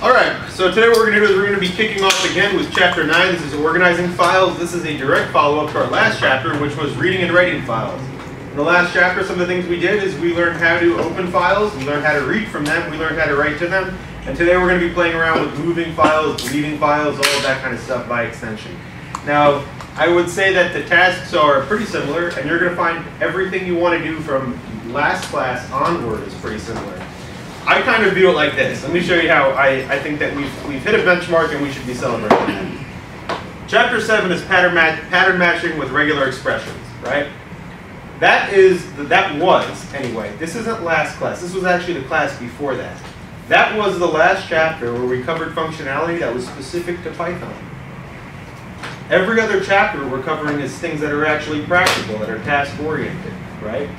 Alright, so today what we're going to do is we're going to be kicking off again with Chapter 9. This is Organizing Files. This is a direct follow-up to our last chapter, which was Reading and Writing Files. In the last chapter, some of the things we did is we learned how to open files, we learned how to read from them, we learned how to write to them, and today we're going to be playing around with moving files, deleting files, all of that kind of stuff by extension. Now, I would say that the tasks are pretty similar, and you're going to find everything you want to do from last class onward is pretty similar. I kind of view it like this. Let me show you how I think that we've hit a benchmark and we should be celebrating that. Chapter 7 is pattern matching with regular expressions, right? That was, anyway, this isn't last class. This was actually the class before that. That was the last chapter where we covered functionality that was specific to Python. Every other chapter we're covering is things that are actually practical, that are task-oriented, right?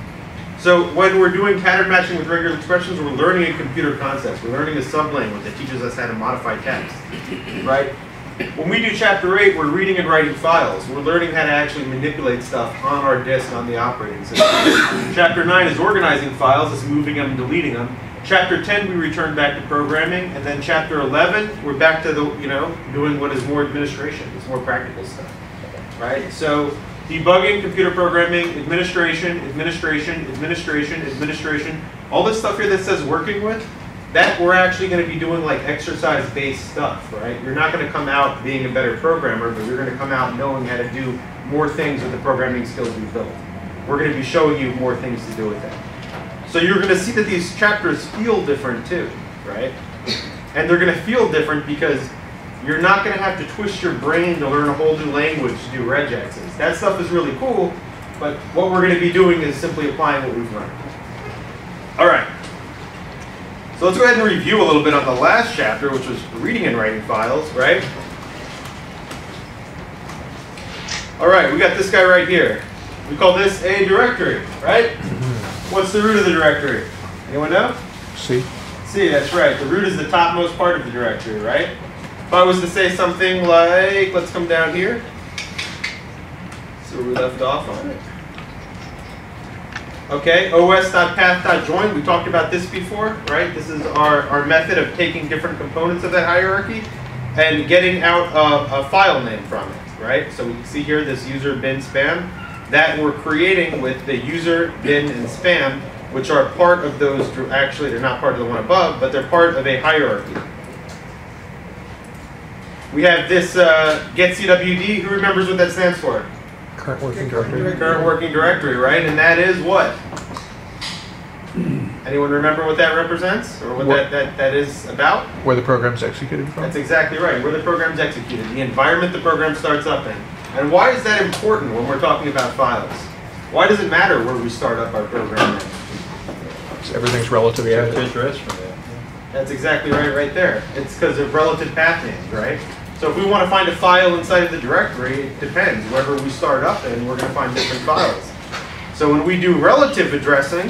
So when we're doing pattern matching with regular expressions, we're learning a computer concept. We're learning a sublanguage that teaches us how to modify text, right? When we do Chapter 8, we're reading and writing files. We're learning how to actually manipulate stuff on our disk, on the operating system. Chapter 9 is organizing files. It's moving them and deleting them. Chapter 10, we return back to programming. And then Chapter 11, we're back to the, doing what is more administration. It's more practical stuff, right? So debugging, computer programming, administration, all this stuff here that says working with, that we're actually going to be doing like exercise-based stuff, right? You're not going to come out being a better programmer, but you're going to come out knowing how to do more things with the programming skills you've built. We're going to be showing you more things to do with that. So you're going to see that these chapters feel different too, right? And they're going to feel different because you're not going to have to twist your brain to learn a whole new language to do regexes. That stuff is really cool, but what we're going to be doing is simply applying what we've learned. All right. So let's go ahead and review a little bit on the last chapter, which was reading and writing files, right? All right, we got this guy right here. We call this a directory, right? What's the root of the directory? Anyone know? C. C, that's right. The root is the topmost part of the directory, right? If I was to say something like, let's come down here. So we left off on it. Okay, os.path.join, we talked about this before, right? This is our method of taking different components of that hierarchy and getting out a file name from it, right? So we can see here this user bin spam that we're creating with the user bin and spam, which are part of those, actually they're not part of the one above, but they're part of a hierarchy. We have this getcwd. Who remembers what that stands for? Current working directory. Current working directory, right? And that is what? Anyone remember what that represents or what that is about? Where the program's executed from. That's exactly right. Where the program's executed. The environment the program starts up in. And why is that important when we're talking about files? Why does it matter where we start up our program? So everything's relative. Yeah. That's exactly right there. It's because of relative path names, right? So if we want to find a file inside of the directory, it depends. Wherever we start up in, we're going to find different files. So when we do relative addressing,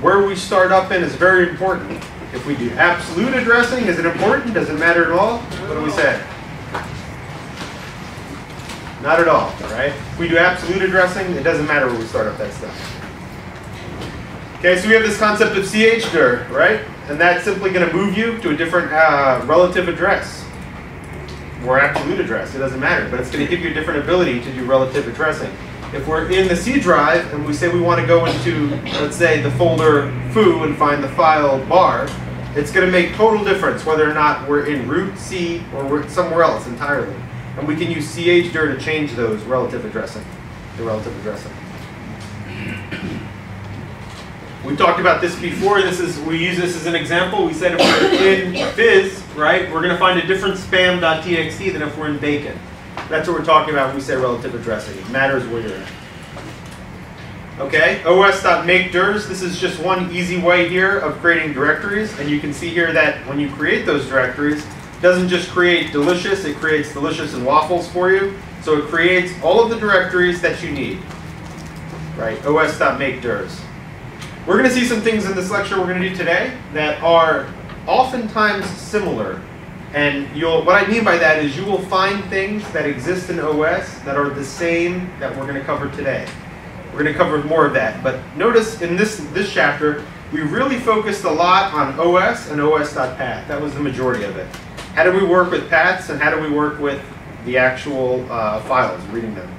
where we start up in is very important. If we do absolute addressing, is it important? Does it matter at all? What do we say? Not at all, right? If we do absolute addressing, it doesn't matter where we start up that stuff. Okay, so we have this concept of chdir, right? And that's simply going to move you to a different relative address or absolute address. It doesn't matter, but it's going to give you a different ability to do relative addressing. If we're in the C drive and we say we want to go into, let's say, the folder foo and find the file bar, it's going to make total difference whether or not we're in root C or we're somewhere else entirely. And we can use chdir to change those relative addressing, the relative addressing. We talked about this before. We use this as an example. We said if we're in fizz, right, we're going to find a different spam.txt than if we're in bacon. That's what we're talking about when we say relative addressing. It matters where you're at. Okay, os.makedirs. This is just one easy way here of creating directories. And you can see here that when you create those directories, it doesn't just create delicious. It creates delicious and waffles for you. So it creates all of the directories that you need, right, os.makedirs. We're going to see some things in this lecture we're going to do today that are oftentimes similar. And what I mean by that is you will find things that exist in OS that are the same that we're going to cover today. We're going to cover more of that. But notice in this chapter, we really focused a lot on OS and OS.path. That was the majority of it. How do we work with paths and how do we work with the actual files, reading them?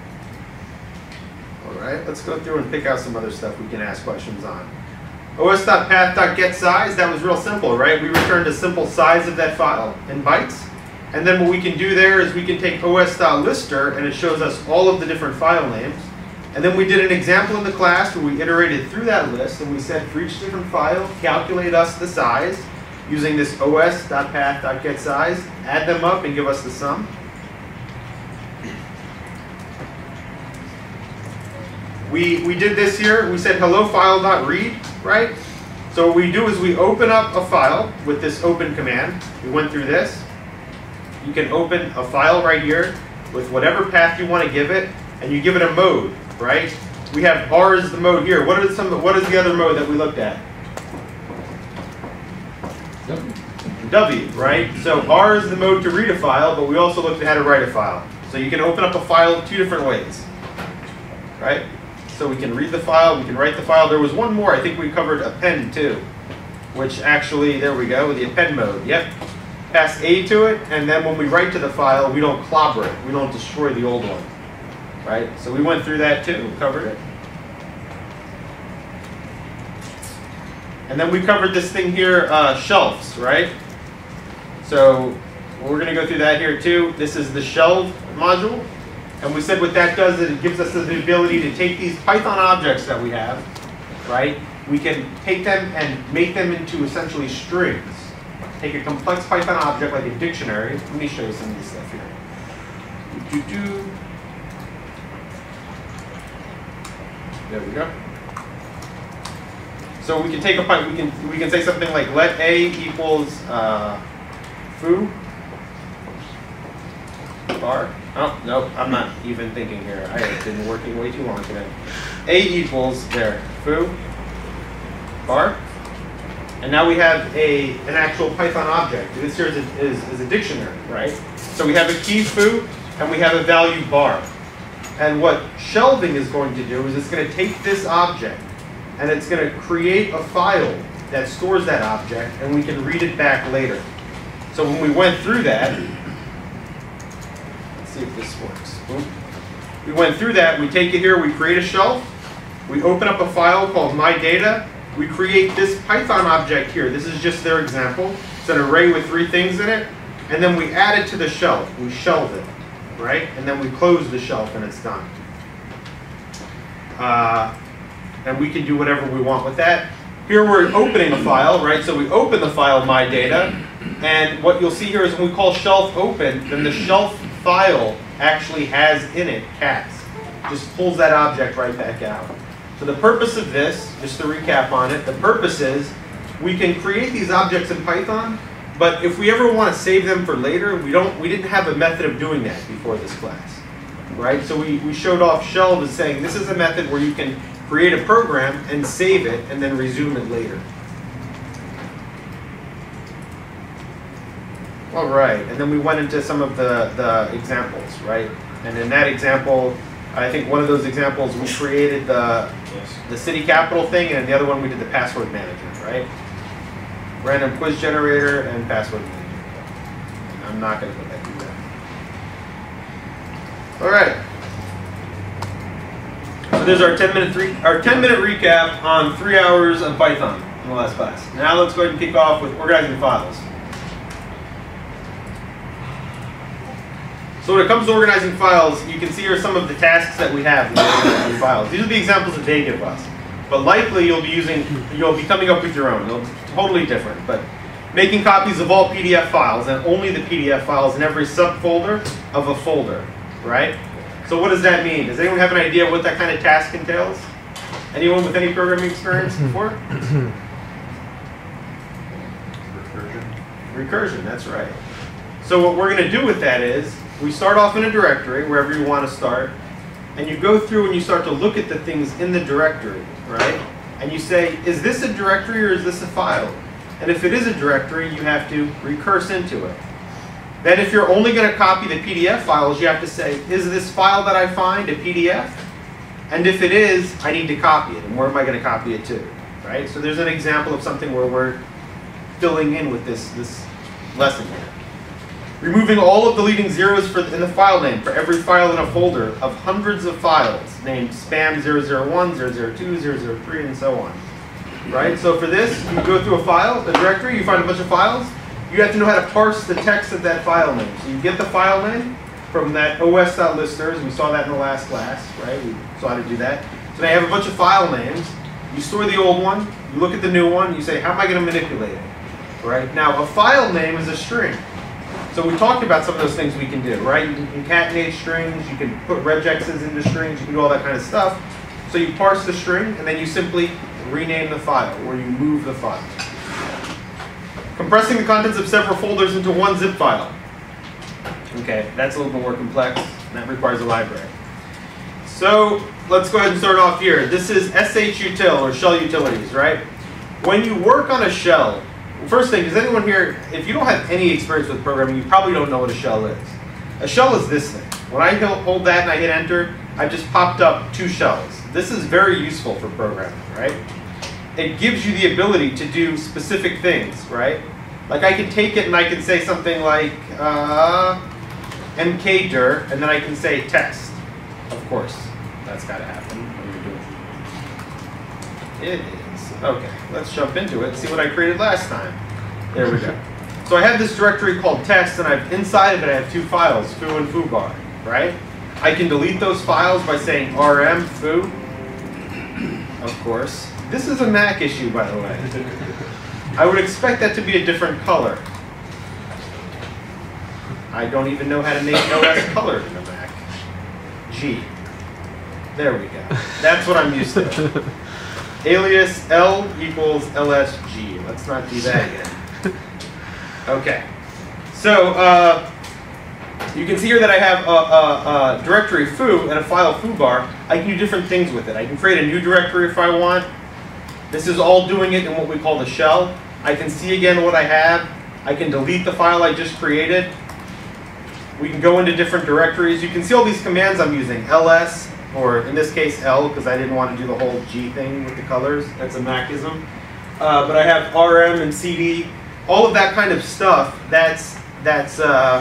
All right, let's go through and pick out some other stuff we can ask questions on. OS.path.getSize, that was real simple, right? We returned a simple size of that file in bytes. And then what we can do there is we can take OS.lister and it shows us all of the different file names. And then we did an example in the class where we iterated through that list and we said for each different file, calculate us the size using this os.path.getSize, add them up and give us the sum. We did this here, we said hello file.read, right? So what we do is we open up a file with this open command. We went through this. You can open a file right here with whatever path you want to give it, and you give it a mode. Right? We have R is the mode here. What is the other mode that we looked at? W, right? So R is the mode to read a file, but we also looked at how to write a file. So you can open up a file two different ways, right? So we can read the file, we can write the file. There was one more, I think we covered append too, which actually, there we go, with the append mode, yep. Pass A to it, and then when we write to the file, we don't clobber it, we don't destroy the old one. Right? So we went through that too, covered it. And then we covered this thing here, shelves, right? So we're going to go through that here too. This is the shelf module. And we said what that does is it gives us the ability to take these Python objects that we have, right? We can take them and make them into essentially strings. Take a complex Python object like a dictionary. Let me show you some of this stuff here. There we go. So we can take a pipe. We can say something like let A equals foo bar. Oh no, I'm not even thinking here. I have been working way too long today. A equals there foo bar, and now we have an actual Python object. This here is a dictionary, right? So we have a key foo and we have a value bar. And what shelving is going to do is it's going to take this object and it's going to create a file that stores that object and we can read it back later. So when we went through that, let's see if this works. Boom. We went through that, we take it here, we create a shelf, we open up a file called my data, we create this Python object here. This is just their example. It's an array with 3 things in it, and then we add it to the shelf, we shelve it. Right? And then we close the shelf and it's done. And we can do whatever we want with that. Here we're opening a file, right? So we open the file my data, and what you'll see here is when we call shelf open, then the shelf file actually has in it cats. Just pulls that object right back out. So the purpose of this, just to recap on it, the purpose is we can create these objects in Python. But if we ever want to save them for later, we didn't have a method of doing that before this class, right? So we showed off shelve as saying this is a method where you can create a program and save it and then resume it later. All right, and then we went into some of the examples, right? And in that example, I think one of those examples we created the city capital thing, and in the other one we did the password manager, right? Random quiz generator and password manager. I'm not going to let that do that. All right. So there's our 10-minute recap on 3 hours of Python in the last class. Now let's go ahead and kick off with organizing files. So when it comes to organizing files, you can see here some of the tasks that we have in organizing files. These are the examples that they give us. But likely you'll be coming up with your own. It'll be totally different. But making copies of all PDF files and only the PDF files in every subfolder of a folder, right? So what does that mean? Does anyone have an idea what that kind of task entails? Anyone with any programming experience before? Recursion, that's right. So what we're going to do with that is we start off in a directory, wherever you want to start, and you go through and you start to look at the things in the directory, right? And you say, is this a directory or is this a file? And if it is a directory, you have to recurse into it. Then if you're only going to copy the PDF files, you have to say, is this file that I find a PDF? And if it is, I need to copy it. And where am I going to copy it to? right? So there's an example of something where we're filling in with this lesson here. Removing all of the leading zeros in the file name for every file in a folder of hundreds of files named spam 001, 002, 003, and so on. Right? So for this, you go through a file, a directory, you find a bunch of files. You have to know how to parse the text of that file name. So you get the file name from that os.liststars. We saw that in the last class, right? We saw how to do that. So now you have a bunch of file names. You store the old one. You look at the new one. You say, how am I going to manipulate it? Right? Now, a file name is a string. So we talked about some of those things we can do, right? You can concatenate strings, you can put regexes into strings, you can do all that kind of stuff. So you parse the string, and then you simply rename the file, or you move the file. Compressing the contents of several folders into one zip file. Okay, that's a little bit more complex, and that requires a library. So let's go ahead and start off here. This is shutil, or shell utilities, right? When you work on a shell, first thing, does anyone here, if you don't have any experience with programming, you probably don't know what a shell is. A shell is this thing. When I hold that and I hit enter, I've just popped up two shells. This is very useful for programming, right? It gives you the ability to do specific things, right? Like I can take it and I can say something like mkdir, and then I can say test. Of course, that's got to happen when you're doing it. Okay, let's jump into it and see what I created last time. There we go. So I have this directory called test, and I've inside of it I have two files, foo and foobar, right? I can delete those files by saying rm foo, of course. This is a Mac issue, by the way. I would expect that to be a different color. I don't even know how to name OS color in a Mac. G. There we go. That's what I'm used to. Alias L equals LSG. Let's not do that again. Okay. So you can see here that I have a directory foo and a file foobar. I can do different things with it. I can create a new directory if I want. This is all doing it in what we call the shell. I can see again what I have. I can delete the file I just created. We can go into different directories. You can see all these commands I'm using. LS, or in this case L, because I didn't want to do the whole G thing with the colors. That's a Macism. But I have RM and CD, all of that kind of stuff. That's how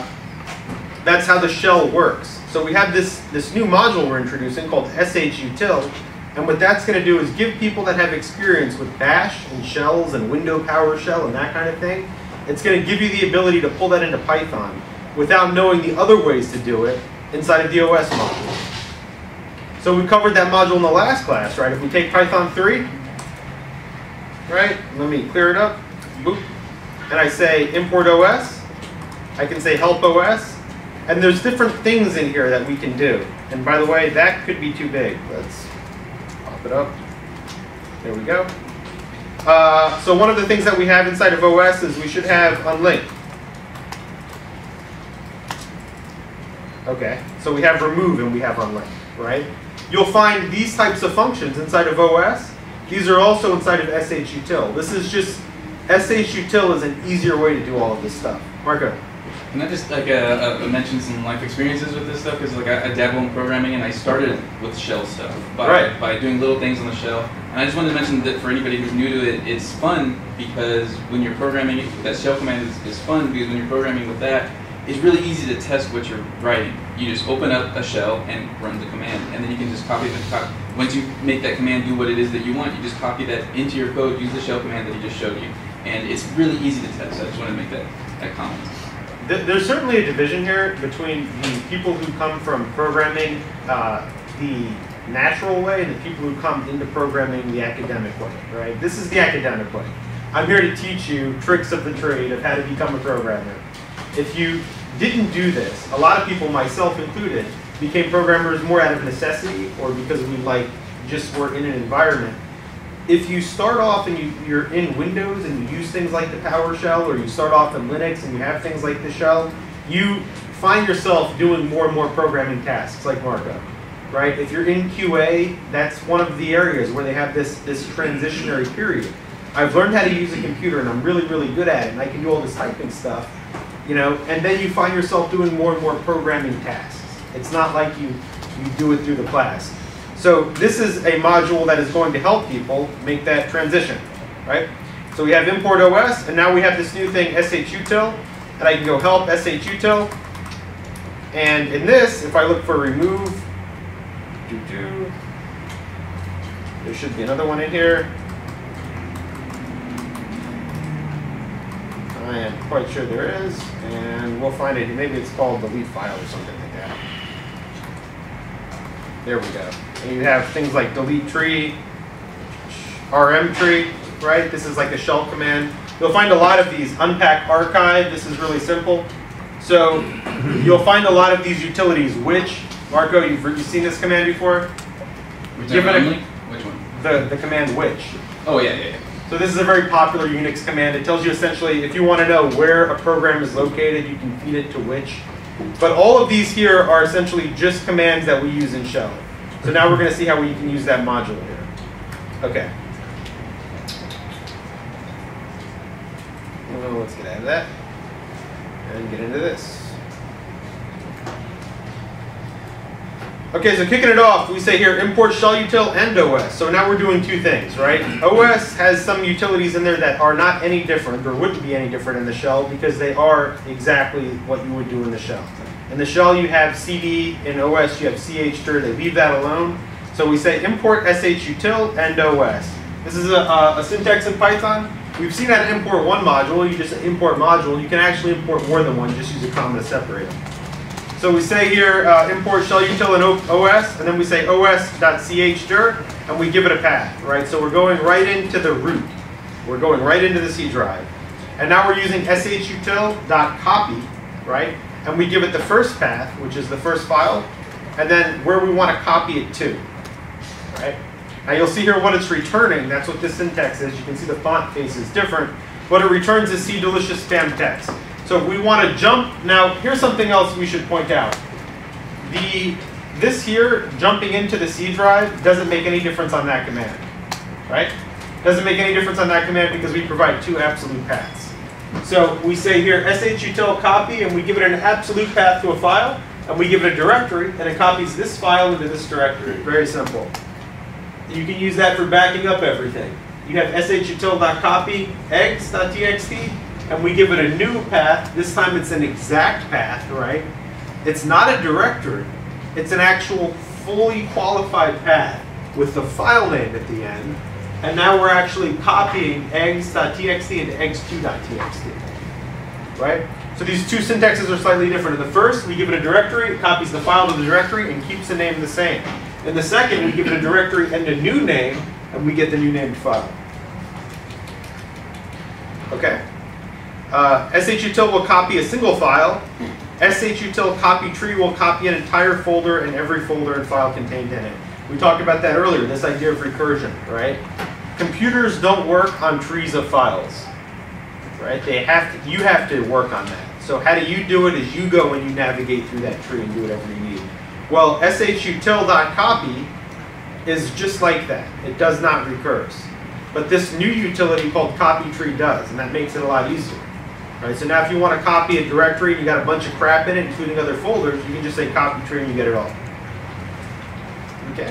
the shell works. So we have this new module we're introducing called shutil, and what that's going to do is give people that have experience with bash and shells and window PowerShell and that kind of thing, it's going to give you the ability to pull that into Python without knowing the other ways to do it inside of the OS module. So we covered that module in the last class, right? If we take Python 3, right? Let me clear it up. Boop. And I say import OS. I can say help OS. And there's different things in here that we can do. And by the way, that could be too big. Let's pop it up. There we go. So one of the things that we have inside of OS is we should have unlink. Okay, so we have remove and we have unlink, right? You'll find these types of functions inside of OS. These are also inside of shutil. This is just, shutil is an easier way to do all of this stuff. Marco. Can I just like mention some life experiences with this stuff? Because like I dabble in programming and I started with shell stuff by doing little things on the shell. And I just wanted to mention that for anybody who's new to it, it's fun because when you're programming, that shell command is fun because when you're programming with that, it's really easy to test what you're writing. You just open up a shell and run the command, and then you can just copy and copy. Once you make that command do what it is that you want, you just copy that into your code, use the shell command that he just showed you. And it's really easy to test. I just want to make that comment. There's certainly a division here between the people who come from programming the natural way and the people who come into programming the academic way, right? This is the academic way. I'm here to teach you tricks of the trade of how to become a programmer. If you didn't do this, a lot of people, myself included, became programmers more out of necessity or because we just were in an environment. If you start off and you're in Windows and you use things like the PowerShell, or you start off in Linux and you have things like the shell, you find yourself doing more and more programming tasks like markup, right? If you're in QA, that's one of the areas where they have this transitionary period. I've learned how to use a computer and I'm really, really good at it and I can do all this typing stuff. You know, and then you find yourself doing more and more programming tasks. It's not like you do it through the class. So this is a module that is going to help people make that transition, right? So we have import OS, and now we have this new thing, shutil, and I can go help shutil. And in this, if I look for remove, there should be another one in here. I am quite sure there is, and we'll find it. Maybe it's called delete file or something like that. There we go. And you have things like delete tree, rm tree, right? This is like a shell command. You'll find a lot of these. Unpack archive, this is really simple. So you'll find a lot of these utilities, which, Marco, you've seen this command before? Give it a, which one? The command which. Oh, yeah. So this is a very popular Unix command. It tells you essentially, if you want to know where a program is located, you can feed it to which. But all of these here are essentially just commands that we use in shell. So now we're going to see how we can use that module here. Okay. Well, let's get out of that and get into this. Okay, so kicking it off, we say here import shell util and OS. So now we're doing two things, right? OS has some utilities in there that are not any different, or wouldn't be any different in the shell, because they are exactly what you would do in the shell. In the shell, you have cd, in OS, you have chdir, they leave that alone. So we say import shutil and OS. This is a syntax in Python. We've seen how to import one module, you just import module. You can actually import more than one, just use a comma to separate them. So we say here import shell util and OS, and then we say os.chdir, and we give it a path, right? So we're going right into the root. We're going right into the C drive. And now we're using shutil.copy, right? And we give it the first path, which is the first file, and then where we want to copy it to, right? Now you'll see here what it's returning. That's what this syntax is. You can see the font face is different. What it returns is C delicious spam text. So if we want to jump, now here's something else we should point out. This here, jumping into the C drive, doesn't make any difference on that command, right? Doesn't make any difference on that command because we provide two absolute paths. So we say here shutil copy, and we give it an absolute path to a file, and we give it a directory, and it copies this file into this directory. Very simple. You can use that for backing up everything. You have shutil.copy eggs.txt, and we give it a new path. This time it's an exact path, right? It's not a directory. It's an actual fully qualified path with the file name at the end. And now we're actually copying eggs.txt into eggs2.txt, right? So these two syntaxes are slightly different. In the first, we give it a directory. It copies the file to the directory and keeps the name the same. In the second, we give it a directory and a new name, and we get the new named file. Okay. Shutil will copy a single file. Shutil copy tree will copy an entire folder and every folder and file contained in it. We talked about that earlier, this idea of recursion, right? Computers don't work on trees of files, right? They have to, you have to work on that. So how do you do it is you go and you navigate through that tree and do whatever you need. Well, shutil.copy is just like that. It does not recurse. But this new utility called copy tree does, and that makes it a lot easier. Right, so now if you want to copy a directory and you got a bunch of crap in it, including other folders, you can just say copy tree and you get it all. Okay.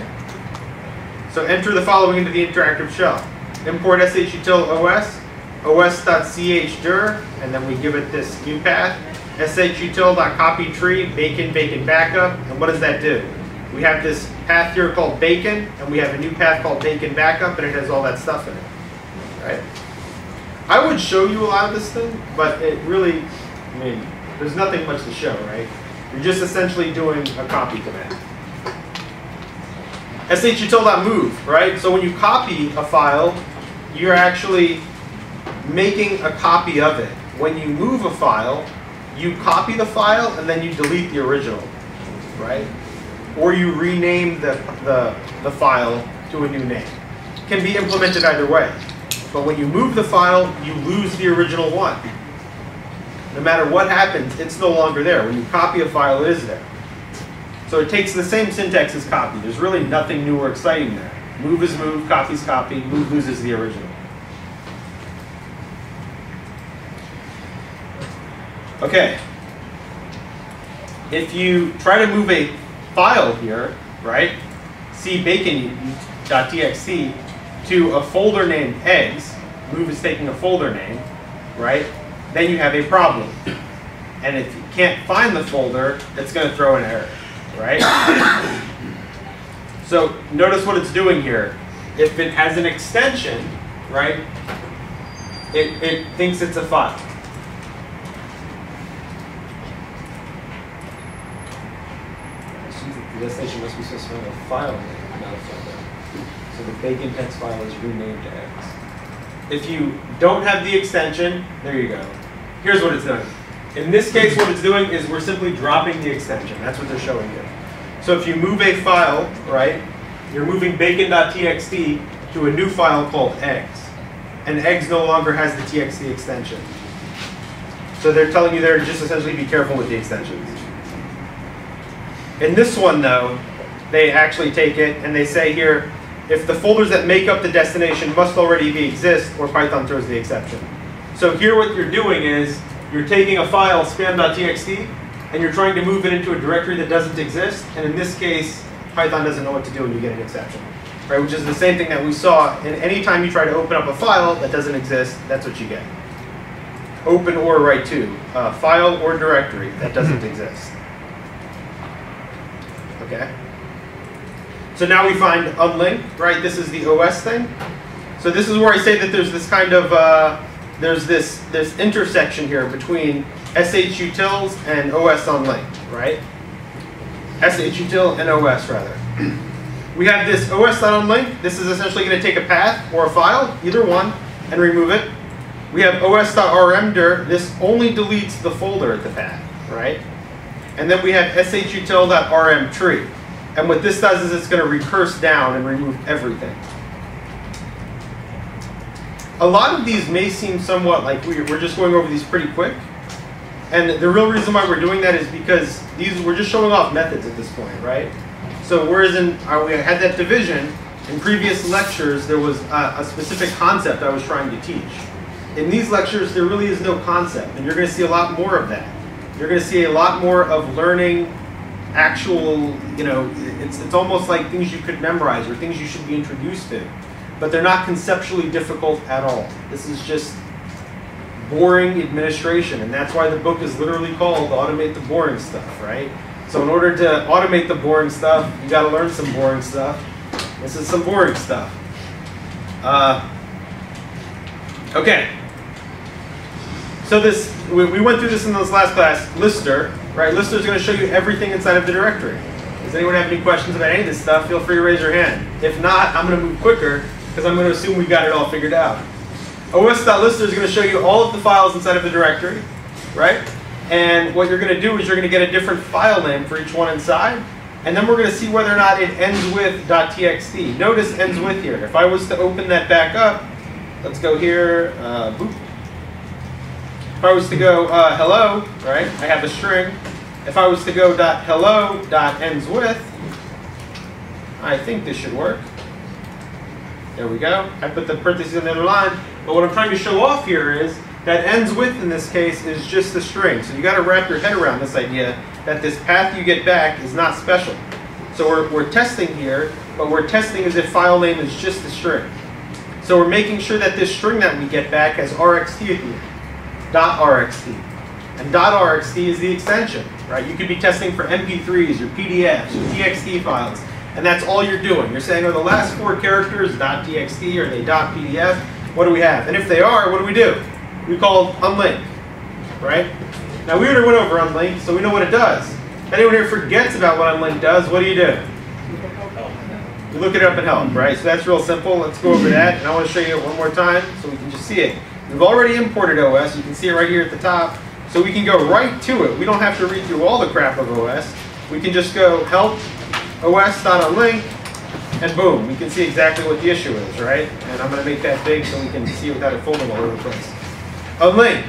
So enter the following into the interactive shell. Import shutil os, os.chdir, and then we give it this new path, shutil.copy tree, bacon, bacon backup, and what does that do? We have this path here called bacon, and we have a new path called bacon backup, and it has all that stuff in it, right? I would show you a lot of this thing, but it really, I mean, there's nothing much to show, right? You're just essentially doing a copy command. Shutil.move, right? So when you copy a file, you're actually making a copy of it. When you move a file, you copy the file, and then you delete the original, right? Or you rename the file to a new name. It can be implemented either way. But when you move the file, you lose the original one. No matter what happens, it's no longer there. When you copy a file, it is there. So it takes the same syntax as copy. There's really nothing new or exciting there. Move is move, copy is copy, move loses the original. Okay. If you try to move a file here, right? cbacon.txt to a folder named eggs, move is taking a folder name, right? Then you have a problem. And if you can't find the folder, it's going to throw an error, right? So notice what it's doing here. If it has an extension, right, it thinks it's a file. The destination must be specifying a file name, not a folder. So the bacon text file is renamed to X. If you don't have the extension, there you go. Here's what it's doing. In this case, what it's doing is we're simply dropping the extension. That's what they're showing you. So if you move a file, right, you're moving bacon.txt to a new file called eggs. And eggs no longer has the txt extension. So they're telling you there to just essentially be careful with the extensions. In this one, though, they actually take it and they say here, if the folders that make up the destination must already exist, or Python throws the exception. So here what you're doing is you're taking a file, spam.txt, and you're trying to move it into a directory that doesn't exist. And in this case, Python doesn't know what to do when you get an exception, right? Which is the same thing that we saw. And any time you try to open up a file that doesn't exist, that's what you get. Open or write to, file or directory that doesn't exist. Okay. So now we find unlinked, right? This is the OS thing. So this is where I say that there's this kind of there's this intersection here between shutils and OS unlinked, right? Shutil and OS rather. We have this OS unlinked. This is essentially going to take a path or a file, either one, and remove it. We have os.rmdir. This only deletes the folder at the path, right? And then we have shutil.rmtree. And what this does is it's going to recurse down and remove everything. A lot of these may seem somewhat like we're just going over these pretty quick. And the real reason why we're doing that is because these we're just showing off methods at this point, right? So whereas we had that division, in previous lectures there was a specific concept I was trying to teach. In these lectures there really is no concept, and you're going to see a lot more of that. You're going to see a lot more of learning actual, you know, it's almost like things you could memorize or things you should be introduced to. But they're not conceptually difficult at all. This is just boring administration. And that's why the book is literally called Automate the Boring Stuff, right? So in order to automate the boring stuff, you got to learn some boring stuff. This is some boring stuff. Okay. So this, we went through this in this last class, Lister, right? Lister is going to show you everything inside of the directory. Does anyone have any questions about any of this stuff? Feel free to raise your hand. If not, I'm going to move quicker because I'm going to assume we've got it all figured out. OS.Lister is going to show you all of the files inside of the directory, right? And what you're going to do is you're going to get a different file name for each one inside. And then we're going to see whether or not it ends with .txt. Notice ends with here. If I was to open that back up, let's go here, boop. If I was to go hello, right, I have a string. If I was to go .hello.endsWith, I think this should work. There we go. I put the parentheses on the other line. But what I'm trying to show off here is that ends with in this case is just the string. So you got to wrap your head around this idea that this path you get back is not special. So we're testing here, but we're testing as if file name is just the string. So we're making sure that this string that we get back has RxT at the end. .rxt. And .rxt is the extension, right? You could be testing for MP3s, your PDFs, your TXT files, and that's all you're doing. You're saying, are the last four characters .txt, are they .pdf? What do we have? And if they are, what do? We call unlink, right? Now we already went over unlink, so we know what it does. If anyone here forgets about what unlink does, what do? You look it up in help, right? So that's real simple. Let's go over that, and I want to show you it one more time so we can just see it. We've already imported OS. You can see it right here at the top. So we can go right to it. We don't have to read through all the crap of OS. We can just go help os.unlink, and boom. We can see exactly what the issue is, right? And I'm going to make that big so we can see it without it folding all over the place. Unlink.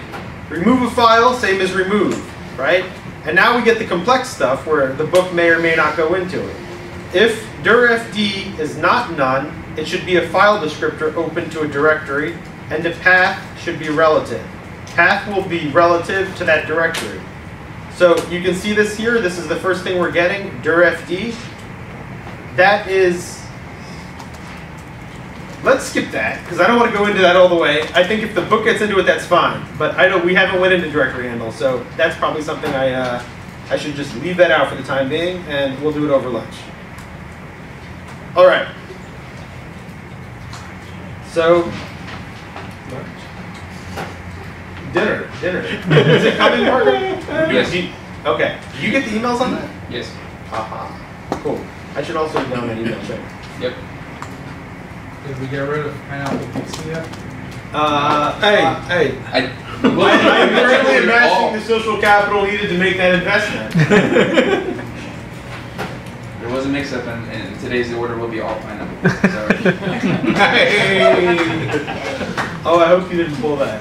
Remove a file, same as remove, right? And now we get the complex stuff where the book may or may not go into it. If dirfd is not none, it should be a file descriptor open to a directory. And the path should be relative. Path will be relative to that directory. So you can see this here. This is the first thing we're getting, dirfd. that is, let's skip that, because I don't want to go into that all the way. I think if the book gets into it, that's fine. But I don't, we haven't went into directory handle, so that's probably something I should just leave that out for the time being, and we'll do it over lunch. All right. So, dinner. Is it coming, Margaret? Yes. Okay. Do you get the emails on that? Yes. Cool. I should also know my email check. Yep. Did we get rid of Pineapple Pizza yet? Hey. I'm currently amassing the social capital needed to make that investment. There was a mix-up, and today's order will be all pineapple. Sorry. Oh, I hope you didn't pull that.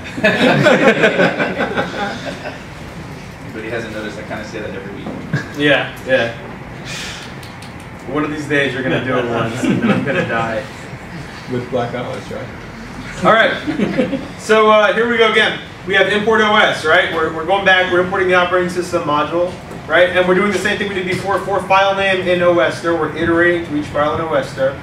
Anybody hasn't noticed, I kind of say that every week. Yeah. One of these days, you're going to do it once, and then I'm going to die. With black outlets, right? All right. So here we go again. We have import OS, right? We're going back. We're importing the operating system module, right? And we're doing the same thing we did before for file name in OS there. We're iterating to each file in OS there.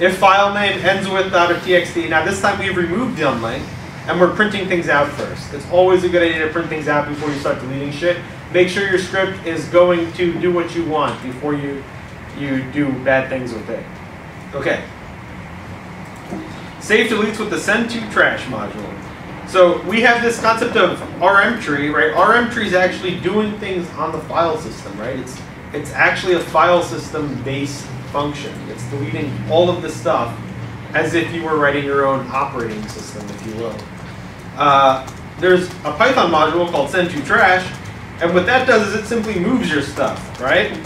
If file name ends with .txt, now this time we've removed the unlink, and we're printing things out first. It's always a good idea to print things out before you start deleting shit. Make sure your script is going to do what you want before you do bad things with it. Okay. Save deletes with the Send2Trash module. So we have this concept of RM tree, right? RM tree is actually doing things on the file system, right? It's actually a file system-based function. It's deleting all of the stuff as if you were writing your own operating system, if you will. There's a Python module called Send2Trash, and what that does is it simply moves your stuff, right?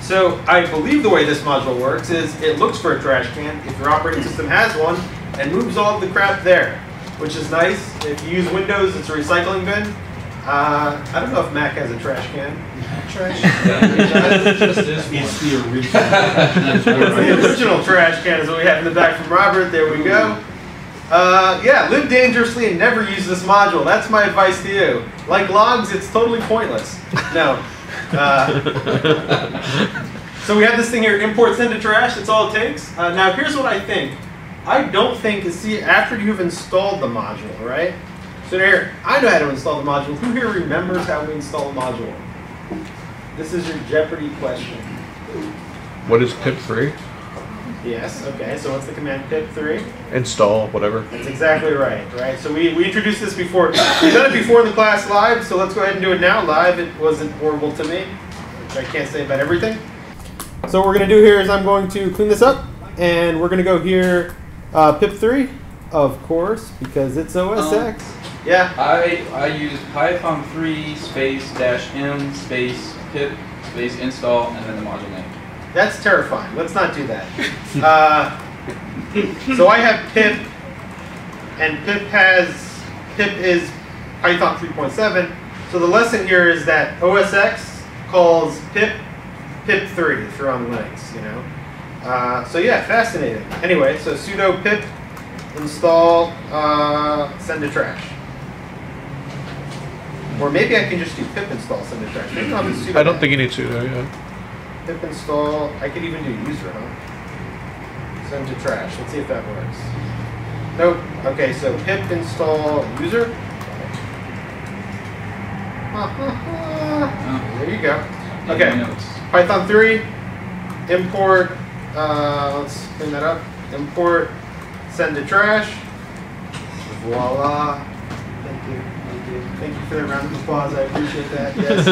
So I believe the way this module works is it looks for a trash can, if your operating system has one, and moves all of the crap there, which is nice. If you use Windows, it's a recycling bin. I don't know if Mac has a trash can. Trash can? It's the original. The original trash can is what we have in the back from Robert. There we go. Yeah, live dangerously and never use this module. That's my advice to you. Like logs, it's totally pointless. No. So we have this thing here, import Send2Trash, that's all it takes. Now here's what I think. I don't think, see, after you've installed the module, right? So here, I know how to install the module. Who here remembers how we install a module? This is your Jeopardy question. What is pip3? Yes, okay, so what's the command pip3? Install, whatever. That's exactly right? So we introduced this before. We've done it before in the class live, so let's go ahead and do it now live. It wasn't horrible to me, which I can't say about everything. So what we're going to do here is I'm going to clean this up, and we're going to go here pip3, of course, because it's OSX. Yeah. I use Python 3 space dash m space pip space install, and then the module name. That's terrifying. Let's not do that. So I have pip, and pip is Python 3.7. So the lesson here is that OSX calls pip3 if you're on Linux, you know. So yeah, fascinating. Anyway, so sudo pip install Send2Trash. Or maybe I can just do pip install Send2Trash. I don't think you need sudo. Yeah. Pip install, I could even do user, huh? Send2Trash, let's see if that works. Nope, okay, so pip install user. There you go. Okay, Python 3, import, let's clean that up, import Send2Trash. Voila. Thank you for the round of applause. I appreciate that. Yes.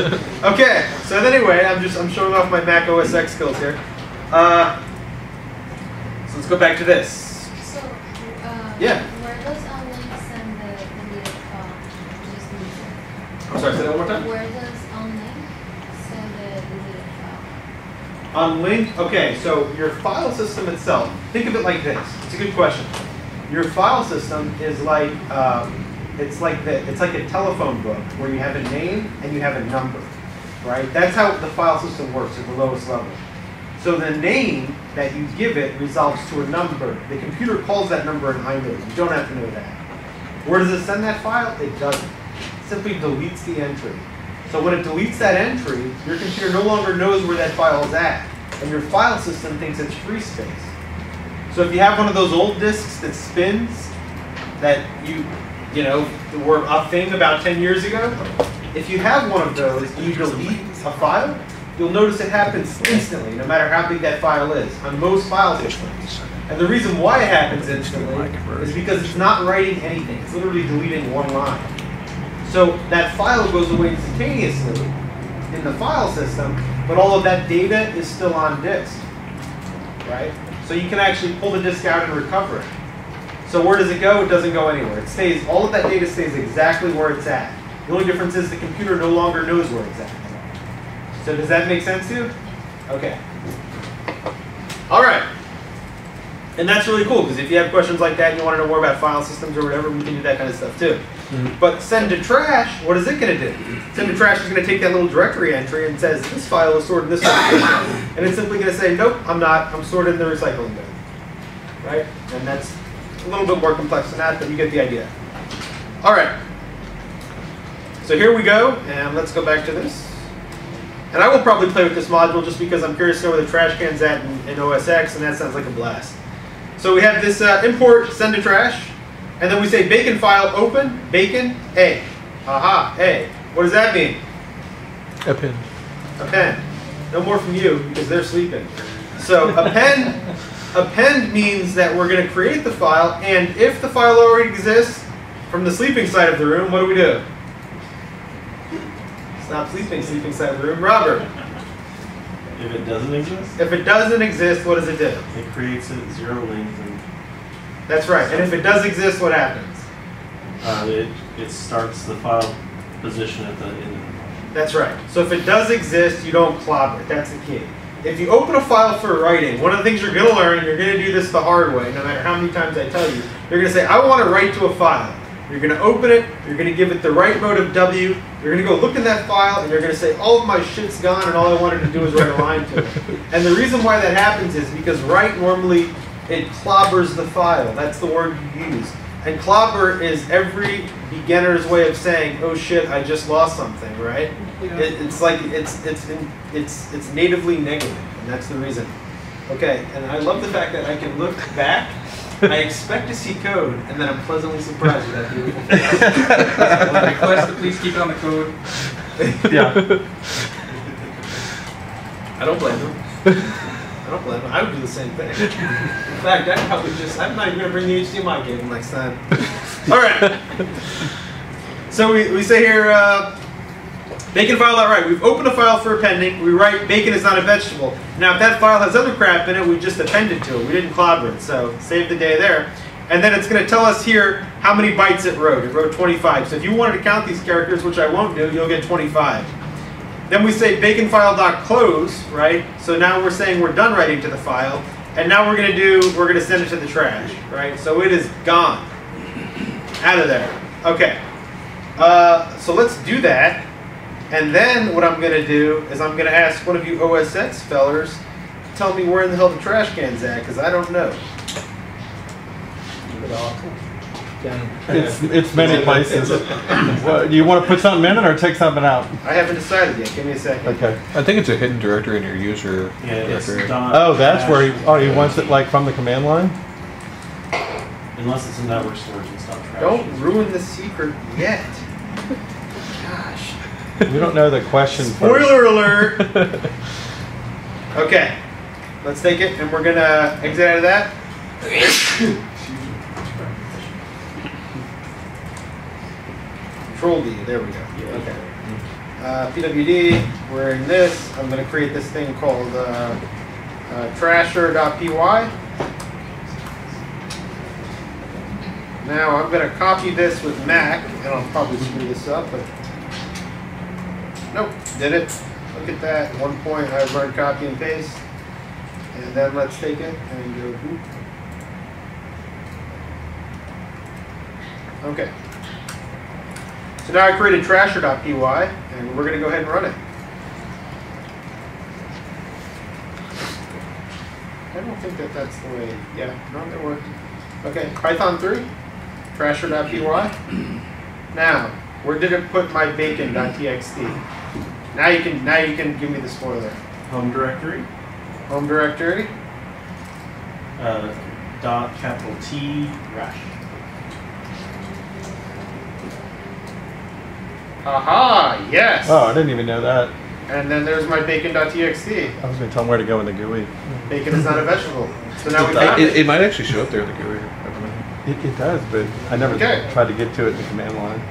Okay. So anyway, I'm showing off my Mac OS X skills here. So let's go back to this. So yeah. Where does unlink send the needed file? Just needed. I'm sorry. Say that one more time. Where does unlink send the needed file? Unlink. Okay. So your file system itself. Think of it like this. It's a good question. Your file system is like. It's like a telephone book where you have a name and you have a number, right? That's how the file system works at the lowest level. So the name that you give it resolves to a number. The computer calls that number an iNode. You don't have to know that. Where does it send that file? It doesn't. It simply deletes the entry. So when it deletes that entry, your computer no longer knows where that file is at. and your file system thinks it's free space. So if you have one of those old disks that spins, that you know, were a thing about 10 years ago, if you have one of those and you delete a file, you'll notice it happens instantly, no matter how big that file is, on most file systems. And the reason why it happens instantly is because it's not writing anything. It's literally deleting one line. So that file goes away instantaneously in the file system, but all of that data is still on disk, right? So you can actually pull the disk out and recover it. So where does it go? It doesn't go anywhere. It stays, all of that data stays exactly where it's at. The only difference is the computer no longer knows where it's at. So does that make sense to you? Okay. All right. And that's really cool, because if you have questions like that and you want to know more about file systems or whatever, we can do that kind of stuff too. Mm-hmm. But Send2Trash, what is it going to do? Send2Trash is going to take that little directory entry and says, this file is stored in this file. And it's simply going to say, nope, I'm not. I'm stored in the recycling bin. Right? And that's a little bit more complex than that, but you get the idea. All right. So here we go, and let's go back to this. And I will probably play with this module just because I'm curious to know where the trash can's at in OS X, and that sounds like a blast. So we have this import Send2Trash, and then we say bacon file open bacon A. Aha, A. What does that mean? Append. Append. No more from you because they're sleeping. So append, append means that we're going to create the file, and if the file already exists from the sleeping side of the room, what do we do? Not sleeping, sleeping side of the room. Robert. If it doesn't exist? If it doesn't exist, what does it do? It creates a zero length. That's right. And if it does exist, what happens? It starts the file position at the end of the file. That's right. So if it does exist, you don't clobber it. That's the key. If you open a file for writing, one of the things you're going to learn, and you're going to do this the hard way, no matter how many times I tell you, you're going to say, I want to write to a file. You're going to open it, you're going to give it the right mode of W, you're going to go look in that file, and you're going to say, all of my shit's gone, and all I wanted to do is write a line to it. And the reason why that happens is because write normally, it clobbers the file. That's the word you use. And clobber is every beginner's way of saying, oh shit, I just lost something, right? Yeah. It's like, it's natively negative, and that's the reason. Okay, and I love the fact that I can look back. I expect to see code, and then I'm pleasantly surprised with that beautiful file. I request to please keep it on the code. Yeah. I don't blame them. I don't blame them. I would do the same thing. In fact, I'd probably just, I'm not even going to bring the HDMI cable next time. All right. So we say here, bacon file outright. We've opened a file for appending. We write bacon is not a vegetable. Now, if that file has other crap in it, we just appended to it. We didn't clobber it, so save the day there. And then it's going to tell us here how many bytes it wrote. It wrote 25. So if you wanted to count these characters, which I won't do, you'll get 25. Then we say bacon file.close, right? So now we're saying we're done writing to the file, and now we're going to do, we're going to send it to the trash, right? So it is gone, out of there. Okay. So let's do that. And then what I'm going to do is I'm going to ask one of you OSX fellers, tell me where in the hell the trash can's at, because I don't know. It's many places. Well, do you want to put something in it or take something out? I haven't decided yet. Give me a second. Okay. I think it's a hidden directory in your user directory. Oh, that's where he, oh, he wants it like from the command line? Unless it's in network storage and stuff. Don't ruin the secret yet. Gosh. We don't know the question. Spoiler alert! Okay, let's take it, and we're gonna exit out of that. Control D. There we go. Okay. PWD. We're in this. I'm gonna create this thing called trasher.py. Now I'm gonna copy this with Mac, and I'll probably screw this up, but. Nope, did it. Look at that. 1 point, I run copy and paste. And then let's take it and go boop. Okay. So now I created trasher.py, and we're going to go ahead and run it. I don't think that that's the way. Yeah, no, that worked. Okay, Python 3, trasher.py. Now, where did it put my bacon.txt? Now you can give me the spoiler. Home directory. home directory. .T Trash. Aha! Yes! Oh, I didn't even know that. And then there's my bacon.txt. I was going to tell him where to go in the GUI. Bacon is not a vegetable. So now we found it. It might actually show up there in the GUI. It does, but I never tried to get to it in the command line.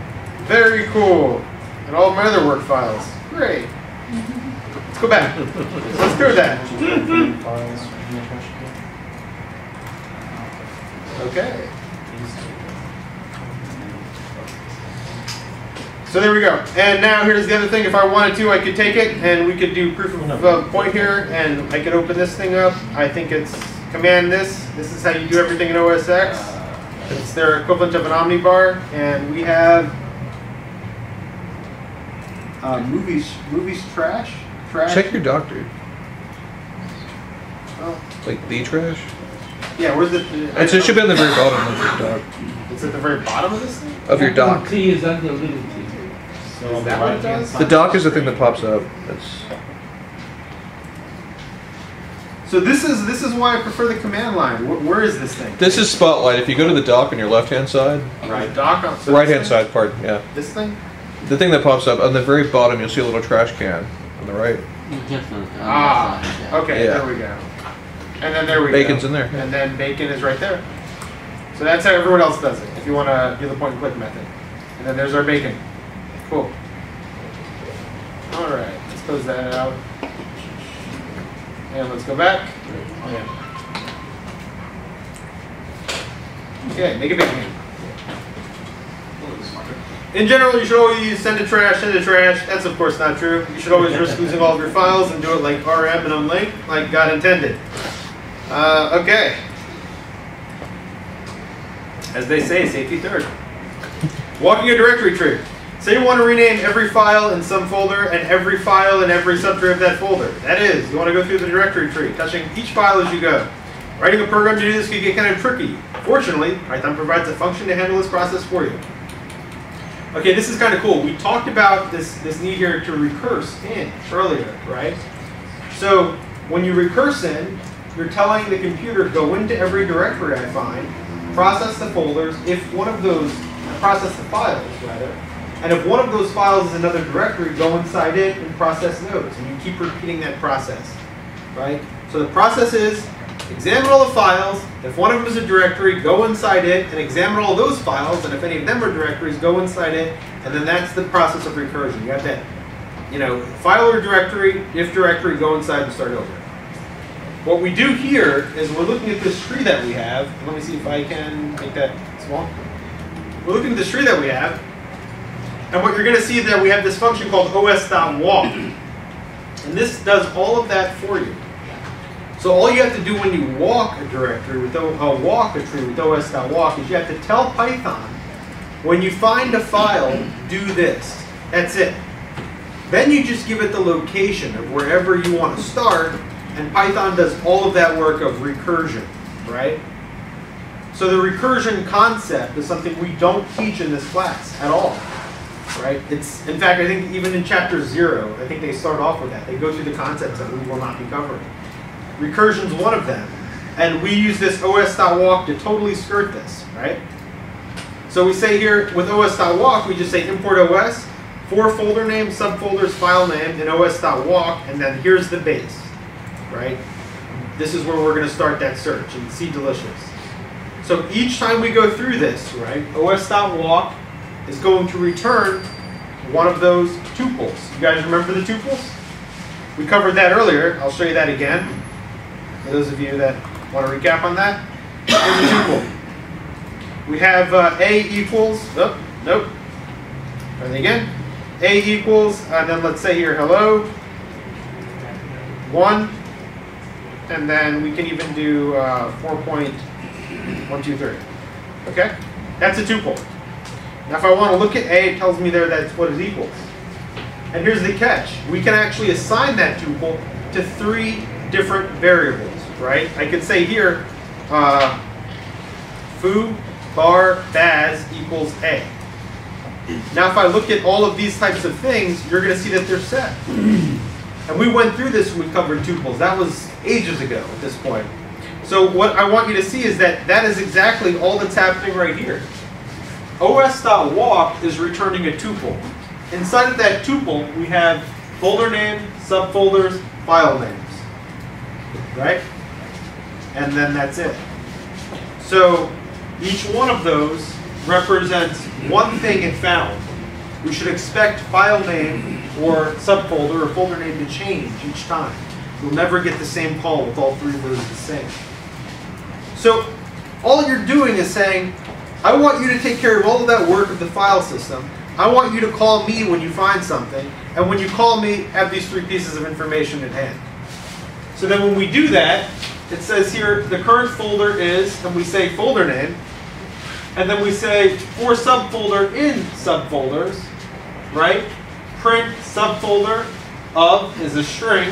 Very cool. And all my other work files. Great. Let's go back. Let's do that. Okay. So there we go. And now here's the other thing. If I wanted to, I could take it, and we could do proof of point here, and I could open this thing up. I think it's command this. This is how you do everything in OS X. It's their equivalent of an omnibar, and we have movies trash. Check your doctor. Oh. Like the trash. Yeah, where's the? So it should be on the very bottom of your doc. It's at the very bottom of this thing. Of your doc. T is undiluted. So is that what it does? The doc is the thing that pops up. That's... So this is why I prefer the command line. Where is this thing? This is Spotlight. If you go to the doc on your left-hand side. Right. Doc on the right-hand side part, yeah. This thing? The thing that pops up. On the very bottom, you'll see a little trash can on the right. Definitely. Ah, okay, yeah. There we go. And then there we go. Bacon's in there. And then bacon is right there. So that's how everyone else does it, if you want to do the point-and-click method. And then there's our bacon. Cool. All right, let's close that out. And let's go back. Okay, make a bacon. In general, you should always use Send2Trash. That's, of course, not true. You should always risk losing all of your files and do it like RM and unlink, like God intended. Okay. As they say, safety third. Walking a directory tree. Say you want to rename every file in some folder and every file in every subtree of that folder. That is, you want to go through the directory tree, touching each file as you go. Writing a program to do this could get kind of tricky. Fortunately, Python provides a function to handle this process for you. Okay, this is kind of cool. We talked about this need here to recurse in earlier, right? So when you recurse in, you're telling the computer, go into every directory I find, process the folders, process the files, rather. And if one of those files is another directory, go inside it and process those. And you keep repeating that process, right? So the process is, examine all the files. If one of them is a directory, go inside it and examine all those files. And if any of them are directories, go inside it. And then that's the process of recursion. You got that, file or directory, if directory, go inside and start over. What we do here is we're looking at this tree that we have. Let me see if I can make that small. We're looking at this tree that we have. And what you're going to see is that we have this function called os.walk. And this does all of that for you. So all you have to do when you walk a directory with walk a tree with os.walk is you have to tell Python, when you find a file, do this. That's it. Then you just give it the location of wherever you want to start, and Python does all of that work of recursion, right? So the recursion concept is something we don't teach in this class at all, right? It's, in fact, I think even in Chapter 0, I think they start off with that. They go through the concepts that we will not be covering. Recursion's one of them, and we use this os.walk to totally skirt this, right? So we say here with os.walk, we just say import os, for folder name, subfolders, file name, and os.walk, and then here's the base, right? This is where we're going to start that search and see delicious. So each time we go through this, right, os.walk is going to return one of those tuples. You guys remember the tuples? We covered that earlier. I'll show you that again. For those of you that want to recap on that, here's a tuple. We have a equals, a equals, and then let's say here hello, 1, and then we can even do 4.123. Okay? That's a tuple. Now if I want to look at a, it tells me there that's what it equals. And here's the catch. We can actually assign that tuple to 3 different variables, right? I could say here, foo bar baz equals a. Now if I look at all of these types of things, you're going to see that they're set. And we went through this when we covered tuples. That was ages ago at this point. So what I want you to see is that that is exactly all that's happening right here. OS.walk is returning a tuple. Inside of that tuple, we have folder name, subfolders, file names, right? And then that's it. So each one of those represents one thing it found. We should expect file name or subfolder or folder name to change each time. You'll never get the same call with all three words the same. So all you're doing is saying, I want you to take care of all of that work of the file system. I want you to call me when you find something. And when you call me, have these three pieces of information at hand. So then when we do that, it says here the current folder is, and we say folder name. And then we say for subfolder in subfolders, right? Print subfolder of is a string,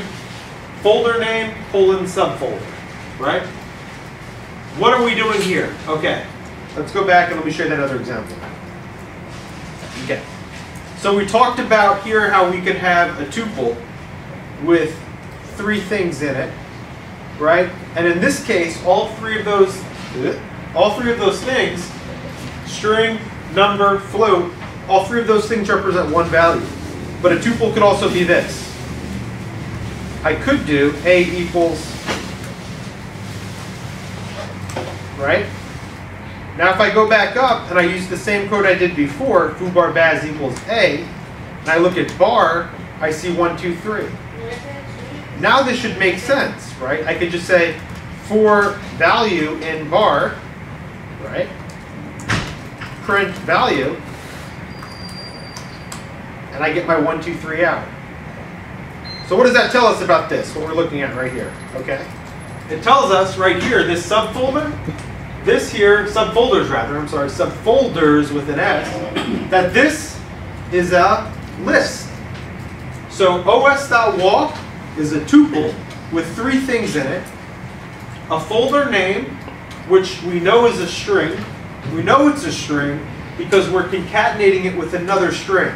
folder name : subfolder, right? What are we doing here? Okay, let's go back and let me show you that other example. Okay, so we talked about here how we could have a tuple with three things in it, right? And in this case, all three of those things, string, number, float, all three of those things represent one value. But a tuple could also be this. I could do A equals, right? Now if I go back up and I use the same code I did before, foobar baz equals A, and I look at bar, I see 1, 2, 3. Now this should make sense, right? I could just say for value in bar, right? Print value. And I get my 1, 2, 3 out. So what does that tell us about this, what we're looking at right here? Okay. It tells us right here, this subfolder, this here, subfolders with an S, that this is a list. So os.walk is a tuple with three things in it. A folder name, which we know is a string. We know it's a string because we're concatenating it with another string.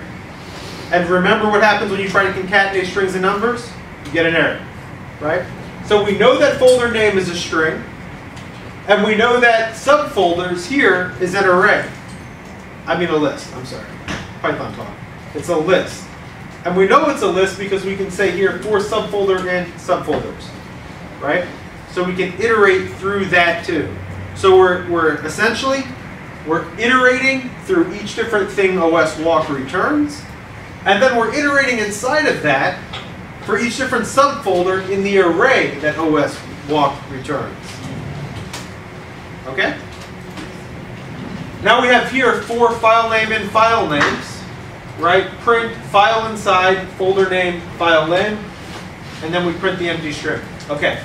And remember what happens when you try to concatenate strings and numbers? You get an error, right? So we know that folder name is a string, and we know that subfolders here is an array. I mean a list, I'm sorry. Python talk. It's a list. And we know it's a list because we can say here for subfolder and subfolders, right? So we can iterate through that too. So we're essentially iterating through each different thing OS walk returns. And then we're iterating inside of that for each different subfolder in the array that OS walk returns. Okay? Now we have here for file name and file names, right? Print file inside, folder name, file name, and then we print the empty string. Okay,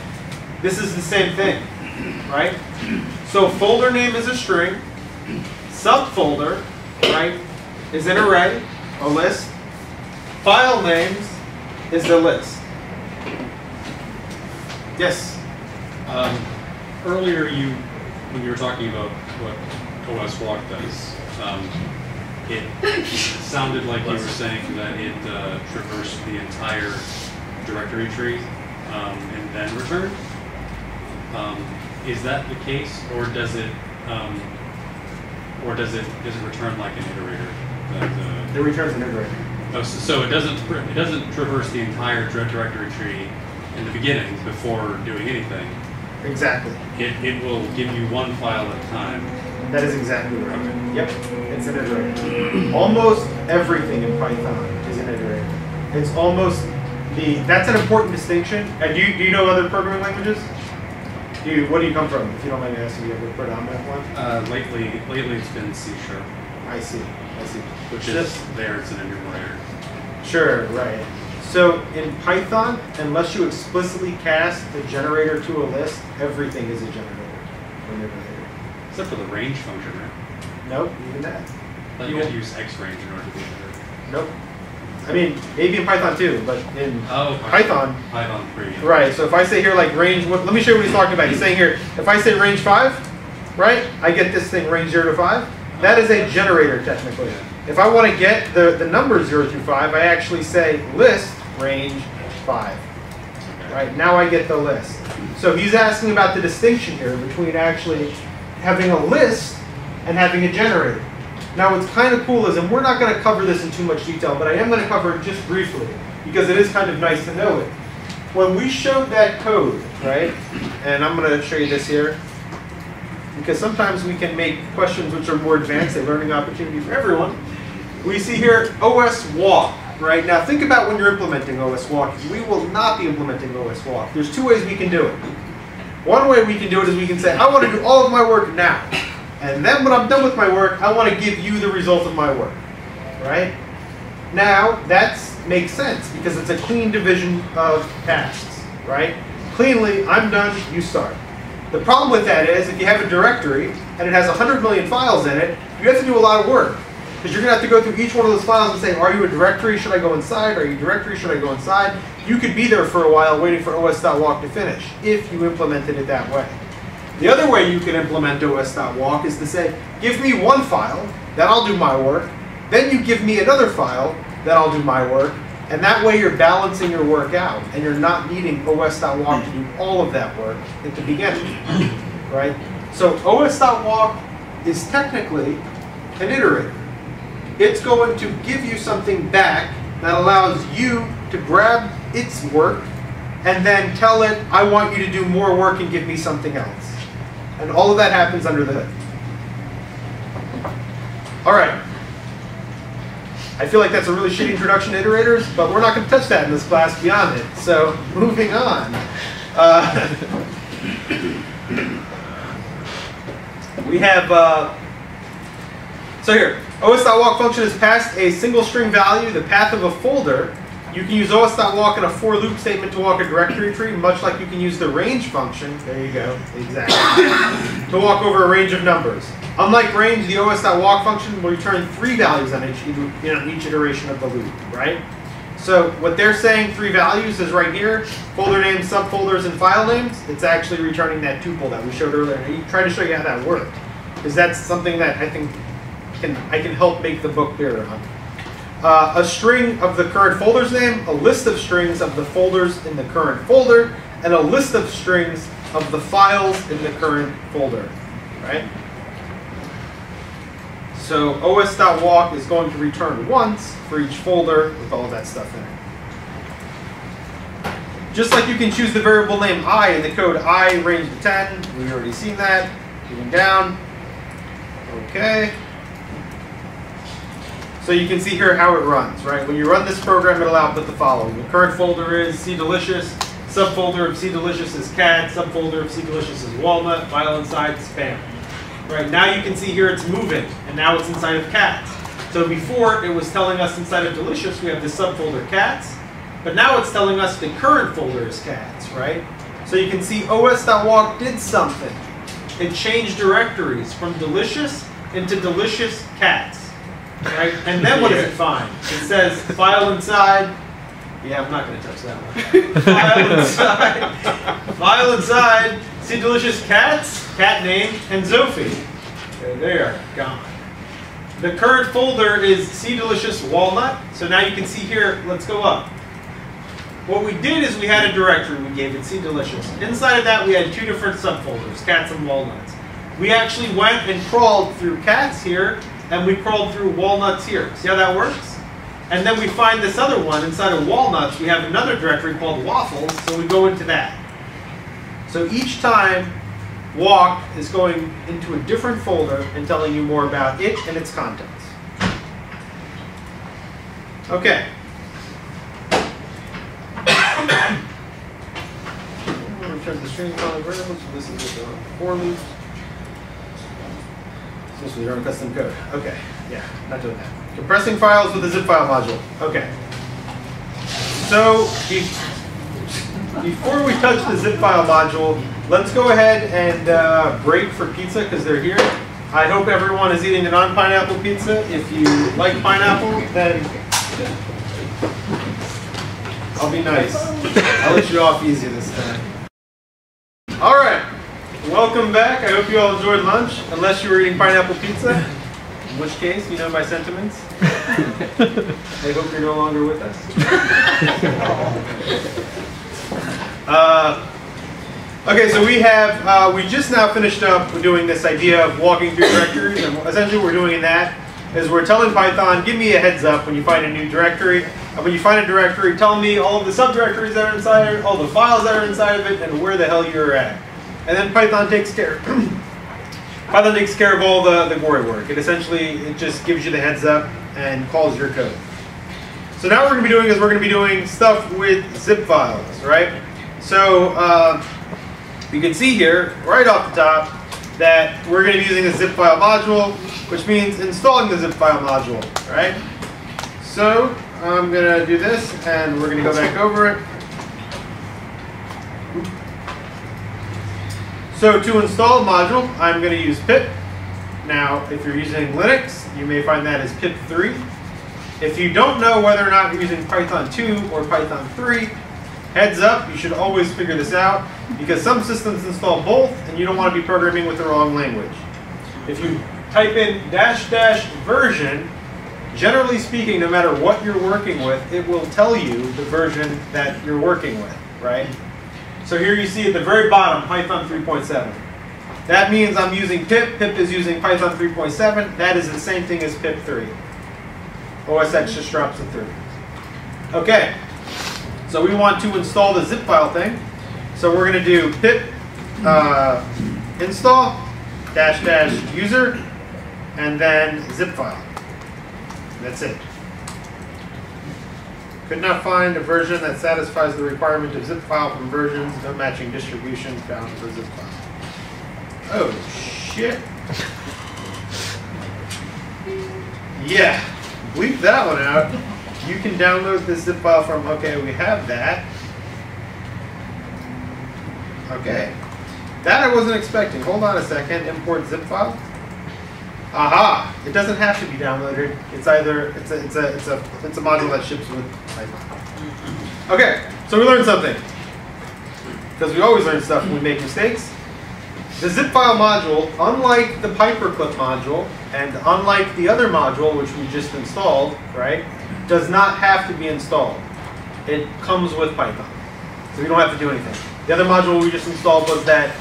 this is the same thing, right? So folder name is a string, subfolder, right, is an array, a list. File names is the list. Yes? Earlier, when you were talking about what OS walk does, it sounded like you were saying that it traversed the entire directory tree and then returned. Is that the case, or does it return like an iterator? That, it returns an iterator. Oh, so it doesn't traverse the entire directory tree in the beginning before doing anything. Exactly. It will give you one file at a time. That is exactly right. Okay. Yep, it's an iterator. Almost everything in Python is an iterator. It's almost the that's an important distinction. And do you know other programming languages? What do you come from? If you don't mind asking, do you have a predominant one? Lately it's been C#. I see. Which is there, it's an enumerator. Sure, right. So in Python, unless you explicitly cast the generator to a list, everything is a generator. Except for the range function, right? Nope, even that. But you have to use XRange in order to be a generator. Nope. I mean, maybe in Python too, but in Python 3. Yeah. Right, so if I say here like range, let me show you what he's talking about. He's saying here, if I say range 5, right, I get this thing range 0 to 5. That is a generator, technically. If I want to get the numbers 0 through 5, I actually say list range 5. Right, now I get the list. So he's asking about the distinction here between actually having a list and having a generator. Now what's kind of cool is, and we're not going to cover this in too much detail, but I am going to cover it just briefly, because it is kind of nice to know it. When we showed that code, right, and I'm going to show you this here, because sometimes we can make questions which are more advanced, a learning opportunity for everyone. We see here OS walk, right? Now think about when you're implementing OS walk. We will not be implementing OS walk. There's two ways we can do it. One way we can do it is we can say, I want to do all of my work now. And then when I'm done with my work, I want to give you the result of my work, right? Now, that makes sense because it's a clean division of tasks, right? Cleanly, I'm done, you start. The problem with that is if you have a directory and it has 100 million files in it, you have to do a lot of work because you're going to have to go through each one of those files and say, are you a directory? Should I go inside? Are you a directory? Should I go inside? You could be there for a while waiting for OS.walk to finish if you implemented it that way. The other way you can implement OS.walk is to say, give me one file, then I'll do my work, then you give me another file, then I'll do my work, and that way you're balancing your work out, and you're not needing OS.walk to do all of that work at the beginning, right? So OS.walk is technically an iterator. It's going to give you something back that allows you to grab its work and then tell it, I want you to do more work and give me something else. And all of that happens under the hood. All right. I feel like that's a really shitty introduction to iterators, but we're not going to touch that in this class beyond it. So moving on. We have, so here, OS.walk function has passed a single string value, the path of a folder. You can use OS.walk in a for loop statement to walk a directory tree, much like you can use the range function. There you go, exactly. To walk over a range of numbers. Unlike range, the OS.walk function will return 3 values on each iteration of the loop, right? So what they're saying 3 values is right here, folder names, subfolders, and file names. It's actually returning that tuple that we showed earlier. I tried to show you how that worked, because that's something that I think I can help make the book clearer on. A string of the current folder's name, a list of strings of the folders in the current folder, and a list of strings of the files in the current folder, right? So OS.walk is going to return once for each folder with all that stuff in it. Just like you can choose the variable name I in the code I range to 10. We've already seen that. Moving down. Okay. So you can see here how it runs, right? When you run this program, it'll output the following. The current folder is cdelicious, subfolder of cdelicious is cat, subfolder of cdelicious is walnut, file inside spam. Right, now you can see here it's moving, and now it's inside of cats. So before, it was telling us inside of delicious, we have the subfolder cats, but now it's telling us the current folder is cats, right? So you can see OS.walk did something. It changed directories from delicious into delicious cats. Right? And then what does it find? It says file inside. Yeah, I'm not going to touch that one. File inside, cdelicious cats, cat name, and Sophie. They are gone. The current folder is cdelicious walnut. So now you can see here, let's go up. What we did is we had a directory. We gave it cdelicious. Inside of that, we had two different subfolders, cats and walnuts. We actually went and crawled through cats here, and we crawled through walnuts here. See how that works? And then we find this other one. Inside of walnuts, we have another directory called waffles, so we go into that. So each time, walk is going into a different folder and telling you more about it and its contents. Okay. I'm going to return the string calling variables, so this is the for loops. This was our custom code. Okay, yeah, not doing that. Compressing files with the zipfile module. Okay. So before we touch the zipfile module, let's go ahead and break for pizza because they're here. I hope everyone is eating a non-pineapple pizza. If you like pineapple, then I'll be nice. I'll let you off easy this time. All right. Welcome back. I hope you all enjoyed lunch, unless you were eating pineapple pizza. In which case, you know my sentiments. I hope you're no longer with us. Okay, so we have, we just now finished up doing this idea of walking through directories. And essentially what we're doing in that is we're telling Python, give me a heads up when you find a new directory. And when you find a directory, tell me all of the subdirectories that are inside it, all the files that are inside of it, and where the hell you're at. And then Python takes care. Python takes care of all the gory work. It essentially, it just gives you the heads up and calls your code. So now what we're going to be doing is we're going to be doing stuff with zip files, right? So you can see here, right off the top, that we're going to be using a zip file module, which means installing the zip file module, right? So I'm going to do this, and we're going to go back over it. So to install a module, I'm going to use pip. Now, if you're using Linux, you may find that as pip3. If you don't know whether or not you're using Python 2 or Python 3, heads up, you should always figure this out, because some systems install both, and you don't want to be programming with the wrong language. If you type in --version, generally speaking, no matter what you're working with, it will tell you the version that you're working with, right? So here you see at the very bottom, Python 3.7. That means I'm using pip. Pip is using Python 3.7. That is the same thing as pip3. OSX just drops a 3. OK. So we want to install the zip file thing. So we're going to do pip install --user and then zip file. That's it. Could not find a version that satisfies the requirement of zip file from versions of matching distributions bound for zip file. Oh, shit. Yeah, bleep that one out. You can download this zip file from, okay, we have that. Okay. That I wasn't expecting. Hold on a second. Import zip file. Aha! It doesn't have to be downloaded. It's either it's a module that ships with Python. Okay, so we learned something, because we always learn stuff when we make mistakes. The zip file module, unlike the PiperClip module and unlike the other module which we just installed, right, does not have to be installed. It comes with Python, so we don't have to do anything. The other module we just installed was that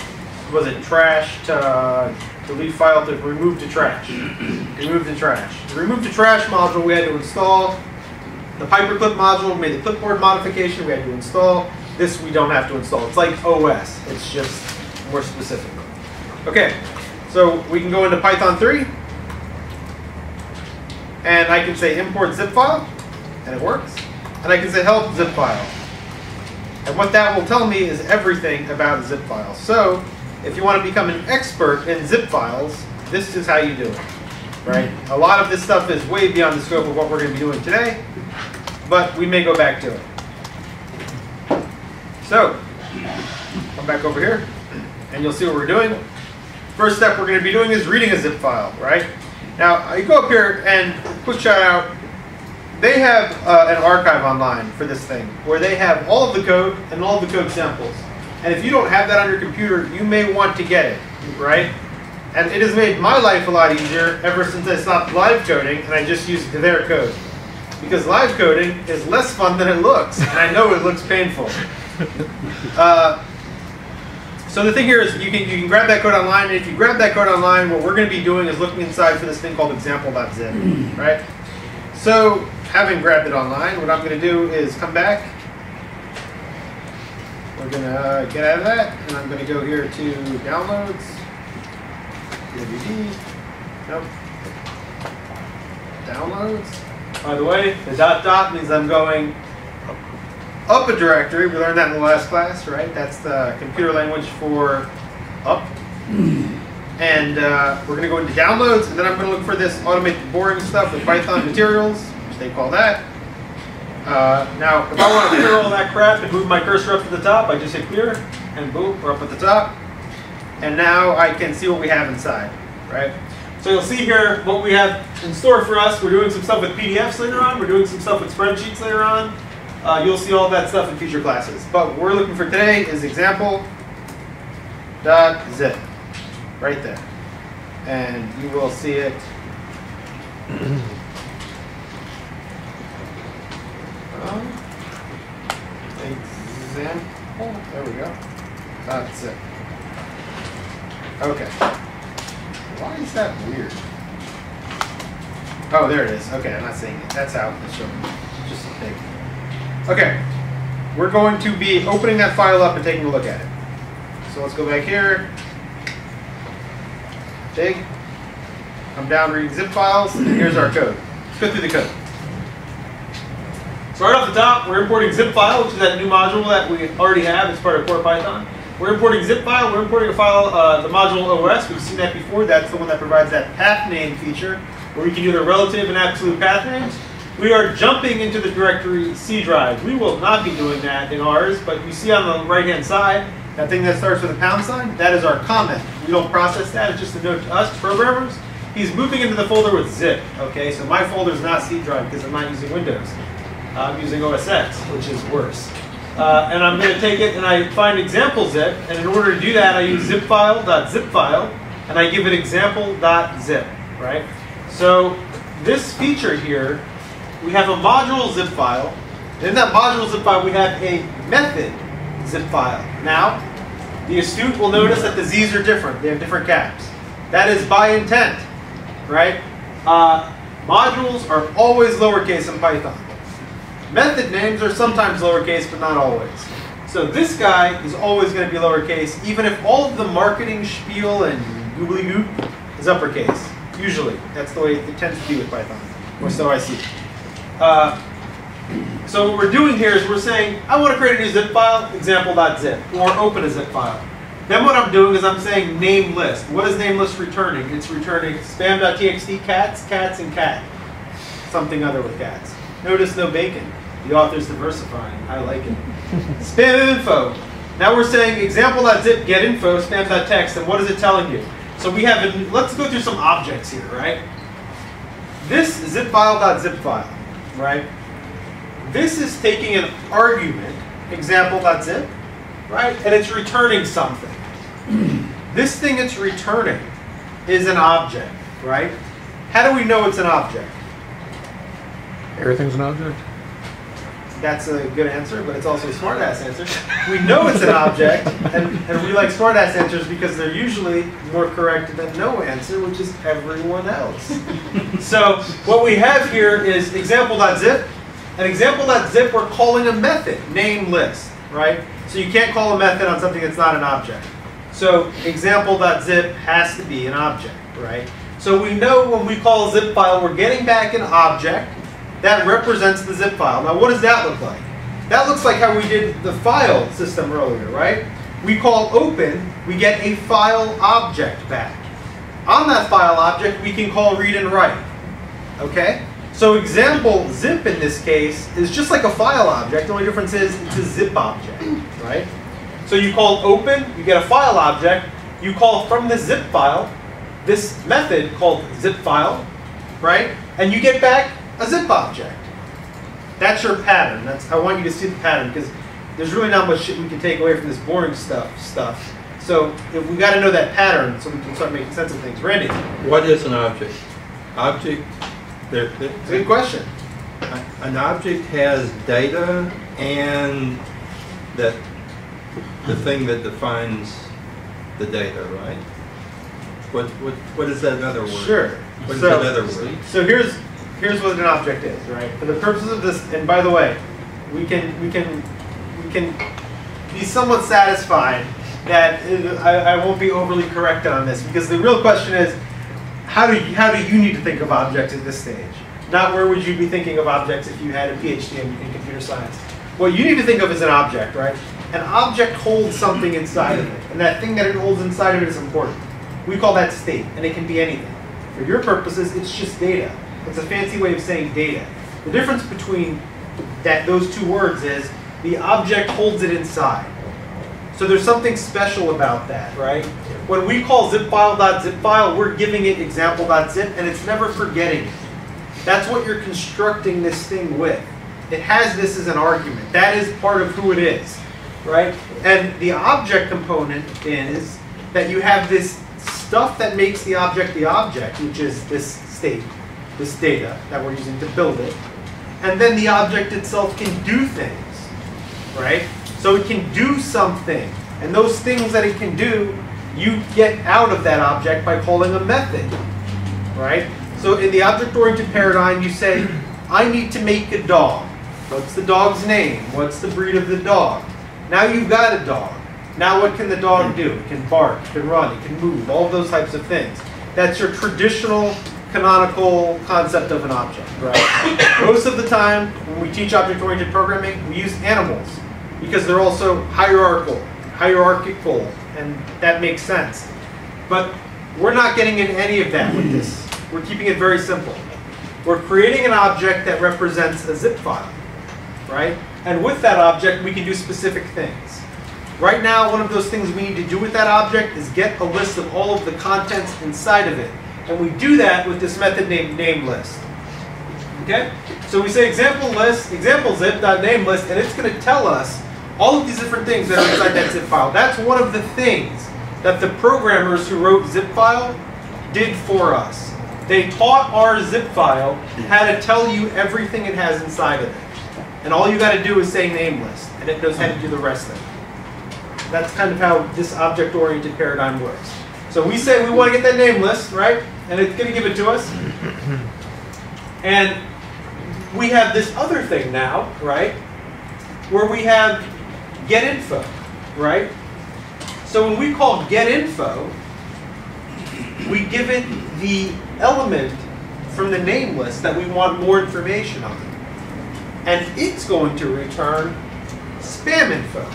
delete file to remove to trash. Remove to trash. The remove to trash module we had to install. The PiperClip module made the clipboard modification we had to install. This we don't have to install. It's like OS. It's just more specific. Okay, so we can go into Python 3. And I can say import zip file. And it works. And I can say help zip file. And what that will tell me is everything about zip file. So if you want to become an expert in zip files, this is how you do it, right? A lot of this stuff is way beyond the scope of what we're going to be doing today, but we may go back to it. So come back over here, and you'll see what we're doing. First step we're going to be doing is reading a zip file, right? Now, you go up here, and quick shout out, they have an archive online for this thing, where they have all of the code and all of the code samples. And if you don't have that on your computer, you may want to get it, right? And it has made my life a lot easier ever since I stopped live coding and I just used their code. Because live coding is less fun than it looks, and I know it looks painful. So the thing here is you can grab that code online, and if you grab that code online, what we're going to be doing is looking inside for this thing called example.zip, right? So having grabbed it online, what I'm going to do is come back. We're going to get out of that, and I'm going to go here to downloads, DVD, nope, downloads. By the way, the ... means I'm going up a directory. We learned that in the last class, right? That's the computer language for up. And we're going to go into downloads, and then I'm going to look for this Automate the Boring Stuff with Python materials, which they call that. Now, if I want to clear all that crap and move my cursor up to the top, I just hit clear, and boom, we're up at the top. And now I can see what we have inside, right? So you'll see here what we have in store for us. We're doing some stuff with PDFs later on. We're doing some stuff with spreadsheets later on. You'll see all that stuff in future classes. But what we're looking for today is example.zip, right there. And you will see it Example, there we go. That's it. Okay. Why is that weird? Oh, there it is. Okay, I'm not seeing it. That's out. It's just a thing. Okay. We're going to be opening that file up and taking a look at it. So let's go back here. Dig. I'm down reading zip files, and here's our code. Let's go through the code. So right off the top, we're importing zip file, which is that new module that we already have. It's part of Core Python. We're importing zip file. We're importing a file, the module OS. We've seen that before. That's the one that provides that path name feature, where we can do the relative and absolute path names. We are jumping into the directory C drive. We will not be doing that in ours, but you see on the right-hand side, that thing that starts with a $, that is our comment. We don't process that. It's just a note to us programmers. He's moving into the folder with zip. Okay, so my folder is not C drive because I'm not using Windows. I'm using OS X, which is worse. And I'm going to take it and I find example zip. And in order to do that, I use zipfile.zipfile, and I give it example.zip. Right. So this feature here, we have a module zip file. In that module zip file, we have a method zip file. Now, the astute will notice that the Z's are different. They have different caps. That is by intent. Right? Modules are always lowercase in Python. Method names are sometimes lowercase, but not always. So this guy is always going to be lowercase, even if all of the marketing spiel and goobly-goop is uppercase. Usually. That's the way it tends to be with Python. Or so I see. So what we're doing here is we're saying, I want to create a new zip file, example.zip, or open a zip file. Then what I'm doing is I'm saying name list. What is name list returning? It's returning spam.txt, cats, cats, and cat. Something other with cats. Notice no bacon. The author's diversifying. I like it. Spam info. Now we're saying example.zip get info, spam.text, and what is it telling you? So we have, let's go through some objects here, right? This zipfile.zip file, right? This is taking an argument, example.zip, right? And it's returning something. This thing it's returning is an object, right? How do we know it's an object? Everything's an object. That's a good answer, but it's also a smart-ass answer. We know it's an object, and we like smart-ass answers because they're usually more correct than no answer, which is everyone else. So what we have here is example.zip. And example.zip, we're calling a method, name list, right? So you can't call a method on something that's not an object. So example.zip has to be an object, right? So we know when we call a zip file, we're getting back an object that represents the zip file. Now what does that look like? That looks like how we did the file system earlier, right? We call open, we get a file object back. On that file object, we can call read and write, okay? So example zip in this case is just like a file object. The only difference is it's a zip object, right? So you call open, you get a file object. You call from the zip file, this method called zip file, right? And you get back a zip object. That's your pattern. That's, I want you to see the pattern because there's really not much shit we can take away from this boring stuff. So if we got to know that pattern so we can start making sense of things. Randy? What is an object? Object. Good question. An object has data and that the thing that defines the data, right? What is that another word? Sure. What is another word? So here's what an object is, right? For the purposes of this, and by the way, we can be somewhat satisfied that I won't be overly correct on this because the real question is, how do you need to think of objects at this stage? Not where would you be thinking of objects if you had a PhD in computer science. What you need to think of is an object, right? An object holds something inside of it, and that thing that it holds inside of it is important. We call that state, and it can be anything. For your purposes, it's just data. It's a fancy way of saying data. The difference between those two words is the object holds it inside. So there's something special about that, right? When we call zipfile.zipfile, we're giving it example.zip, and it's never forgetting it. That's what you're constructing this thing with. It has this as an argument. That is part of who it is, right? And the object component is that you have this stuff that makes the object, which is this state. this data that we're using to build it. And then the object itself can do things, right? So it can do something. And those things that it can do, you get out of that object by calling a method, right? So in the object-oriented paradigm, you say, I need to make a dog. What's the dog's name? What's the breed of the dog? Now you've got a dog. Now what can the dog do? It can bark, it can run, it can move, all those types of things. That's your traditional canonical concept of an object, right? Most of the time, when we teach object-oriented programming, we use animals because they're also hierarchical, and that makes sense. But we're not getting into any of that with this. We're keeping it very simple. We're creating an object that represents a zip file, right? And with that object, we can do specific things. Right now, one of those things we need to do with that object is get a list of all of the contents inside of it. And we do that with this method named nameList. Okay? So we say example list, example zip.nameList, and it's going to tell us all of these different things that are inside that zip file. That's one of the things that the programmers who wrote zip file did for us. They taught our zip file how to tell you everything it has inside of it. And all you got to do is say nameList, and it knows how to do the rest of it. That's kind of how this object-oriented paradigm works. So we say we want to get that nameList, right? And it's going to give it to us. And we have this other thing now, right? Where we have getInfo, right? So when we call getInfo, we give it the element from the nameList that we want more information on. And it's going to return spam info.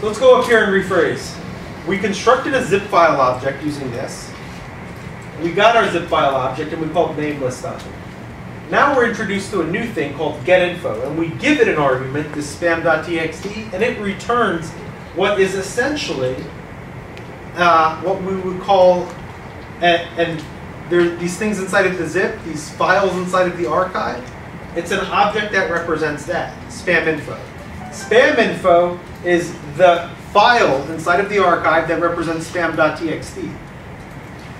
So let's go up here and rephrase. We constructed a zip file object using this. We got our zip file object and we called nameList on it. Now we're introduced to a new thing called getInfo, and we give it an argument, this spam.txt, and it returns what is essentially what we would call, and there are these things inside of the zip, these files inside of the archive. It's an object that represents that, spam info. Spam info is the file inside of the archive that represents spam.txt.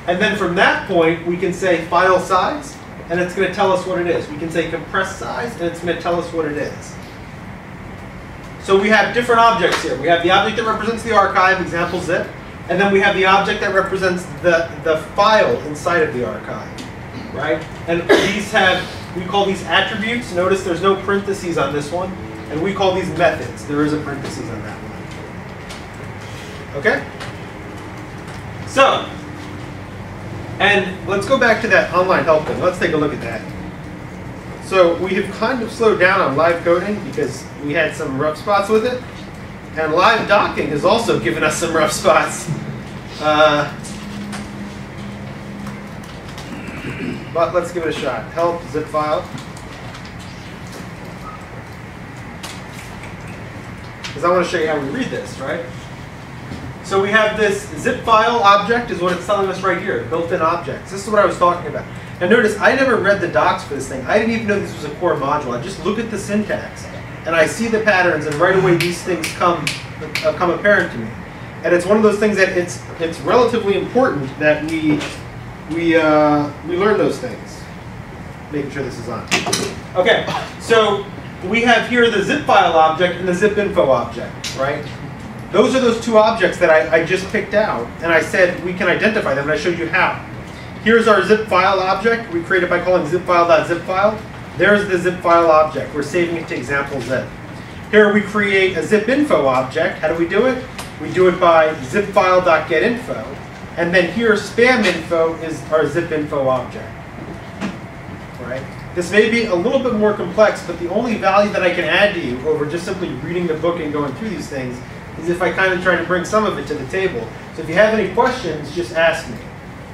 And then from that point, we can say file size, and it's going to tell us what it is. We can say compressed size, and it's going to tell us what it is. So we have different objects here. We have the object that represents the archive, example zip, and then we have the object that represents the file inside of the archive, right? And these have, we call these attributes. Notice there's no parentheses on this one. And we call these methods. There is a parentheses on that one. Okay? So, and let's go back to that online help thing. Let's take a look at that. So we have kind of slowed down on live coding because we had some rough spots with it. And live docking has also given us some rough spots. But let's give it a shot. Help zip file. Because I want to show you how we read this, right? So we have this zip file object is what it's telling us right here, built-in objects. This is what I was talking about. And notice, I never read the docs for this thing. I didn't even know this was a core module. I just look at the syntax, and I see the patterns, and right away these things come apparent to me. And it's one of those things that it's relatively important that we learn those things. Making sure this is on. Okay, so we have here the zip file object and the zip info object, right? Those are those two objects that I just picked out, and I said we can identify them, and I showed you how. Here's our zip file object. We create it by calling zipfile.zipfile. There's the zip file object. We're saving it to example zip. Here we create a zip info object. How do we do it? We do it by zipfile.getInfo, and then here spam info is our zip info object, right? This may be a little bit more complex, but the only value that I can add to you over just simply reading the book and going through these things is if I kind of try to bring some of it to the table. So if you have any questions, just ask me.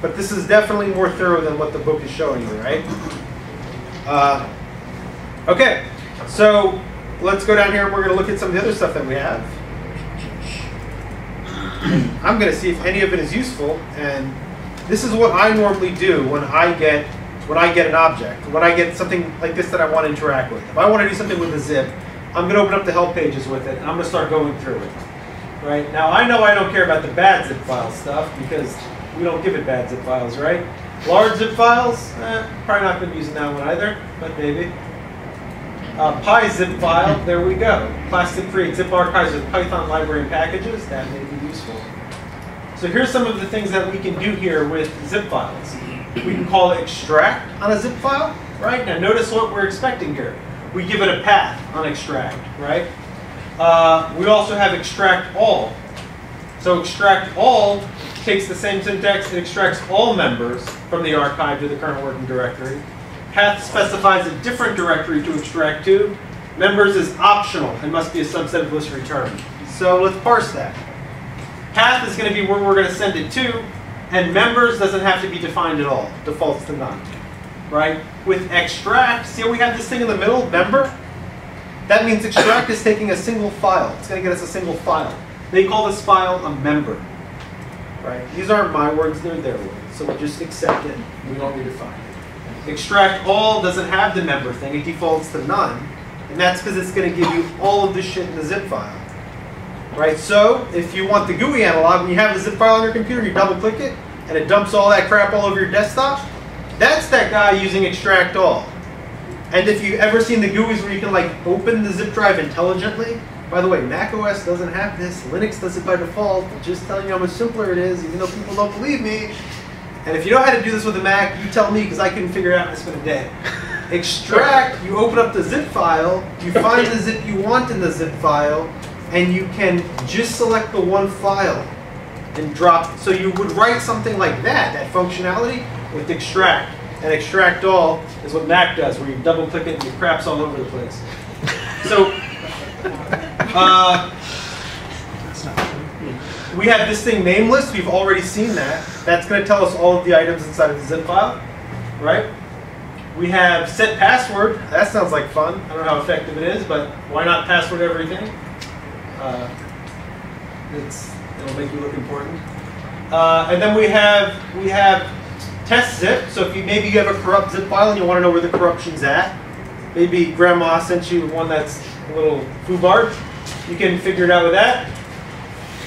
But this is definitely more thorough than what the book is showing you, right? Okay, so let's go down here and we're going to look at some of the other stuff that we have. I'm going to see if any of it is useful, and this is what I normally do when I get an object, when I get something like this that I want to interact with. If I want to do something with a zip, I'm going to open up the help pages with it, and I'm going to start going through it. Right? Now, I know I don't care about the bad zip file stuff, because we don't give it bad zip files, right? Large zip files, probably not going to be using that one either, but maybe. Py zip file, there we go. Class zip create zip archives with Python library and packages, that may be useful. So here's some of the things that we can do here with zip files. We can call extract on a zip file, right? Now notice what we're expecting here. We give it a path on extract, right? We also have extract all. So extract all takes the same syntax. It extracts all members from the archive to the current working directory. Path specifies a different directory to extract to. Members is optional and must be a subset of list return. So let's parse that. Path is going to be where we're going to send it to, and members doesn't have to be defined at all. Defaults to none, right? With extract, see how we have this thing in the middle, member? That means extract is taking a single file. It's going to get us a single file. They call this file a member, right? These aren't my words, they're their words. So we just accept it. We don't redefine it. Extract all doesn't have the member thing. It defaults to none, and that's because it's going to give you all of this shit in the zip file. Right, so if you want the GUI analog, when you have a zip file on your computer, you double click it, and it dumps all that crap all over your desktop. That's that guy using extract all. And if you've ever seen the GUIs where you can like open the zip drive intelligently, by the way, macOS doesn't have this, Linux does it by default. I'm just telling you how much simpler it is, even though people don't believe me. And if you know how to do this with a Mac, you tell me, because I couldn't figure it out and I spent a day. Extract, you open up the zip file, you find the zip you want in the zip file, and you can just select the one file and drop it. So you would write something like that, that functionality, with extract. And extract all is what Mac does, where you double click it and it craps all over the place. So we have this thing nameless. We've already seen that. That's going to tell us all of the items inside of the zip file, right? We have set password. That sounds like fun. I don't know how effective it is, but why not password everything? It'll make you look important. And then we have test zip. So if you maybe you have a corrupt zip file and you want to know where the corruption's at, maybe grandma sent you one that's a little foobarred. You can figure it out with that.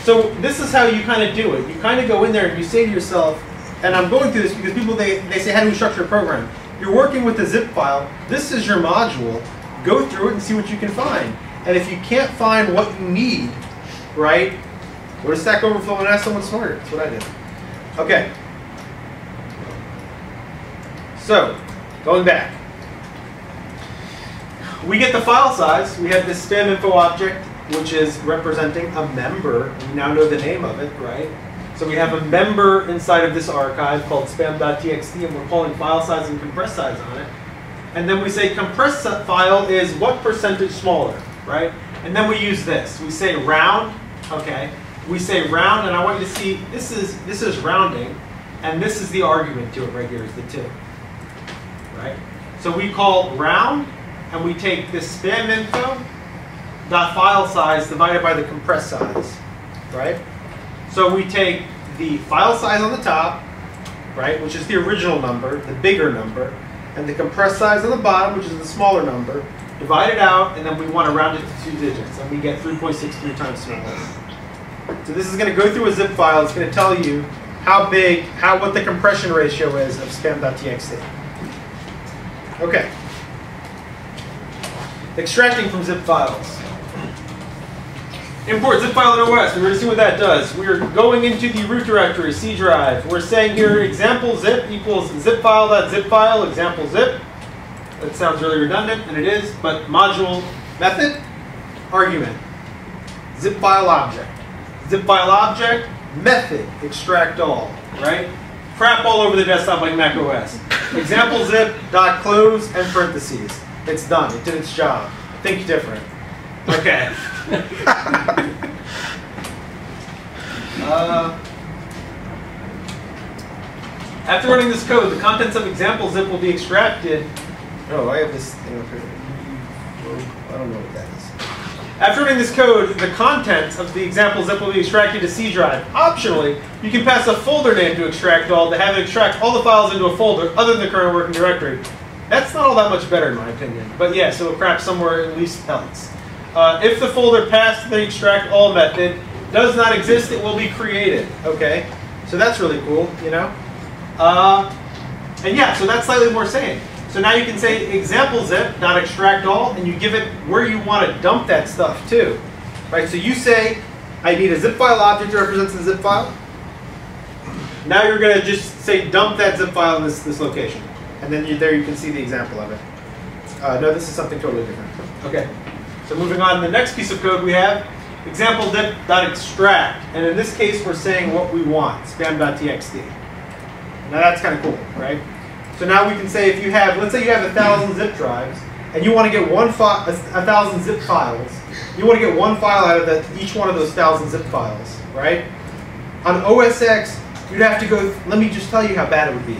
So this is how you kind of do it. You kind of go in there and you say to yourself, and I'm going through this because people they say, how do we structure a program? You're working with a zip file. This is your module. Go through it and see what you can find. And if you can't find what you need, right, go to Stack Overflow and ask someone smarter. That's what I did. Okay. So, going back. We get the file size. We have this spam info object, which is representing a member. We now know the name of it, right? So we have a member inside of this archive called spam.txt, and we're calling file size and compress size on it. And then we say compress file is what percentage smaller, right? And then we use this. We say round, okay. We say round, and I want you to see this is rounding, and this is the argument to it right here is the 2, right? So we call round, and we take this spam info dot file size divided by the compress size, right? So we take the file size on the top, right, which is the original number, the bigger number, and the compress size on the bottom, which is the smaller number. Divide it out, and then we want to round it to 2 digits, and we get 3.63 times smaller. So this is going to go through a zip file. It's going to tell you how big, what the compression ratio is of spam.txt. Okay. Extracting from zip files. Import zip file in OS. We're going to see what that does. We're going into the root directory, C drive. We're saying here example zip equals zipfile.zipfile example zip. That sounds really redundant, and it is, but module method, argument, zip file object, method, extract all, right? Crap all over the desktop like macOS. Example zip dot close and parentheses. It's done. It did its job. Think different. Okay. After running this code, the contents of example zip will be extracted. Oh, I have this thing up here. I don't know what that is. After running this code, the contents of the example zip will be extracted to C drive. Optionally, you can pass a folder name to extract all to have it extract all the files into a folder other than the current working directory. That's not all that much better in my opinion. But yeah, so it craps somewhere at least else. If the folder passed the extract all method does not exist, it will be created. Okay, so that's really cool, you know. And yeah, so that's slightly more sane. So now you can say example zip.extract all, and you give it where you want to dump that stuff to. Right? So you say, I need a zip file object that represents a zip file. Now you're going to just say dump that zip file in this location. And then there you can see the example of it. No, this is something totally different. Okay. So moving on, the next piece of code we have, example zip.extract. And in this case, we're saying what we want, spam.txt. Now that's kind of cool, right? So now we can say if you have, let's say you have 1,000 zip drives, and you want to get 1,000 zip files. You want to get one file out of each one of those 1,000 zip files, right? On OSX, you'd have to go, let me just tell you how bad it would be.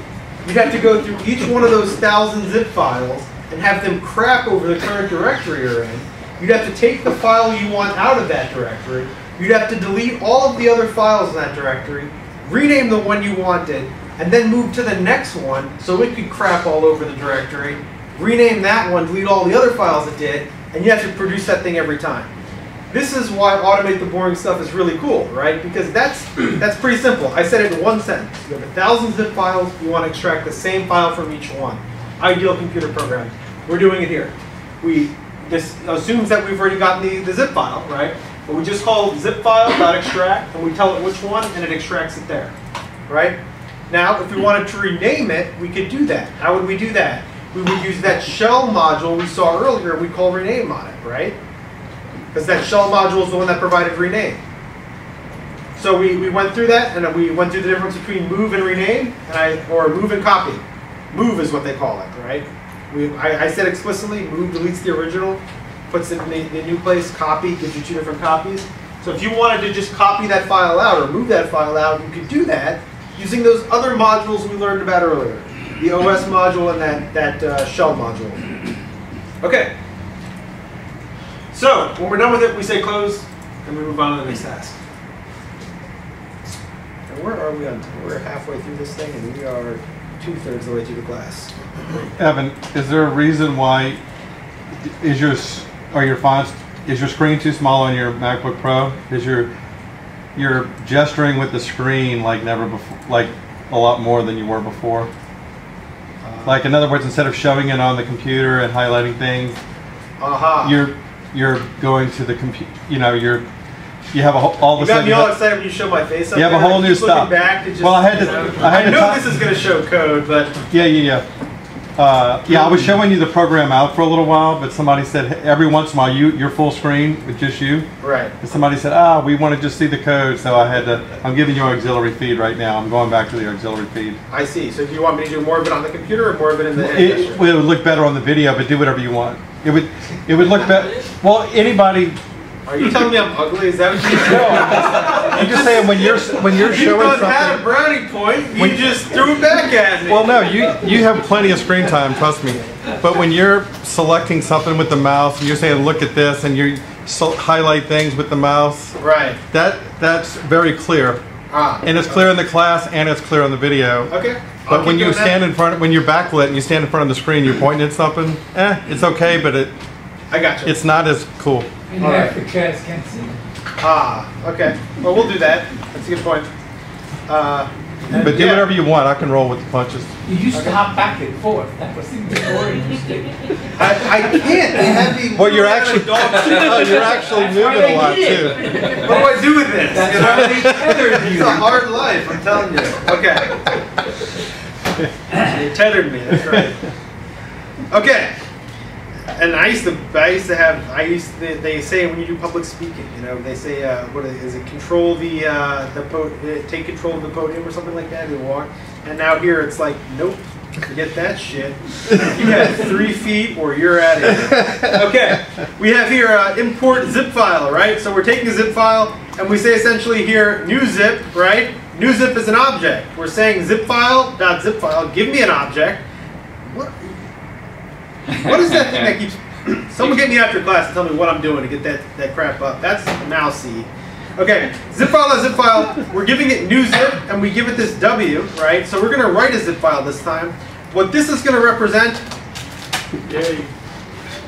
You'd have to go through each one of those 1,000 zip files and have them crap over the current directory you're in. You'd have to take the file you want out of that directory. You'd have to delete all of the other files in that directory, rename the one you wanted, and then move to the next one so it could crap all over the directory, rename that one, delete all the other files it did, and you have to produce that thing every time. This is why Automate the Boring Stuff is really cool, right? Because that's pretty simple. I said it in one sentence. You have 1,000 zip files. You want to extract the same file from each one. Ideal computer program. We're doing it here. This assumes that we've already gotten the zip file, right? But we just call zipfile.extract, and we tell it which one, and it extracts it there, right? Now, if we wanted to rename it, we could do that. How would we do that? We would use that shell module we saw earlier, we call rename on it, right? Because that shell module is the one that provided rename. So we went through that, and we went through the difference between move and rename, or move and copy. Move is what they call it, right? I said explicitly, move deletes the original, puts it in the new place, copy gives you two different copies. So if you wanted to just copy that file out or move that file out, you could do that using those other modules we learned about earlier. The OS module and that shell module. Okay. So when we're done with it, we say close, and we move on to the next task. And where are we on time? We're halfway through this thing, and we are 2/3 of the way through the class. Evan, is there a reason why is your screen too small on your MacBook Pro? Is you're gesturing with the screen like never before, like a lot more than you were before? Like, in other words, instead of showing it on the computer and highlighting things, you're going to the computer. You know, you have all the stuff. You got me all excited when you show my face. You have a whole new stuff. Well, I know this is going to show code, but yeah. I was showing you the program out for a little while, but somebody said, hey, every once in a while you're full screen with just you. Right. And somebody said, ah, we want to just see the code, so I had to. I'm giving you auxiliary feed right now. I'm going back to the auxiliary feed. I see. So do you want me to do more of it on the computer or more of it in the? It would look better on the video, but do whatever you want. It would look better. Well, anybody. Are you telling me I'm ugly? Is that what you know? I'm just saying when you're showing something. You had a brownie point. You just threw it back at me. Well, no, you have plenty of screen time, trust me. But when you're selecting something with the mouse and you're saying look at this and you highlight things with the mouse, right? That's very clear. And it's clear in the class and it's clear on the video. Okay. But when you stand in front, when you're backlit and you stand in front of the screen, you're pointing at something. It's okay, but I got you. It's not as cool. All right. Can't see. Okay. Well, we'll do that. That's a good point. But do whatever you want. I can roll with the punches. You used to hop back and forth. That was the boring mistake. I can't. Well, you're actually moving a lot too. What do I do with this? It's a hard life. I'm telling you. Okay. You tethered me. That's right. Okay. And they say when you do public speaking, you know, they say, what is it, control take control of the podium or something like that, they walk. And now here it's like, nope, forget that shit. You have 3 feet or you're out of here. Okay, we have here import zip file, right? So we're taking a zip file and we say essentially here, new zip, right? New zip is an object. We're saying zip file dot zip file, give me an object. What is that thing that keeps... Someone get me after class and tell me what I'm doing to get that crap up. That's mousey. Okay, zip file, we're giving it new zip, and we give it this W, right? So we're going to write a zip file this time. What this is going to represent... Yay.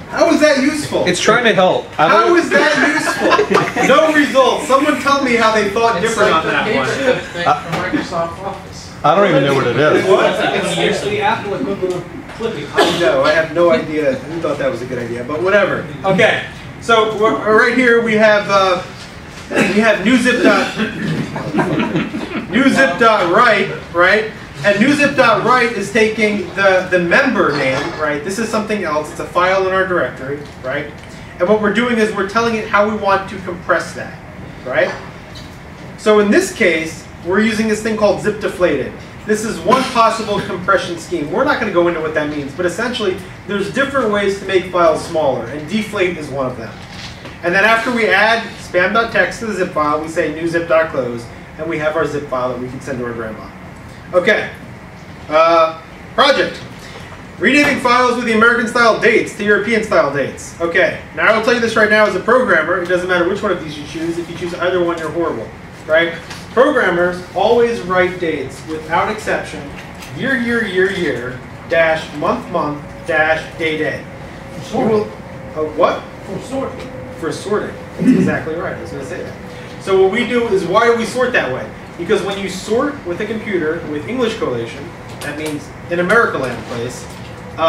How is that useful? It's trying to help. How is that useful? No results. Someone tell me how they thought different on that one. It's like the picture thing from Microsoft Office. I don't even know what it is. It's seriously Apple equivalent of clipping. I know, I have no idea who thought that was a good idea, but whatever. Okay, so right here we have new zip dot, new zip dot write, right? And new zip dot write is taking the member name, right? This is something else, it's a file in our directory, right? And what we're doing is we're telling it how we want to compress that, right? So in this case, we're using this thing called zip deflated. This is one possible compression scheme. We're not going to go into what that means, but essentially there's different ways to make files smaller, and deflate is one of them. And then after we add spam.txt to the zip file, we say new zip.close, and we have our zip file that we can send to our grandma. Okay, project. Renaming files with the American-style dates to European-style dates. Okay, now I will tell you this right now as a programmer, it doesn't matter which one of these you choose. If you choose either one, you're horrible, right? Programmers always write dates, without exception, year, dash, month, dash, day. For sorting. What? For sorting. For sorting. That's exactly right, I was going to say that. So what we do is, why do we sort that way? Because when you sort with a computer with English collation, that means in America land place,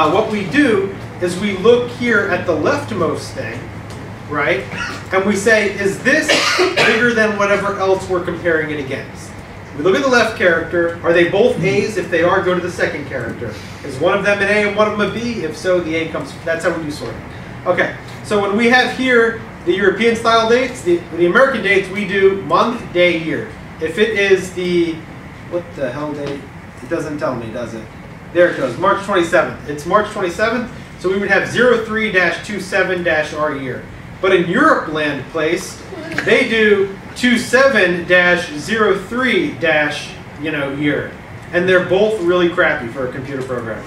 what we do is we look here at the leftmost thing, right? And we say, is this bigger than whatever else we're comparing it against? We look at the left character. Are they both A's? If they are, go to the second character. Is one of them an A and one of them a B? If so, the A comes. That's how we do sorting. Okay, so when we have here the European style dates, the American dates, we do month, day, year. If it is the, what the hell date? It doesn't tell me, does it? There it goes, March 27th. It's March 27th, so we would have 03-27-our year. But in Europe land place, they do 27-03- year. And they're both really crappy for a computer programmer.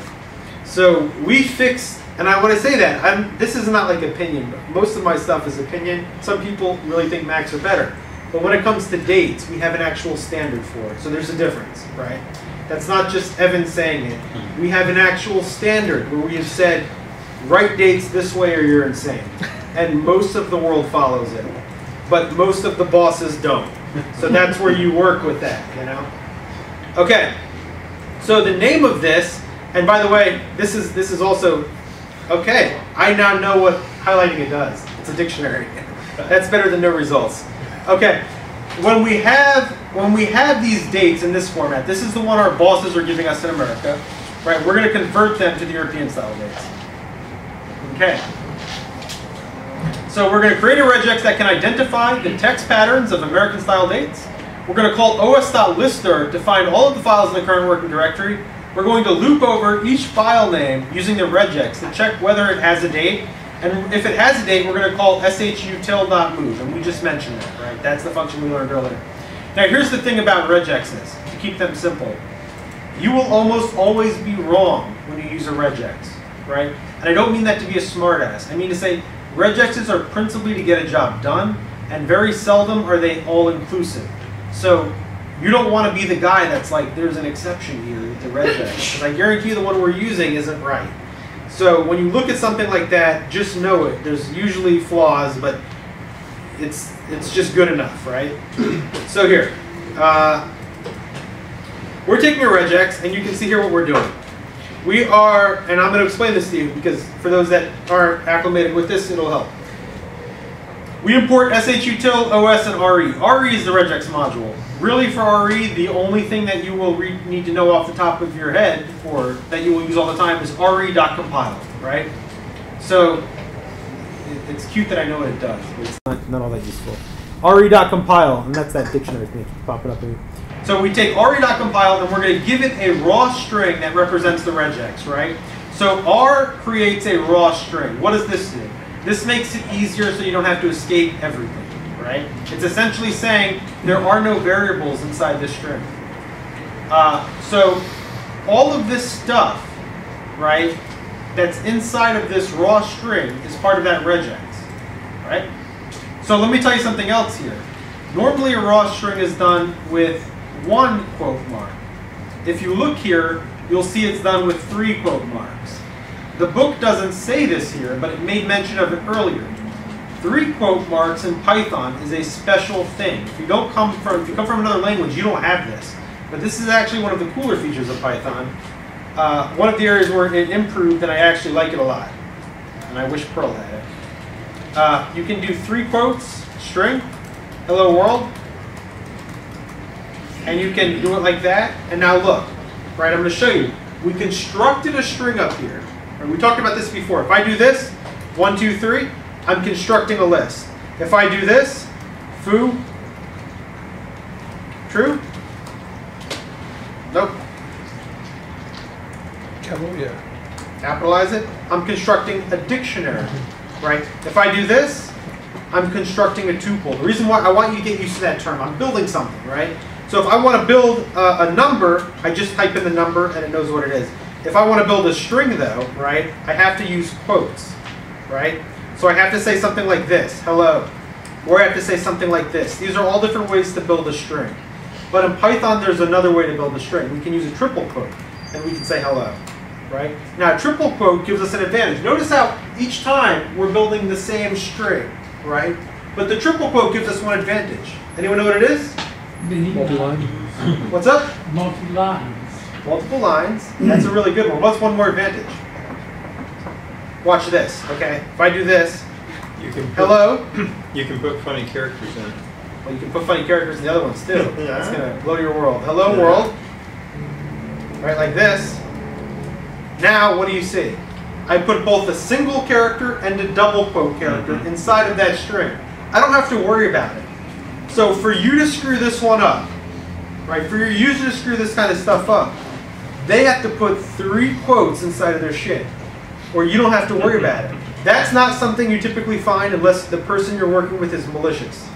So we fix, and when I say that, this is not like opinion, but most of my stuff is opinion. Some people really think Macs are better. But when it comes to dates, we have an actual standard for it. So there's a difference, right? That's not just Evan saying it. We have an actual standard where we have said, write dates this way or you're insane. And most of the world follows it. But most of the bosses don't. So that's where you work with that, you know? Okay, so the name of this, and by the way, this is also, okay, I now know what highlighting it does. It's a dictionary. That's better than no results. Okay, when we have these dates in this format, this is the one our bosses are giving us in America, right? We're going to convert them to the European style dates. Okay, so we're going to create a regex that can identify the text patterns of American style dates. We're going to call os.lister to find all of the files in the current working directory. We're going to loop over each file name using the regex to check whether it has a date. And if it has a date, we're going to call shutil.move, and we just mentioned that, right? That's the function we learned earlier. Now, here's the thing about regexes, to keep them simple. You will almost always be wrong when you use a regex, right? And I don't mean that to be a smartass. I mean to say regexes are principally to get a job done, and very seldom are they all-inclusive. So you don't want to be the guy that's like, there's an exception here with the regex, because I guarantee you the one we're using isn't right. So when you look at something like that, just know it. There's usually flaws, but it's just good enough, right? So here, we're taking a regex, and you can see here what we're doing. We are, and I'm going to explain this to you, because for those that aren't acclimated with this, it'll help. We import shutil, os, and re. re is the regex module. Really, for re, the only thing that you will need to know off the top of your head, or that you will use all the time, is re.compile, right? So it's cute that I know what it does, but it's not all that useful. re.compile, and that's that dictionary thing popping up here. So we take re.compile, and we're going to give it a raw string that represents the regex, right? So r creates a raw string. What does this do? This makes it easier so you don't have to escape everything. Right? It's essentially saying there are no variables inside this string. So all of this stuff, right, that's inside of this raw string is part of that regex, right? So let me tell you something else here. Normally a raw string is done with one quote mark. If you look here, you'll see it's done with three quote marks. The book doesn't say this here, but it made mention of it earlier. Three quote marks in Python is a special thing. If you come from another language, you don't have this. But this is actually one of the cooler features of Python. One of the areas where it improved, and I actually like it a lot. And I wish Perl had it. You can do 3 quotes, string, hello world. And you can do it like that. And now look, right, I'm going to show you. We constructed a string up here. We talked about this before. If I do this, 1, 2, 3, I'm constructing a list. If I do this, foo, true, nope. Capitalize it. I'm constructing a dictionary, right? If I do this, I'm constructing a tuple. The reason why I want you to get used to that term, I'm building something, right? So if I want to build a number, I just type in the number and it knows what it is. If I want to build a string though, right, I have to use quotes, right? So I have to say something like this, hello, or I have to say something like this. These are all different ways to build a string. But in Python, there's another way to build a string. We can use a triple quote and we can say hello. Right? Now, triple quote gives us an advantage. Notice how each time we're building the same string, right? But the triple quote gives us one advantage. Anyone know what it is? Multiple lines. What's up? Multiple lines. Multiple lines. That's a really good one. What's one more advantage? Watch this, okay? If I do this, you can put, hello. You can put funny characters in. Well, you can put funny characters in the other ones too. Yeah. That's going to blow your world. Hello, world. Right, like this. Now, what do you see? I put both a single character and a double quote character inside of that string. I don't have to worry about it. So for you to screw this one up, right? For your user to screw this kind of stuff up, they have to put 3 quotes inside of their shit, or you don't have to worry about it. That's not something you typically find unless the person you're working with is malicious,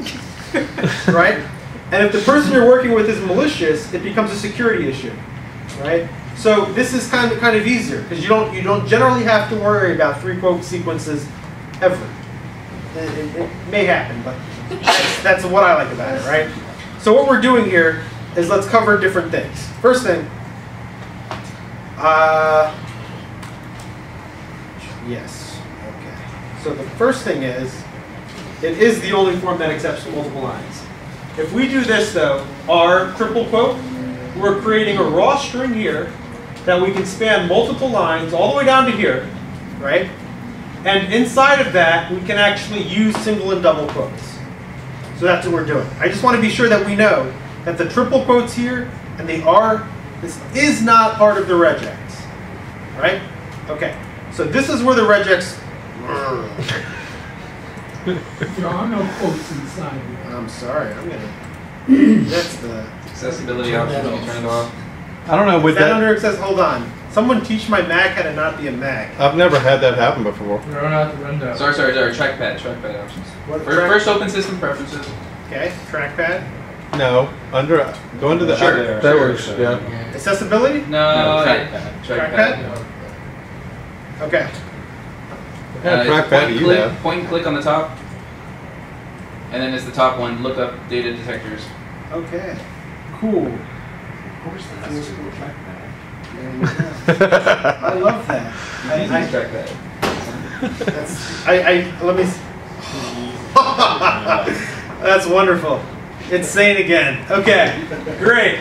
right? And if the person you're working with is malicious, it becomes a security issue, right? So this is kind of easier because you don't generally have to worry about 3 quote sequences ever. It may happen, but that's what I like about it, right? So what we're doing here is let's cover different things. First thing, yes, okay. So the first thing is, it is the only form that accepts multiple lines. If we do this though, our triple quote, we're creating a raw string here that we can span multiple lines all the way down to here, right? And inside of that, we can actually use single and double quotes. So that's what we're doing. I just want to be sure that we know that the triple quotes here and the R, this is not part of the regex, right? Okay, so this is where the regex. There are no quotes inside. I'm sorry, I'm gonna, that's the. Accessibility option turned off. I don't know. With that under access, hold on. Someone teach my Mac how to not be a Mac. I've never had that happen before. Sorry. Trackpad options. First, open system preferences. Okay, trackpad. No, under. Go into the. Sure, that works. Yeah. Accessibility. No. Trackpad. No. Okay. Trackpad. You have. Point and click on the top, and then as the top one, look up data detectors. Okay. Cool. Of course, that's cool. Trackpad. I love that. I track that. That's, let me. That's wonderful. It's sane again. Okay, great.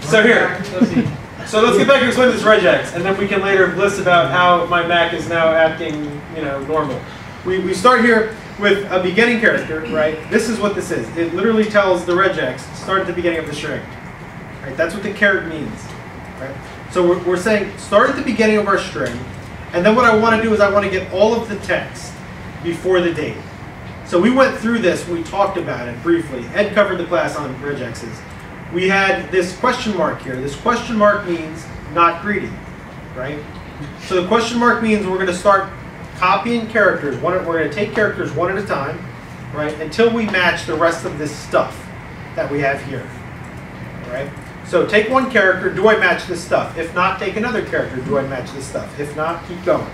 So here, let's get back and explain this regex, and then we can later bliss about how my Mac is now acting, normal. We start here with a beginning character, right? This is what this is. It literally tells the regex, start at the beginning of the string. Right? That's what the caret means. Right? So we're saying, start at the beginning of our string, and then what I want to do is I want to get all of the text before the date. So we went through this, we talked about it briefly. Ed covered the class on regexes. We had this question mark here. This question mark means not greedy, right? So the question mark means we're going to start copying characters. We're going to take characters one at a time, right, until we match the rest of this stuff that we have here, right? So take one character, do I match this stuff? If not, take another character, do I match this stuff? If not, keep going.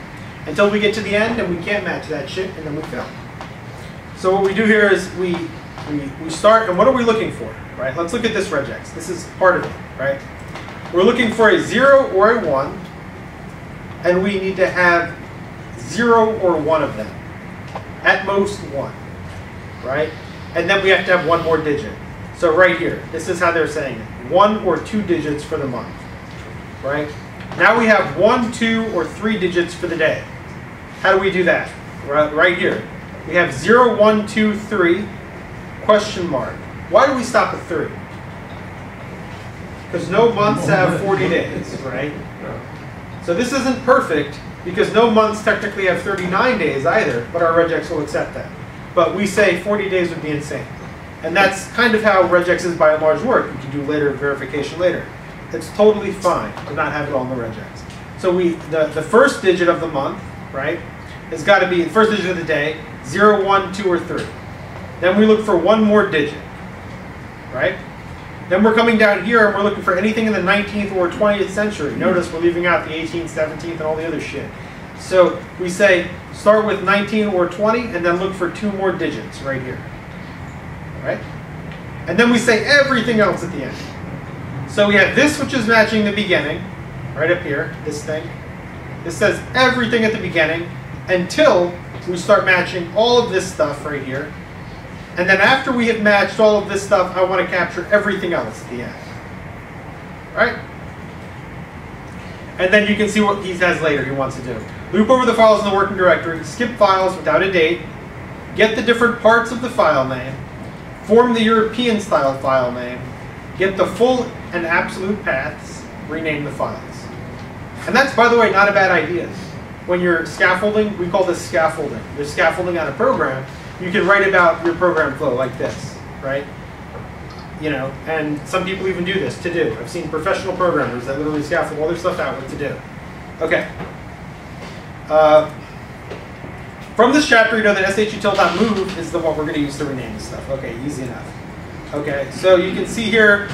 Until we get to the end and we can't match that shit, and then we fail. So what we do here is we start, and what are we looking for, right? Let's look at this regex. This is part of it, right? We're looking for a 0 or a 1, and we need to have 0 or 1 of them, at most 1, right? And then we have to have 1 more digit. So right here, this is how they're saying it. 1 or 2 digits for the month, right? Now we have 1, 2, or 3 digits for the day. How do we do that? Right here. We have 0, 1, 2, 3, question mark. Why do we stop at 3? Because no months have 40 days, right? So this isn't perfect because no months technically have 39 days either, but our regex will accept that. But we say 40 days would be insane. And that's kind of how regexes by and large work. You can do later verification later. It's totally fine to not have it all in the regex. So the first digit of the month, right, has got to be the first digit of the day, 0, 1, 2, or 3. Then we look for 1 more digit, right? Then we're coming down here and we're looking for anything in the 19th or 20th century. Notice we're leaving out the 18th, 17th, and all the other shit. So we say start with 19 or 20 and then look for 2 more digits right here. Right? And then we say everything else at the end. So we have this, which is matching the beginning, right up here, this thing. This says everything at the beginning until we start matching all of this stuff right here. And then after we have matched all of this stuff, I want to capture everything else at the end. Right? And then you can see what he has later he wants to do. Loop over the files in the working directory, skip files without a date, get the different parts of the file name, form the European-style file name, get the full and absolute paths, rename the files. And that's, by the way, not a bad idea. When you're scaffolding, we call this scaffolding. You're scaffolding on a program. You can write about your program flow like this, right? You know, and some people even do this, to do. I've seen professional programmers that literally scaffold all their stuff out with to do. Okay. From this chapter, you know that shutil.move is the one we're going to use to rename this stuff. Okay, easy enough. Okay, so you can see here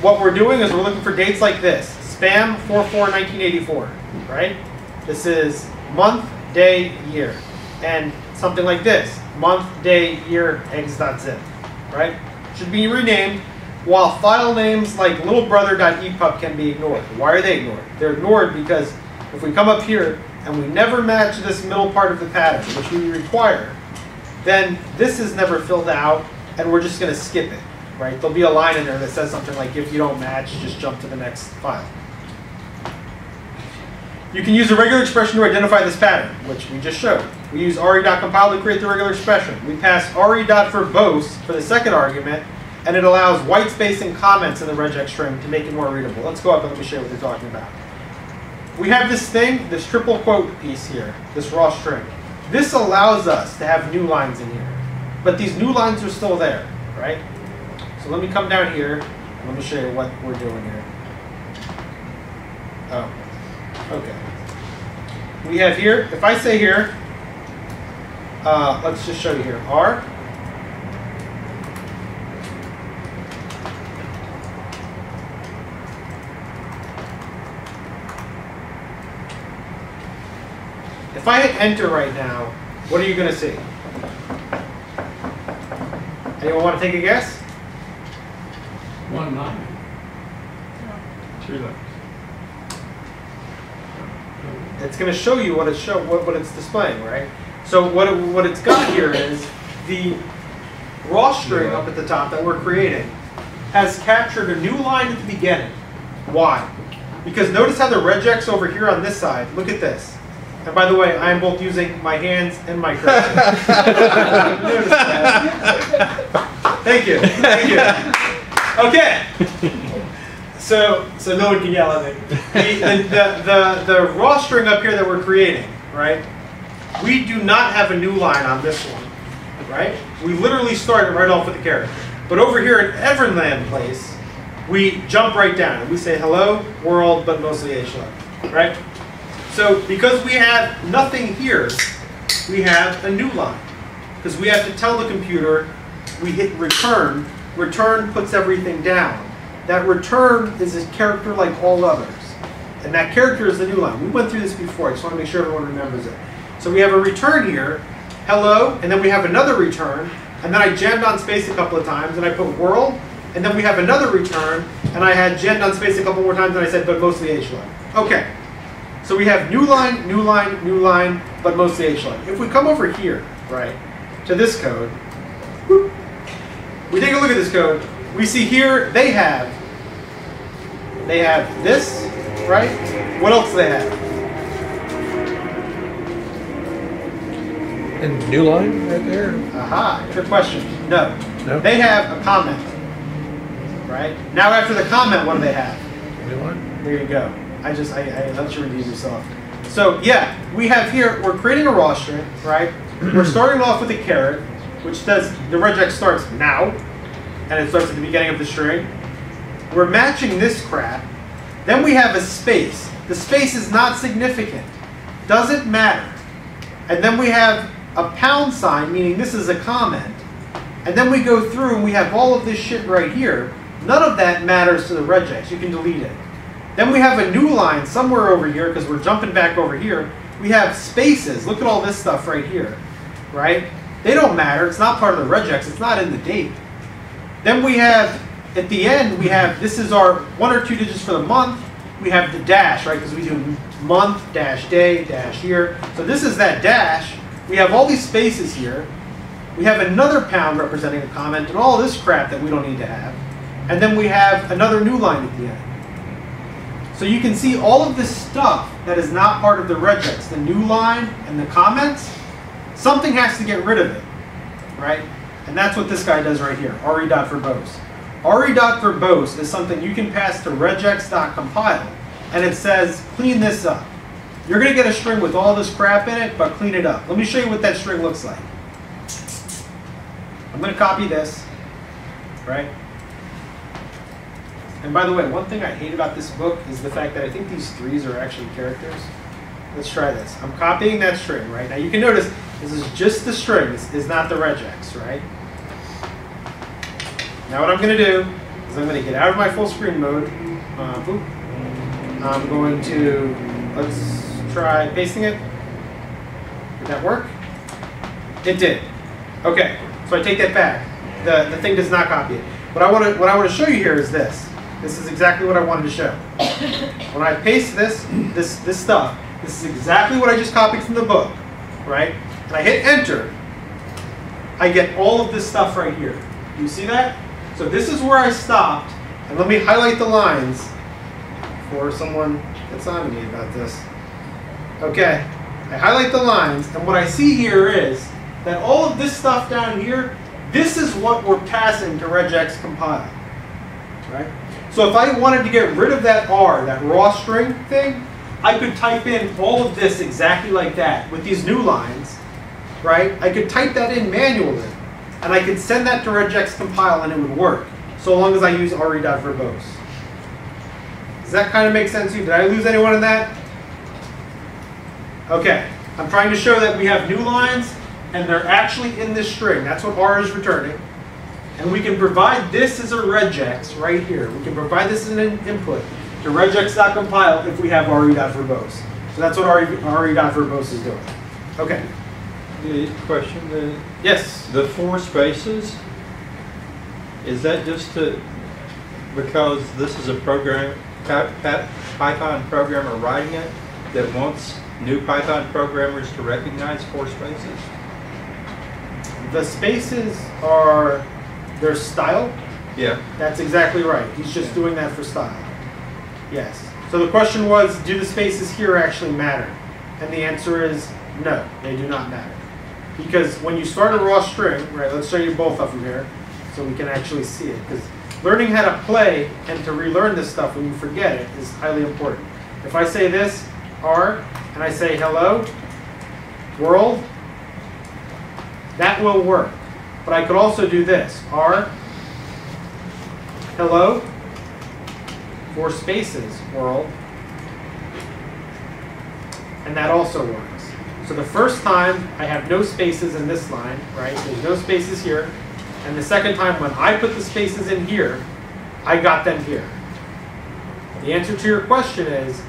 what we're doing is we're looking for dates like this. Spam 4/4/1984, right? This is month, day, year. And something like this. Month, day, year, eggs.zip, right? Should be renamed, while file names like littlebrother.epub can be ignored. Why are they ignored? They're ignored because if we come up here and we never match this middle part of the pattern, which we require, then this is never filled out, and we're just going to skip it, right? There'll be a line in there that says something like, if you don't match, just jump to the next file. You can use a regular expression to identify this pattern, which we just showed. We use re.compile to create the regular expression. We pass re.verbose for the second argument, and it allows white space and comments in the regex string to make it more readable. Let's go up and let me show you what they're talking about. We have this thing, this triple quote piece here, this raw string. This allows us to have new lines in here, but these new lines are still there, right? So let me come down here, and let me show you what we're doing here. Oh. Okay. We have here, if I say here, let's just show you here, R. If I hit enter right now, what are you going to see? Anyone want to take a guess? 1 9. 3 left. It's going to show you what it's displaying, right? So what it's got here is the raw string up at the top that we're creating has captured a new line at the beginning. Why? Because notice how the regex over here on this side. Look at this. And by the way, I am both using my hands and my cursor. Notice that. Thank you. Thank you. Okay. So no one can yell at me. The raw string up here that we're creating, right? We do not have a new line on this one, right? We literally start it right off with a character. But over here in Everland place, we jump right down and we say hello world, but mostly HLO, right? So because we have nothing here, we have a new line because we have to tell the computer. We hit return. Return puts everything down. That return is a character like all others. And that character is the new line. We went through this before. I just want to make sure everyone remembers it. So we have a return here, hello, and then we have another return. And then I jammed on space a couple of times, and I put world. And then we have another return, and I had jammed on space a couple more times, and I said, but mostly HLine. OK. So we have new line, new line, new line, but mostly HLine. If we come over here, right, to this code, whoop, we take a look at this code. we see here they have this, right? What else do they have? And new line right there. Aha, good question. No. No. They have a comment. Right? Now after the comment, what do they have? New line. There you go. I let you redeem yourself. So yeah, we have here, we're creating a raw string, right? We're starting off with a caret, which says the regex starts now, and it starts at the beginning of the string. We're matching this crap. Then we have a space. The space is not significant. Doesn't matter. And then we have a pound sign, meaning this is a comment. And then we go through and we have all of this shit right here. None of that matters to the regex. You can delete it. Then we have a new line somewhere over here, because we're jumping back over here. We have spaces. Look at all this stuff right here, right? They don't matter. It's not part of the regex. It's not in the date. Then we have, at the end, we have, this is our 1 or 2 digits for the month. We have the dash, right? Because we do month, dash day, dash year. So this is that dash. We have all these spaces here. We have another pound representing a comment and all this crap that we don't need to have. And then we have another new line at the end. So you can see all of this stuff that is not part of the regex, the new line and the comments, something has to get rid of it, right? And that's what this guy does right here, re.verbose. re.verbose is something you can pass to regex.compile, and it says, clean this up. You're going to get a string with all this crap in it, but clean it up. Let me show you what that string looks like. I'm going to copy this, right? And by the way, one thing I hate about this book is the fact that I think these 3s are actually characters. Let's try this. I'm copying that string, right? Now you can notice this is just the string. This is not the regex, right? Now what I'm going to do is I'm going to get out of my full screen mode. I'm going to, let's try pasting it. Did that work? It did. Okay, so I take that back. The thing does not copy it. What I want to show you here is this. This is exactly what I wanted to show. When I paste this stuff, this is exactly what I just copied from the book, right? And I hit enter, I get all of this stuff right here. Do you see that? So this is where I stopped, and let me highlight the lines for someone that's on to me about this. Okay, I highlight the lines, and what I see here is that all of this stuff down here, this is what we're passing to regex compile, right? So if I wanted to get rid of that R, that raw string thing, I could type in all of this exactly like that with these new lines, right? I could type that in manually, and I could send that to regex compile, and it would work, so long as I use re.verbose. Does that kind of make sense to you? Did I lose anyone in that? Okay, I'm trying to show that we have new lines, and they're actually in this string. That's what R is returning. And we can provide this as a regex right here. We can provide this as an input to regex.compile if we have re.verbose. So that's what re.verbose is doing. Okay. The question. Yes. The 4 spaces. Is that just to, because this is a program, Python programmer writing it that wants new Python programmers to recognize 4 spaces? The spaces are their style. Yeah. That's exactly right. He's just doing that for style. Yes. So the question was, do the spaces here actually matter? And the answer is no, they do not matter. Because when you start a raw string, right, let's show you both of them here so we can actually see it. Because learning how to play and to relearn this stuff when you forget it is highly important. If I say this, R, and I say hello, world, that will work. But I could also do this, R, hello, 4 spaces, world, and that also works. So the first time, I have no spaces in this line, right? There's no spaces here. And the second time, when I put the spaces in here, I got them here. The answer to your question is,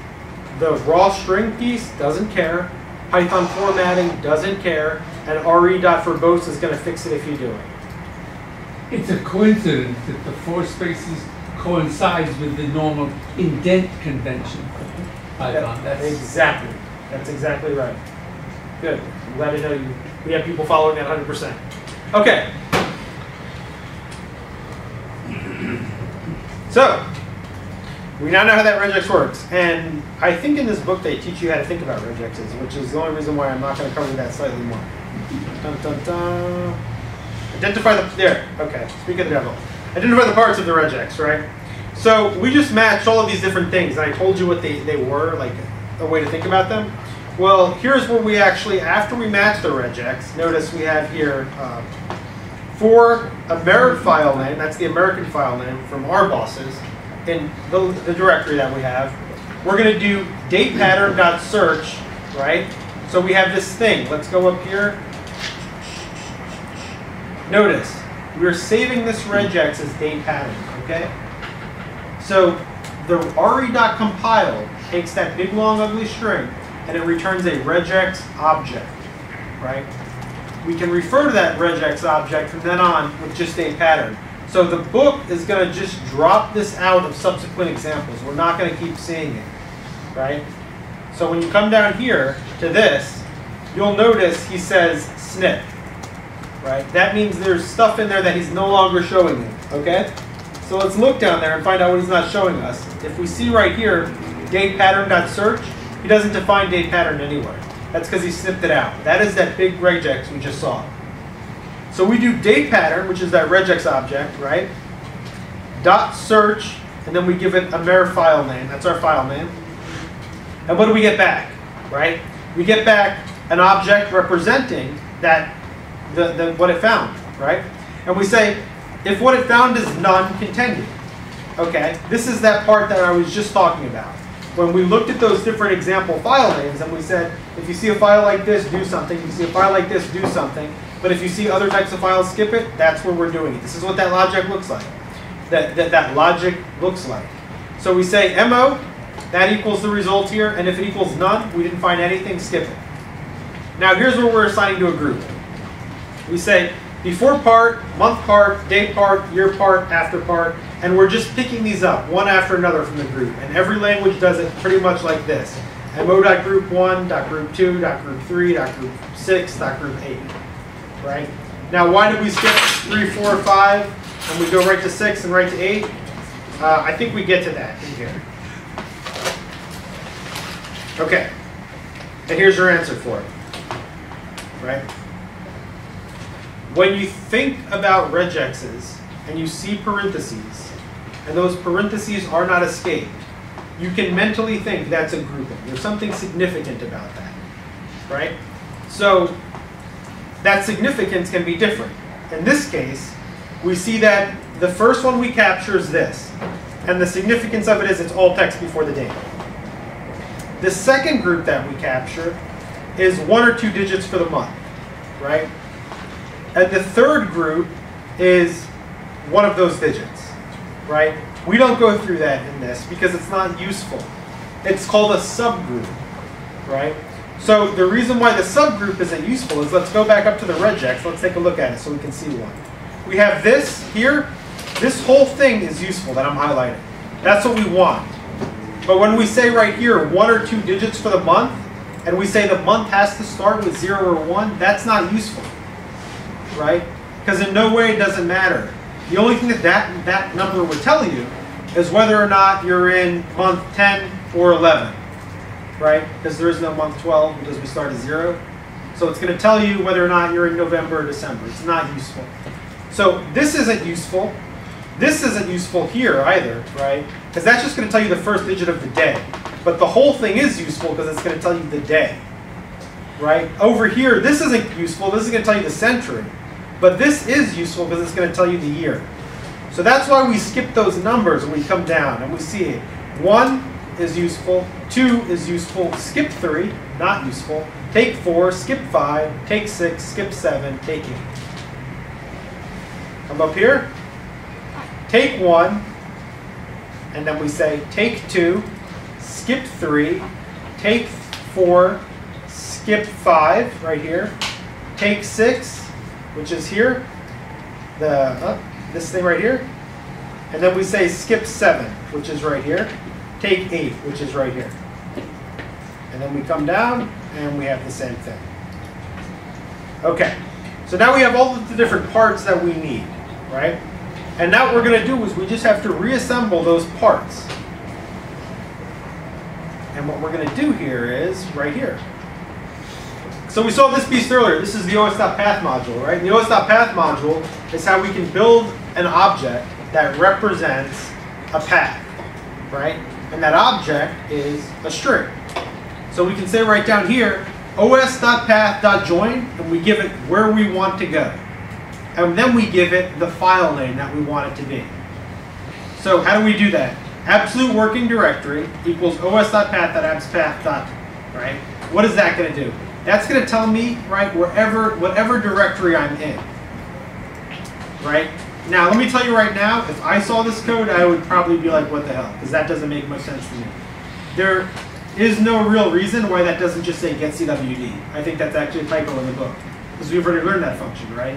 the raw string piece doesn't care, Python formatting doesn't care, and re.verbose is going to fix it if you do it. It's a coincidence that the 4 spaces coincides with the normal indent convention for Python. Exactly. That's exactly right. Good. I'm glad to know you. We have people following that 100%. Okay. So we now know how that regex works. And I think in this book they teach you how to think about regexes, which is the only reason why I'm not going to cover that slightly more. Dun, dun, dun. Identify the, there, okay, speak of the devil. Identify the parts of the regex, right? So we just matched all of these different things. And I told you what they were, like a way to think about them. Well, here's where we actually, after we match the regex, notice we have here for American file name, that's the American file name from our bosses, in the directory that we have, we're going to do date pattern.search, right? So we have this thing. Let's go up here. Notice, we're saving this regex as date pattern, okay? So the re.compile takes that big, long, ugly string, and it returns a regex object, right? We can refer to that regex object from then on with just a pattern. So the book is going to just drop this out of subsequent examples. We're not going to keep seeing it, right? So when you come down here to this, you'll notice he says snip, right? That means there's stuff in there that he's no longer showing you, okay? So let's look down there and find out what he's not showing us. If we see right here, date pattern.search, he doesn't define date pattern anywhere. That's because he snipped it out. That is that big regex we just saw. So we do date pattern, which is that regex object, right? Dot search, and then we give it a mer file name. That's our file name. And what do we get back, right? We get back an object representing that what it found, right? And we say, if what it found is none, continue. Okay, this is that part that I was just talking about. When we looked at those different example file names and we said, if you see a file like this, do something. If you see a file like this, do something. But if you see other types of files, skip it. That's where we're doing it. This is what that logic looks like. That logic looks like. So we say MO, that equals the result here. And if it equals none, we didn't find anything, skip it. Now here's where we're assigning to a group. We say before part, month part, day part, year part, after part. And we're just picking these up, one after another from the group. And every language does it pretty much like this. mo.group1, .group2, .group3, .group6, .group8, right? Now, why did we skip 3, 4, 5, and we go right to 6 and right to 8? I think we get to that in here. Okay, and here's your answer for it, right? When you think about regexes, and you see parentheses, and those parentheses are not escaped, you can mentally think that's a grouping. There's something significant about that, right? So that significance can be different. In this case, we see that the first one we capture is this, and the significance of it is it's all text before the date. The second group that we capture is 1 or 2 digits for the month, right? And the third group is one of those digits, right? We don't go through that in this because it's not useful. It's called a subgroup, right? So the reason why the subgroup isn't useful is let's go back up to the regex. Let's take a look at it so we can see one. We have this here. This whole thing is useful that I'm highlighting. That's what we want. But when we say right here 1 or 2 digits for the month, and we say the month has to start with 0 or 1, that's not useful, right? Because in no way does it matter. The only thing that that number would tell you is whether or not you're in month 10 or 11, right? Because there is no month 12 because we start at 0. So it's going to tell you whether or not you're in November or December. It's not useful. So this isn't useful. This isn't useful here either, right? Because that's just going to tell you the first digit of the day. But the whole thing is useful because it's going to tell you the day, right? Over here, this isn't useful. This is going to tell you the century. But this is useful because it's going to tell you the year. So that's why we skip those numbers when we come down and we see it. 1 is useful, 2 is useful, skip 3, not useful, take 4, skip 5, take 6, skip 7, take 8. Come up here, take 1, and then we say take 2, skip 3, take 4, skip 5, right here, take 6, which is here, this thing right here. And then we say skip 7, which is right here. Take 8, which is right here. And then we come down, and we have the same thing. OK, so now we have all of the different parts that we need, right? And now what we're going to do is we just have to reassemble those parts. And what we're going to do here is right here. So we saw this piece earlier. This is the os.path module, right? And the os.path module is how we can build an object that represents a path, right? And that object is a string. So we can say right down here, os.path.join, and we give it where we want to go. And then we give it the file name that we want it to be. So how do we do that? Absolute working directory equals os.path.abspath. Right? What is that going to do? That's going to tell me, right, whatever directory I'm in. Right? Now, let me tell you right now, if I saw this code, I would probably be like, what the hell? Because that doesn't make much sense to me. There is no real reason why that doesn't just say getCWD. I think that's actually a typo in the book, because we've already learned that function, right?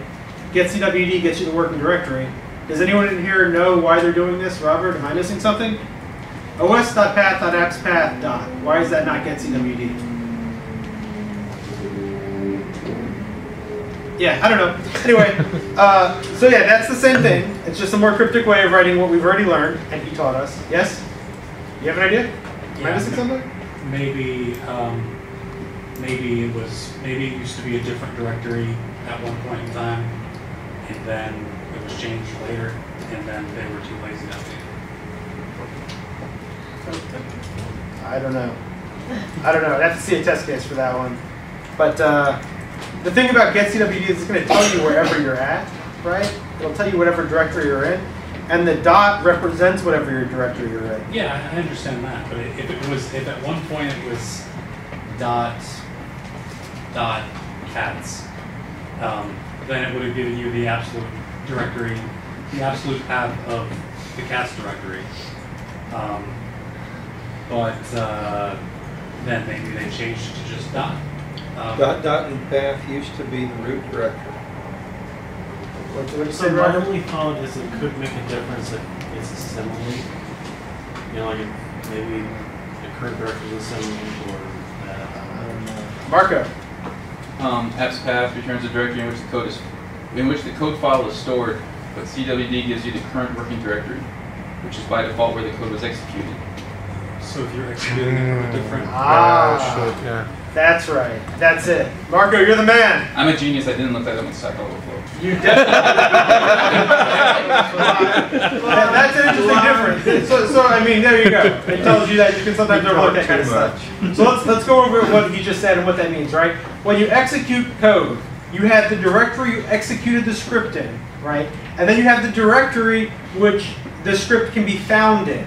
GetCWD gets you the working directory. Does anyone in here know why they're doing this? Robert, am I missing something? os.path.abspath. Why is that not getCWD? Yeah, I don't know. Anyway, so yeah, that's the same thing. It's just a more cryptic way of writing what we've already learned and he taught us. Yes? You have an idea? Am I missing something? Maybe, maybe it used to be a different directory at one point in time, and then it was changed later, and then they were too lazy to update. I don't know. I don't know. I'd have to see a test case for that one. But the thing about getCWD is it's going to tell you wherever you're at, right? It'll tell you whatever directory you're in, and the dot represents whatever your directory you're in. Yeah, I understand that, but if at one point it was dot cats, then it would have given you the absolute directory, the absolute path of the cats directory. Then maybe they changed to just dot. Dot and path used to be the root directory. So my only thought is it could make a difference if it's a simile. You know, like maybe the current directory is a simile or I don't know. Marco. Abspath returns a directory in which the code is file is stored, but CWD gives you the current working directory, which is by default where the code was executed. So if you're executing a different That's right. That's it. Marco, you're the man. I'm a genius. I didn't look that up in Stack Overflow. You definitely did. That's an interesting difference. So I mean, there you go. It tells you that you can sometimes overlook that kind of stuff. So let's go over what he just said and what that means, right? When you execute code, you have the directory you executed the script in, right? And then you have the directory which the script can be found in,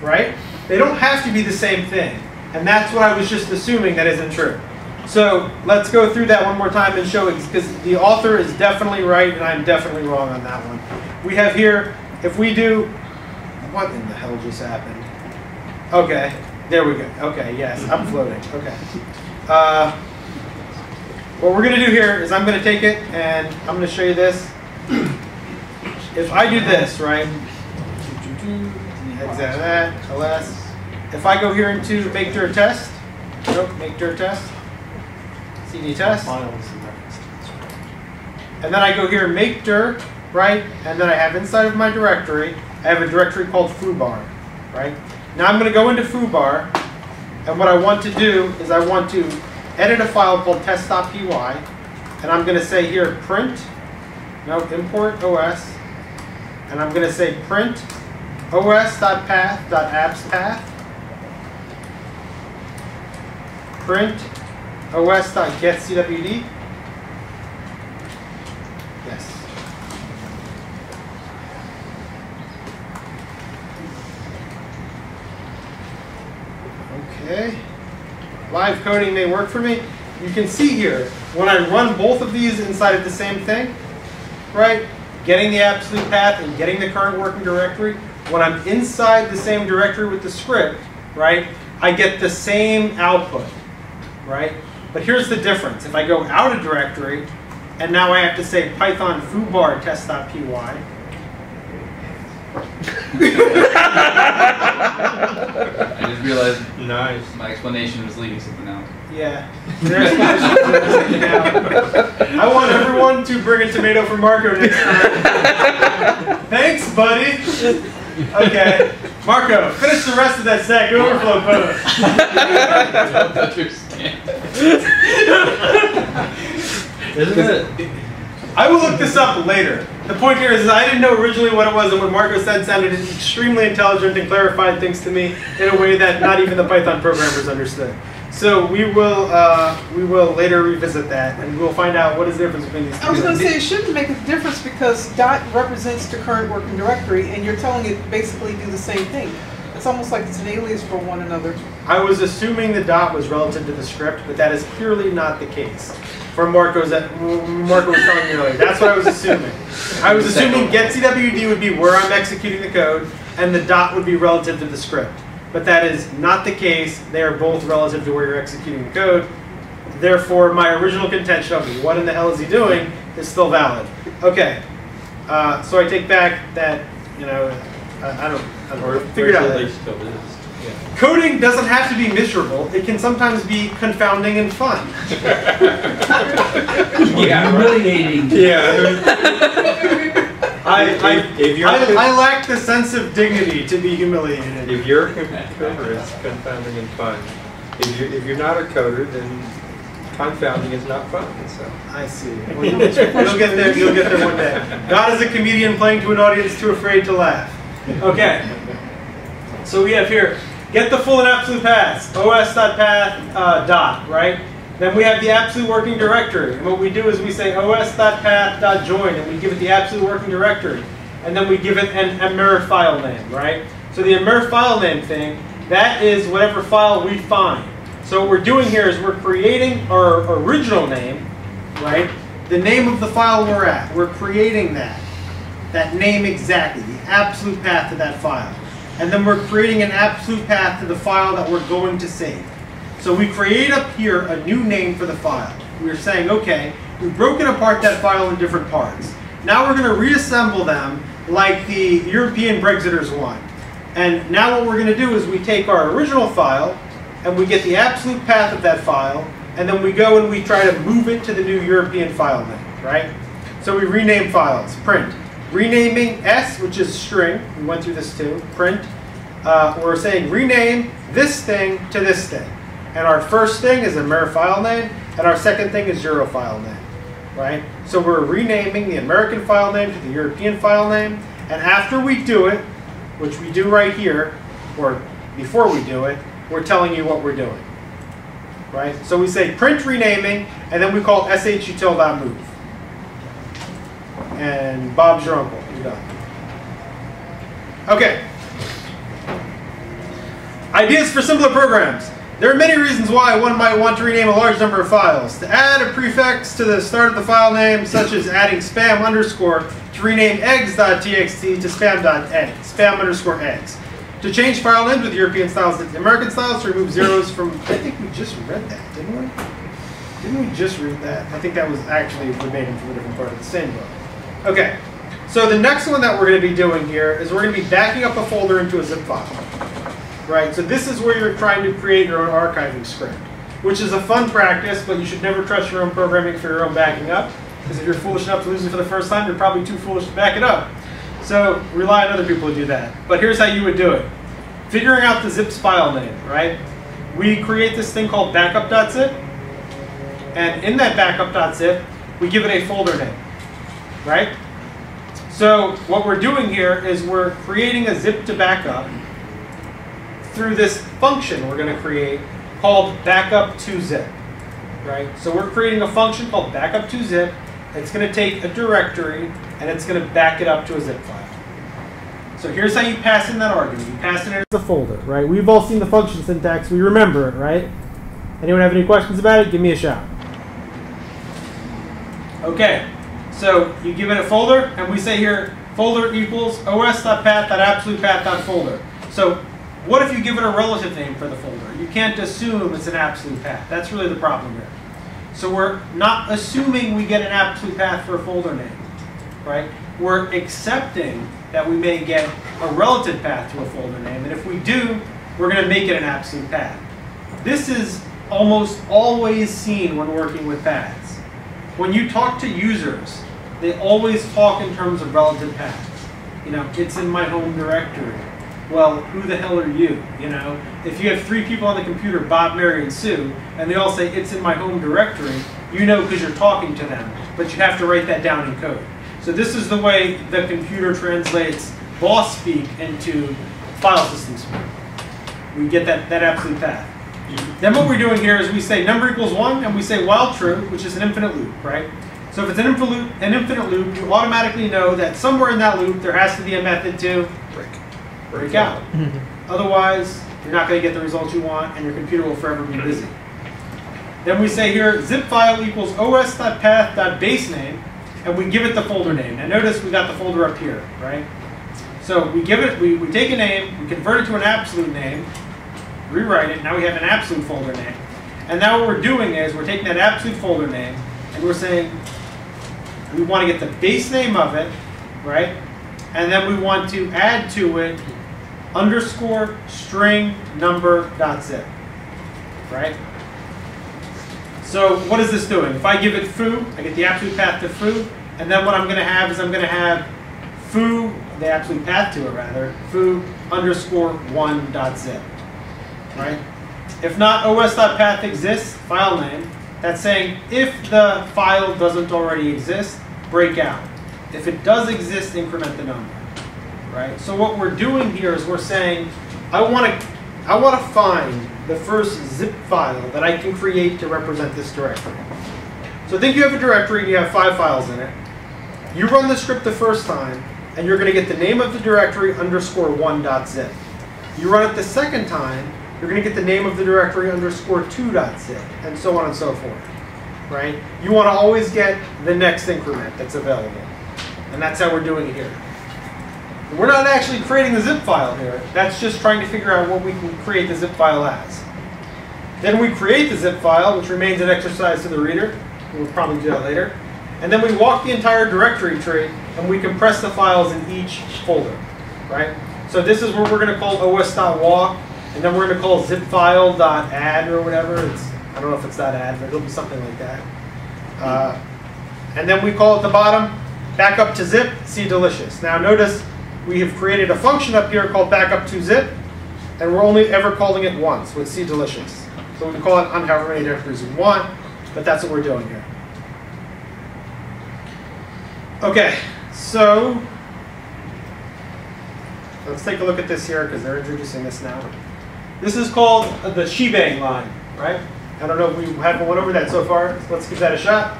right? They don't have to be the same thing. And that's what I was just assuming that isn't true. So let's go through that one more time and show it, because the author is definitely right and I'm definitely wrong on that one. We have here, if we do, what in the hell just happened? Okay, there we go. Okay, yes, I'm floating. Okay. What we're going to do here is I'm going to take it and I'm going to show you this. If I do this, right? Exit that, ls. If I go here into make dir test, nope, make dir test, cd test, and then I go here make dir, right, and then I have inside of my directory, I have a directory called foobar, right? Now I'm going to go into foobar, and what I want to do is I want to edit a file called test.py, and I'm going to say here print, nope, import os, and I'm going to say print os.path.abspath, print os.getCWD. Yes. Okay. Live coding may work for me. You can see here, when I run both of these inside of the same thing, right? Getting the absolute path and getting the current working directory, when I'm inside the same directory with the script, right, I get the same output. Right? But here's the difference. If I go out of directory, and now I have to say Python foobar test.py. I just realized my explanation was leaving something out. Yeah. I want everyone to bring a tomato for Marco next time. Thanks, buddy. Okay. Marco, finish the rest of that Stack Overflow post. I don't understand. Isn't it? I will look this up later. The point here is I didn't know originally what it was, and what Marco said sounded extremely intelligent and clarified things to me in a way that not even the Python programmers understood. So we will later revisit that, and we'll find out what is the difference between these two. I was going to say it shouldn't make a difference because dot represents the current working directory, and you're telling it basically do the same thing. It's almost like it's an alias for one another. I was assuming the dot was relative to the script, but that is clearly not the case. From Marco's, that Marco was telling me earlier, that's what I was assuming. I was assuming getcwd would be where I'm executing the code, and the dot would be relative to the script. But that is not the case. They are both relative to where you're executing the code. Therefore, my original contention of what in the hell is he doing is still valid. Okay, so I take back that, you know, I don't figure it out later. Yeah. Coding doesn't have to be miserable. It can sometimes be confounding and fun. Yeah, humiliating. Yeah. I lack the sense of dignity to be humiliated. If you're a coder, it's confounding and fun. If you're not a coder, then confounding is not fun. So I see. Well, you'll get there. You'll get there one day. God is a comedian playing to an audience too afraid to laugh. Okay. So we have here get the full and absolute paths. os.path dot right. Then we have the absolute working directory. And what we do is we say os.path.join, and we give it the absolute working directory. And then we give it an emer file name, right? So the emer file name thing, that is whatever file we find. So what we're doing here is we're creating our original name, right? The name of the file we're at. We're creating that name exactly, the absolute path to that file. And then we're creating an absolute path to the file that we're going to save. So we create up here a new name for the file. We're saying, okay, we've broken apart that file in different parts. Now we're going to reassemble them like the European Brexiters want. And now what we're going to do is we take our original file, and we get the absolute path of that file, and then we go and we try to move it to the new European file name, right? So we rename files, print. Renaming S, which is string, we went through this too, print. We're saying rename this thing to this thing. And our first thing is emer file name, and our second thing is euro file name, right? So we're renaming the American file name to the European file name, and after we do it, which we do right here, or before we do it, we're telling you what we're doing, right? So we say print renaming, and then we call shutil.move. And Bob's your uncle, you're done. Okay. Ideas for simpler programs. There are many reasons why one might want to rename a large number of files. To add a prefix to the start of the file name, such as adding spam underscore, to rename eggs.txt to spam.eggs, spam underscore eggs. To change file names with European styles to American styles, to remove zeros from, I think we just read that, didn't we? Didn't we just read that? I think that was actually verbatim from a different part of the same book. Okay, so the next one that we're going to be doing here is we're going to be backing up a folder into a zip file. Right, so this is where you're trying to create your own archiving script, which is a fun practice, but you should never trust your own programming for your own backing up, because if you're foolish enough to lose it for the first time, you're probably too foolish to back it up. So rely on other people to do that. But here's how you would do it. Figuring out the zip's file name, right? We create this thing called backup.zip, and in that backup.zip, we give it a folder name, right? So what we're doing here is we're creating a zip to backup through this function we're going to create called backup2zip, right? So we're creating a function called backup2zip. It's going to take a directory, and it's going to back it up to a zip file. So here's how you pass in that argument. You pass in it as a folder, right? We've all seen the function syntax. We remember it, right? Anyone have any questions about it? Give me a shout. Okay, so you give it a folder, and we say here, folder equals os.path.absolutepath.folder. So what if you give it a relative name for the folder? You can't assume it's an absolute path. That's really the problem here. So we're not assuming we get an absolute path for a folder name, right? We're accepting that we may get a relative path to a folder name, and if we do, we're going to make it an absolute path. This is almost always seen when working with paths. When you talk to users, they always talk in terms of relative paths. You know, it's in my home directory. Well, who the hell are you? You know, if you have three people on the computer, Bob, Mary, and Sue, and they all say it's in my home directory, you know because you're talking to them, but you have to write that down in code. So this is the way the computer translates boss speak into file system speak. We get that absolute path. Then what we're doing here is we say number equals 1, and we say while true, which is an infinite loop, right? So if it's an infinite loop, you automatically know that somewhere in that loop there has to be a method to break out. Otherwise, you're not going to get the results you want, and your computer will forever be busy. Then we say here zipfile equals os.path.basename, and we give it the folder name. Now notice we got the folder up here, right? So we give it, we take a name, we convert it to an absolute name, rewrite it, now we have an absolute folder name. And now what we're doing is we're taking that absolute folder name and we're saying we want to get the base name of it, right? And then we want to add to it underscore string number dot zip, right? So what is this doing? If I give it foo, I get the absolute path to foo, and then what I'm going to have is I'm going to have foo, the absolute path to it rather, foo underscore 1 dot zip, right? If not os.path exists, file name, that's saying if the file doesn't already exist, break out. If it does exist, increment the number, right? So what we're doing here is we're saying I want to find the first zip file that I can create to represent this directory. So think you have a directory and you have 5 files in it. You run the script the first time, and you're going to get the name of the directory underscore 1 dot zip. You run it the second time, you're going to get the name of the directory underscore 2 dot zip, and so on and so forth, right? You want to always get the next increment that's available, and that's how we're doing it here. We're not actually creating the zip file here. That's just trying to figure out what we can create the zip file as. Then we create the zip file, which remains an exercise to the reader. We'll probably do that later. And then we walk the entire directory tree, and we compress the files in each folder, right? So this is what we're going to call os.walk, and then we're going to call zipfile.add or whatever. I don't know if it's .add, but it'll be something like that. And then we call at the bottom, backup to zip, see delicious. Now notice, we have created a function up here called backup to zip, and we're only ever calling it once with C delicious. So we can call it on however many directories we want, but that's what we're doing here. Okay, so let's take a look at this here because they're introducing this now. This is called the shebang line, right? I don't know if we haven't went over that so far, so let's give that a shot.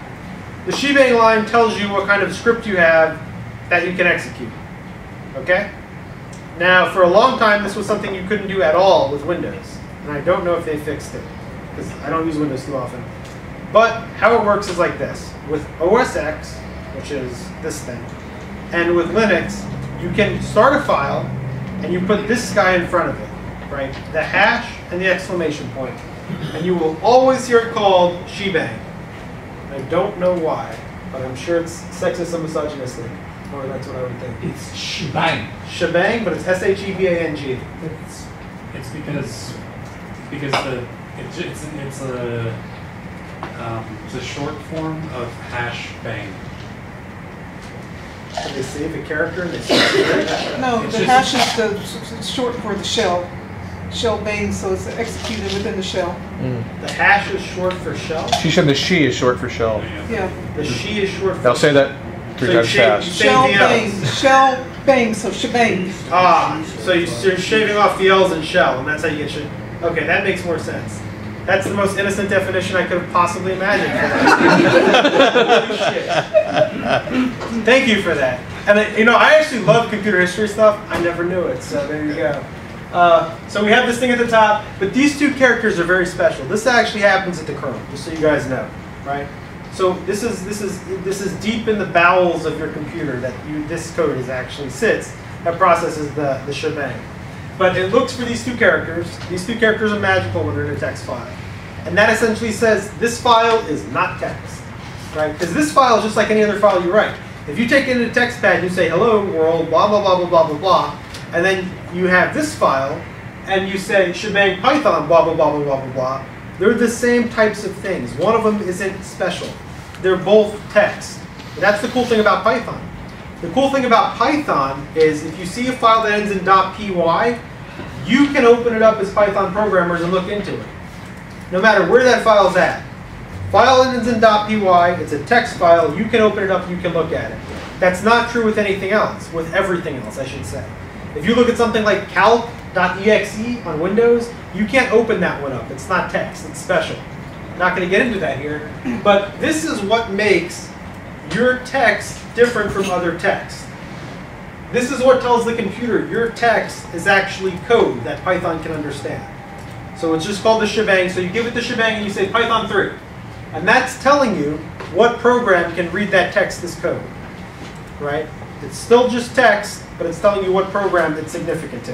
The shebang line tells you what kind of script you have that you can execute. Okay? Now, for a long time, this was something you couldn't do at all with Windows. And I don't know if they fixed it, because I don't use Windows too often. But how it works is like this. With OS X, which is this thing, and with Linux, you can start a file, and you put this guy in front of it, right? The hash and the exclamation point. And you will always hear it called shebang. I don't know why, but I'm sure it's sexist and misogynistic. Or that's what I would think. It's shebang. Shebang, but it's S-H-E-B-A-N-G. It's because it's a short form of hash bang. Did they save a character? No, the hash is the short for the shell bang, so it's executed within the shell. Mm. The hash is short for shell. She said the she is short for shell. Yeah. The she is short. For I'll say that. So shell bang, so shebang. Ah, so you're shaving off the L's in shell, and that's how you get shit. Okay, that makes more sense. That's the most innocent definition I could have possibly imagined. Holy shit. Thank you for that. And you know, I actually love computer history stuff. I never knew it, so there you go. So we have this thing at the top, but these two characters are very special. This actually happens at the kernel, just so you guys know, right? So this is deep in the bowels of your computer that this code is actually sits that processes the shebang. But it looks for these two characters. These two characters are magical when they're in a text file. And that essentially says this file is not text, right? Because this file is just like any other file you write. If you take it in a text pad, you say hello world, blah, blah, blah, blah, blah, blah, blah, and then you have this file, and you say shebang Python, blah, blah, blah, blah, blah, blah, blah, They're the same types of things. One of them isn't special. They're both text. And that's the cool thing about Python. The cool thing about Python is if you see a file that ends in .py, you can open it up as Python programmers and look into it. No matter where that file's at. File ends in .py, it's a text file, you can open it up, you can look at it. That's not true with anything else, with everything else, I should say. If you look at something like calc.exe on Windows, you can't open that one up. It's not text, it's special. I'm not going to get into that here, but this is what makes your text different from other texts. This is what tells the computer your text is actually code that Python can understand. So it's just called the shebang, so you give it the shebang and you say Python 3. And that's telling you what program can read that text as code, right? It's still just text, but it's telling you what program it's significant to.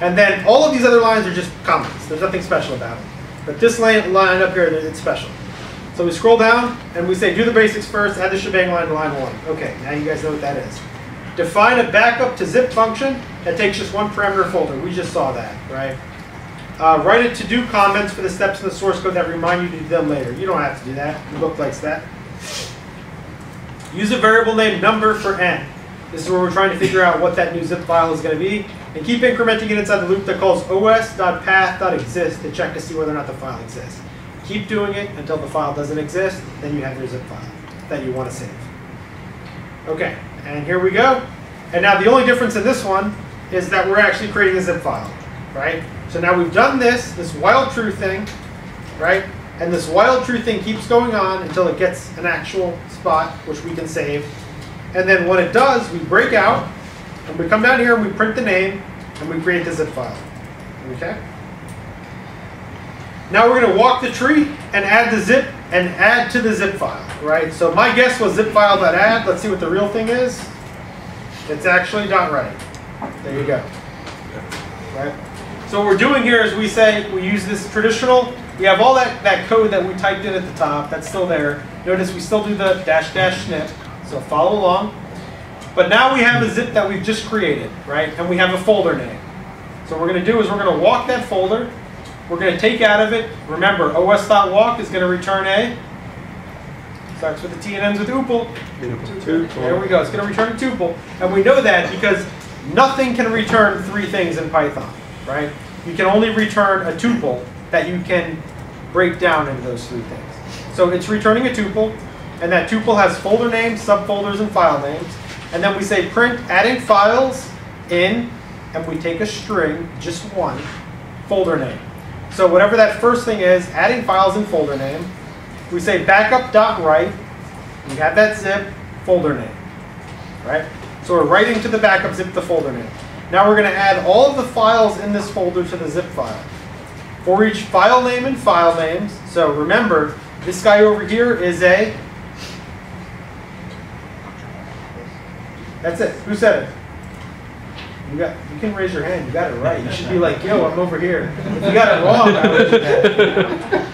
And then all of these other lines are just comments. There's nothing special about it. But this line up here, it's special. So we scroll down, and we say, do the basics first, add the shebang line to line 1. Okay, now you guys know what that is. Define a backup to zip function that takes just one parameter folder. We just saw that, right? Write a to-do comments for the steps in the source code that remind you to do them later. You don't have to do that. The book likes that. Use a variable named number for n. This is where we're trying to figure out what that new zip file is going to be. And keep incrementing it inside the loop that calls os.path.exist to check to see whether or not the file exists. Keep doing it until the file doesn't exist. Then you have your zip file that you want to save. OK, and here we go. And now the only difference in this one is that we're actually creating a zip file, right? So now we've done this while true thing, right? And this while true thing keeps going on until it gets an actual spot, which we can save. And then when it does, we break out, and we come down here, and we print the name, and we create the zip file, okay? Now we're going to walk the tree and add the zip and add to the zip file, right? So my guess was zipfile.add. Let's see what the real thing is. It's actually .write. There you go, right? So what we're doing here is we say, we use this traditional, we have all that code that we typed in at the top, that's still there. Notice we still do the -- snip, so follow along. But now we have a zip that we've just created, right? And we have a folder name. So what we're going to do is we're going to walk that folder, we're going to take out of it, remember, os.walk is going to return a, starts with a T and ends with tuple. There we go, it's going to return a tuple. And we know that because nothing can return 3 things in Python. Right? You can only return a tuple that you can break down into those 3 things. So it's returning a tuple, and that tuple has folder names, subfolders, and file names. And then we say print adding files in, and we take a string, just one, folder name. So whatever that first thing is, adding files in folder name, we say backup.write, we have that zip, folder name. Right? So we're writing to the backup zip the folder name. Now we're going to add all of the files in this folder to the zip file. For each file name and file names, so remember, this guy over here is a... That's it. Who said it? You can raise your hand. You got it right. You should be like, yo, I'm over here. If you got it wrong, I raise your hand.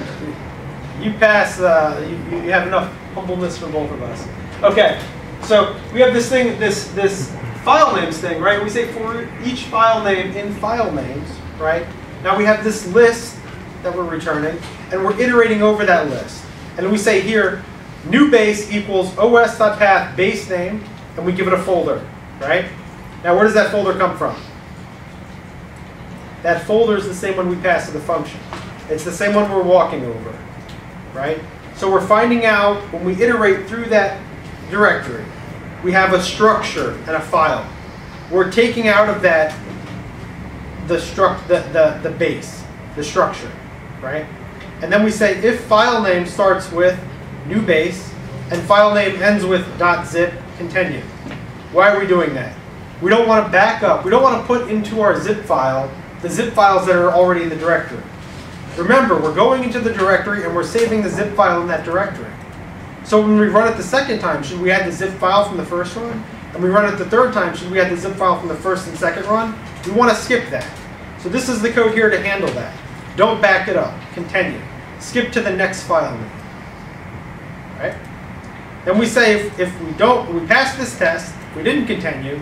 You pass, you have enough humbleness for both of us. OK, so we have this thing, this file names thing, right? We say for each file name in file names, right? Now we have this list that we're returning, and we're iterating over that list. And we say here, new base equals os.path base name, and we give it a folder, right? Now where does that folder come from? That folder is the same one we pass to the function. It's the same one we're walking over, right? So we're finding out when we iterate through that directory, we have a structure and a file. We're taking out of that the base, the structure, right? And then we say if file name starts with new base and file name ends with .zip, continue. Why are we doing that? We don't want to back up. We don't want to put into our zip file the zip files that are already in the directory. Remember, we're going into the directory and we're saving the zip file in that directory. So when we run it the second time, should we add the zip file from the first run? And we run it the third time, should we add the zip file from the first and second run? We want to skip that. So this is the code here to handle that. Don't back it up. Continue. Skip to the next file name. Right? Then we say if we pass this test, we didn't continue,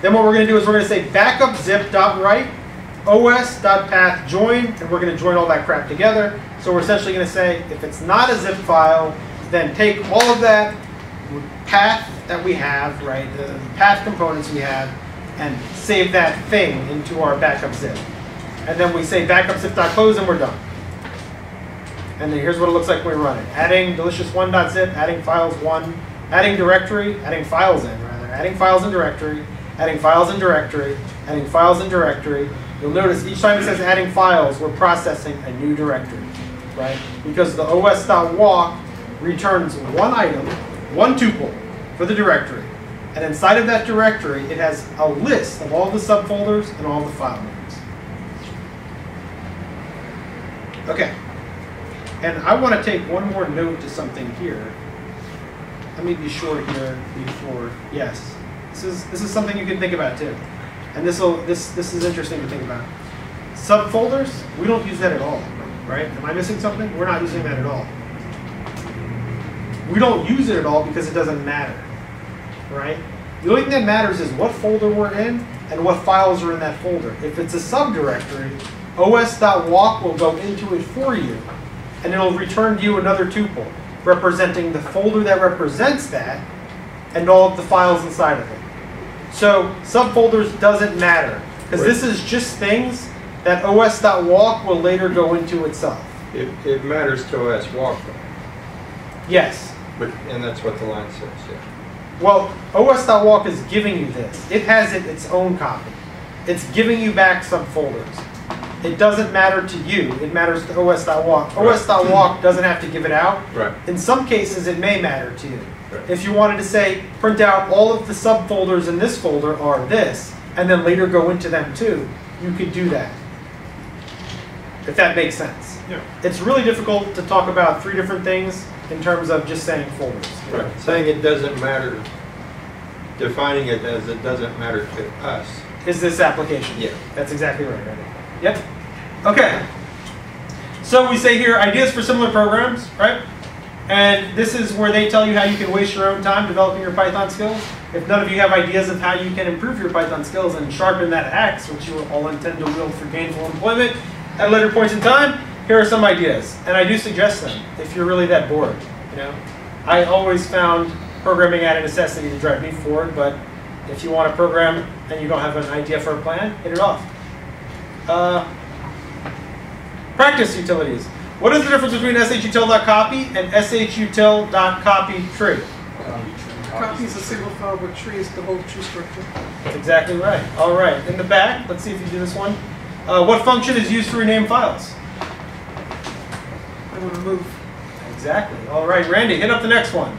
then what we're going to do is we're going to say backup zip.write, os.path join, and we're going to join all that crap together. So we're essentially going to say, if it's not a zip file, then take all of that path that we have, right, the path components we have, and save that thing into our backup zip. And then we say backup zip.close, and we're done. And then here's what it looks like when we run it. Adding delicious1.zip, adding files1, adding directory, adding files in, rather, adding files in directory, adding files in directory, adding files in directory. You'll notice each time it says adding files, we're processing a new directory, right? Because the os.walk returns one item, one tuple for the directory. And inside of that directory, it has a list of all the subfolders and all the file names. Okay. And I want to take one more note to something here. Let me be short here before, yes. This is something you can think about too. And this is interesting to think about. Subfolders, we don't use that at all, right? Am I missing something? We're not using that at all. We don't use it at all because it doesn't matter, right? The only thing that matters is what folder we're in and what files are in that folder. If it's a subdirectory, os.walk will go into it for you, and it'll return to you another tuple representing the folder that represents that and all of the files inside of it. So subfolders doesn't matter, because this is just things that os.walk will later go into itself. It matters to os.walk, though. Yes. And that's what the line says, yeah. Well, os.walk is giving you this. It has its own copy. It's giving you back subfolders. It doesn't matter to you. It matters to os.walk. Right. os.walk doesn't have to give it out. Right. In some cases, it may matter to you. Right. If you wanted to say, print out all of the subfolders in this folder are this, and then later go into them too, you could do that, if that makes sense. Yeah. It's really difficult to talk about three different things in terms of just saying folders. Right. Right. Saying it doesn't matter, defining it as it doesn't matter to us. Is this application. Yeah. That's exactly right. Yep. Okay. So we say here, ideas for similar programs, right? And this is where they tell you how you can waste your own time developing your Python skills. If none of you have ideas of how you can improve your Python skills and sharpen that axe, which you all intend to wield for gainful employment at later points in time, here are some ideas. And I do suggest them if you're really that bored. You know, I always found programming out of necessity to drive me forward, but if you want to program and you don't have an idea for a plan, hit it off. Practice utilities. What is the difference between shutil.copy and shutil.copyTree? Copy is a single file, but tree is the whole tree structure. That's exactly right. All right. In the back, let's see if you do this one. What function is used to rename files? I want to move. Exactly. All right, Randy, hit up the next one.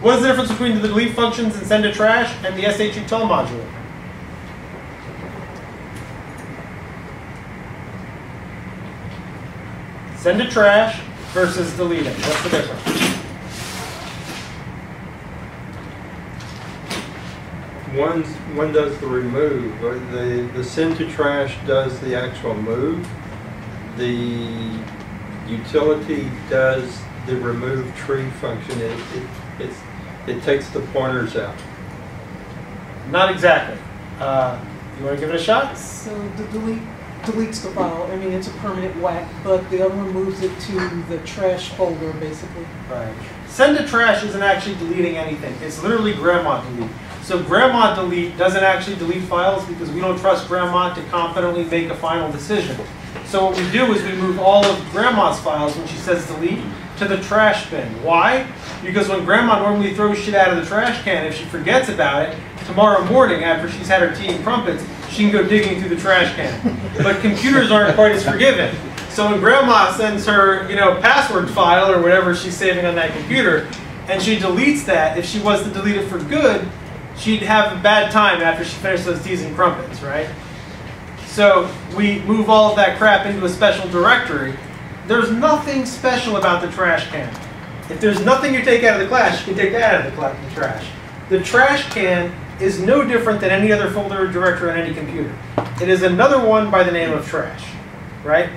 What is the difference between the delete functions and Send2Trash and the shutil module? Send to trash versus deleting. What's the difference? One does the remove. The send to trash does the actual move. The utility does the remove tree function. It takes the pointers out. Not exactly. You want to give it a shot? So the delete deletes the file. I mean, it's a permanent whack, but the other one moves it to the trash folder, basically. Right. Send to trash isn't actually deleting anything. It's literally grandma delete. So grandma delete doesn't actually delete files because we don't trust grandma to confidently make a final decision. So what we do is we move all of grandma's files when she says delete to the trash bin. Why? Because when grandma normally throws shit out of the trash can, if she forgets about it, tomorrow morning after she's had her tea and crumpets, she can go digging through the trash can. But computers aren't quite as forgiving. So when grandma sends her, you know, password file or whatever she's saving on that computer, and she deletes that, if she was to delete it for good, she'd have a bad time after she finished those teas and crumpets, right? So we move all of that crap into a special directory. There's nothing special about the trash can. If there's nothing you take out of the trash, you can take that out of the trash. The trash can is no different than any other folder or directory on any computer. It is another one by the name of trash, right?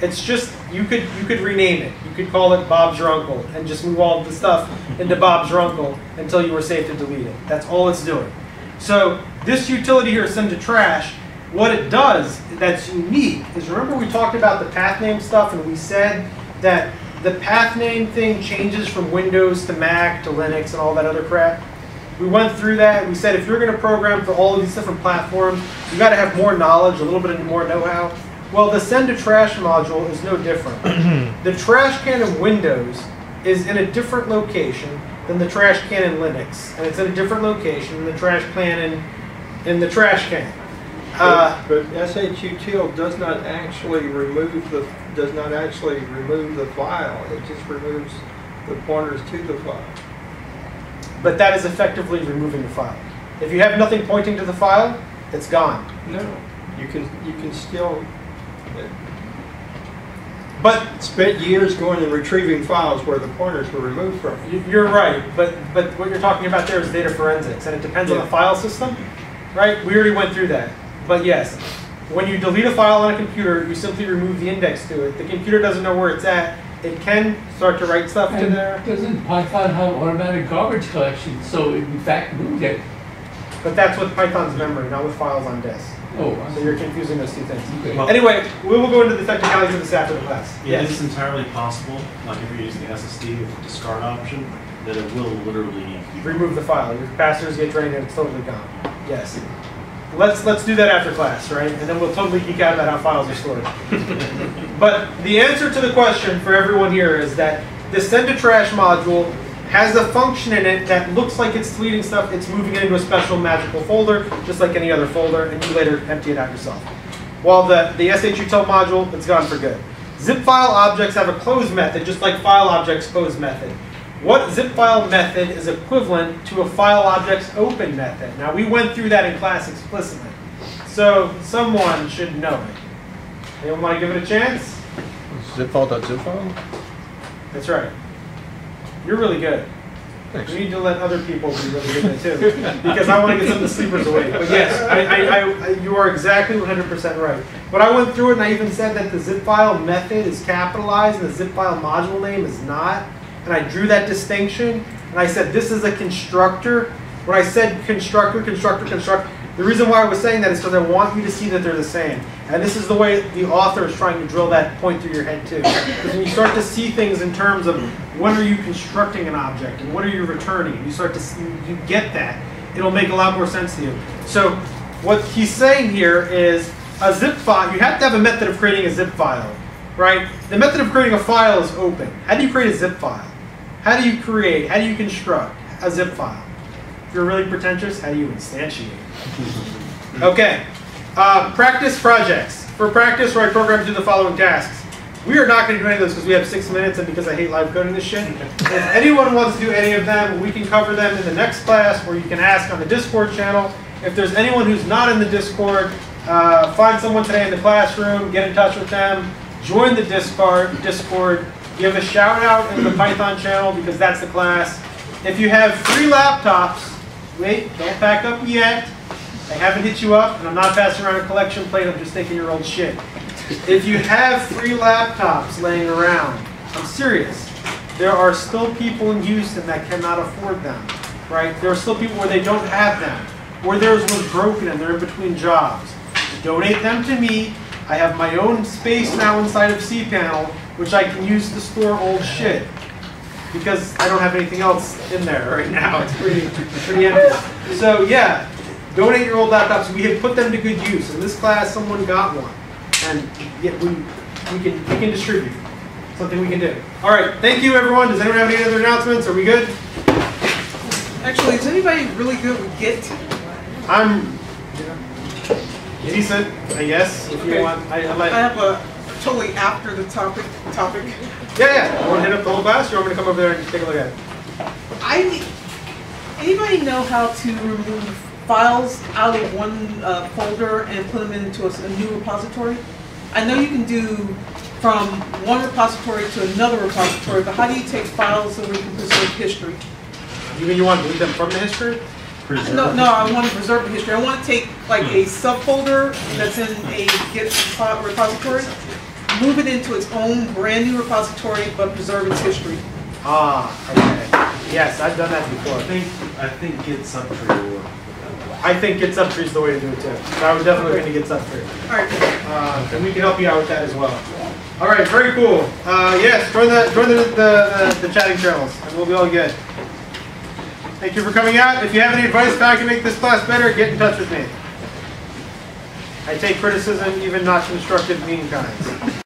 It's just, you could rename it. You could call it Bob's Your Uncle and just move all the stuff into Bob's Your Uncle until you were safe to delete it. That's all it's doing. So this utility here, send to trash, What it does that's unique is, remember we talked about the path name stuff, and we said that the path name thing changes from Windows to Mac to Linux and all that other crap. We went through that. We said if you're going to program for all of these different platforms, you got to have more knowledge, a little bit more know-how. Well, the Send2Trash module is no different. The trash can in Windows is in a different location than the trash can in Linux, and it's in a different location than the trash can in the trash can. But shutil does not actually remove the file. It just removes the pointers to the file. But that is effectively removing the file. If you have nothing pointing to the file, it's gone. No, you can still. But spent years going and retrieving files where the pointers were removed from. You're right, but what you're talking about there is data forensics, and it depends on the file system, right? We already went through that. But yes, when you delete a file on a computer, you simply remove the index to it. The computer doesn't know where it's at. It can start to write stuff to there. Doesn't Python have automatic garbage collection? So it in fact moved it. But that's with Python's memory, not with files on disk. Oh, so you're confusing those two things. Okay. Well, anyway, we will go into the technicalities of this after the class. It is entirely possible, like if you're using the SSD with the discard option, that it will literally remove the file. Your capacitors get drained and it's totally gone. Yes. Let's do that after class, right? And then we'll totally geek out about how files are stored. But the answer to the question for everyone here is that the Send2Trash module has a function in it that looks like it's deleting stuff. It's moving it into a special magical folder, just like any other folder, and you later empty it out yourself. While the shutil module, it's gone for good. Zipfile objects have a close method, just like file objects close method. What zipfile method is equivalent to a file objects open method? Now, we went through that in class explicitly, so someone should know it. Anyone want to give it a chance? Zipfile.zipfile? That's right. You're really good. Thanks. We need to let other people be really good at it too, because I want to get some of the sleepers awake. But yes, you are exactly 100% right. But I went through it and I even said that the zipfile method is capitalized and the zipfile module name is not. And I drew that distinction, and I said this is a constructor. When I said constructor, constructor, constructor, the reason why I was saying that is because I want you to see that they're the same. And this is the way the author is trying to drill that point through your head too. Because when you start to see things in terms of when are you constructing an object and what are you returning, you start to see, you get that. It'll make a lot more sense to you. So what he's saying here is a zip file. You have to have a method of creating a zip file, right? The method of creating a file is open. How do you create a zip file? How do you create, how do you construct a zip file? If you're really pretentious, how do you instantiate? Okay. Practice projects. For practice, where I program to do the following tasks. We are not going to do any of those because we have 6 minutes and because I hate live coding this shit. If anyone wants to do any of them, we can cover them in the next class, or you can ask on the Discord channel. If there's anyone who's not in the Discord, find someone today in the classroom, get in touch with them, join the Discord, give a shout out in the Python channel because that's the class. If you have 3 laptops, wait, don't pack up yet. I haven't hit you up, and I'm not passing around a collection plate. I'm just taking your old shit. If you have 3 laptops laying around, I'm serious. There are still people in Houston that cannot afford them, right? There are still people where they don't have them, or theirs was broken and they're in between jobs. Donate them to me. I have my own space now inside of cPanel, which I can use to store old shit. Because I don't have anything else in there right now. It's pretty empty. So yeah, donate your old laptops. We have put them to good use. In this class, someone got one, and yeah, we can distribute. Something we can do. All right, thank you everyone. Does anyone have any other announcements? Are we good? Actually, is anybody really good with Git? I'm decent, I guess. If you want, I have a totally after the topic. Yeah. You want to hit up the whole class? You want me to come over there and take a look at it? Anybody know how to remove files out of one folder and put them into a new repository? I know you can do from one repository to another repository, but how do you take files so we can preserve history? You mean you want to delete them from the history? No, I want to preserve the history. I want to take like a subfolder that's in a Git repository, move it into its own brand new repository, but preserve its history. Ah, okay. Yes, I've done that before. I think Git's up for you. I think Git subtree is the way to do it too. So I would definitely look into Git subtree. All right, and we can help you out with that as well. All right, very cool. Yes, join the chatting channels, and we'll be all good. Thank you for coming out. If you have any advice on how I can make this class better, get in touch with me. I take criticism, even not constructive, mean kinds.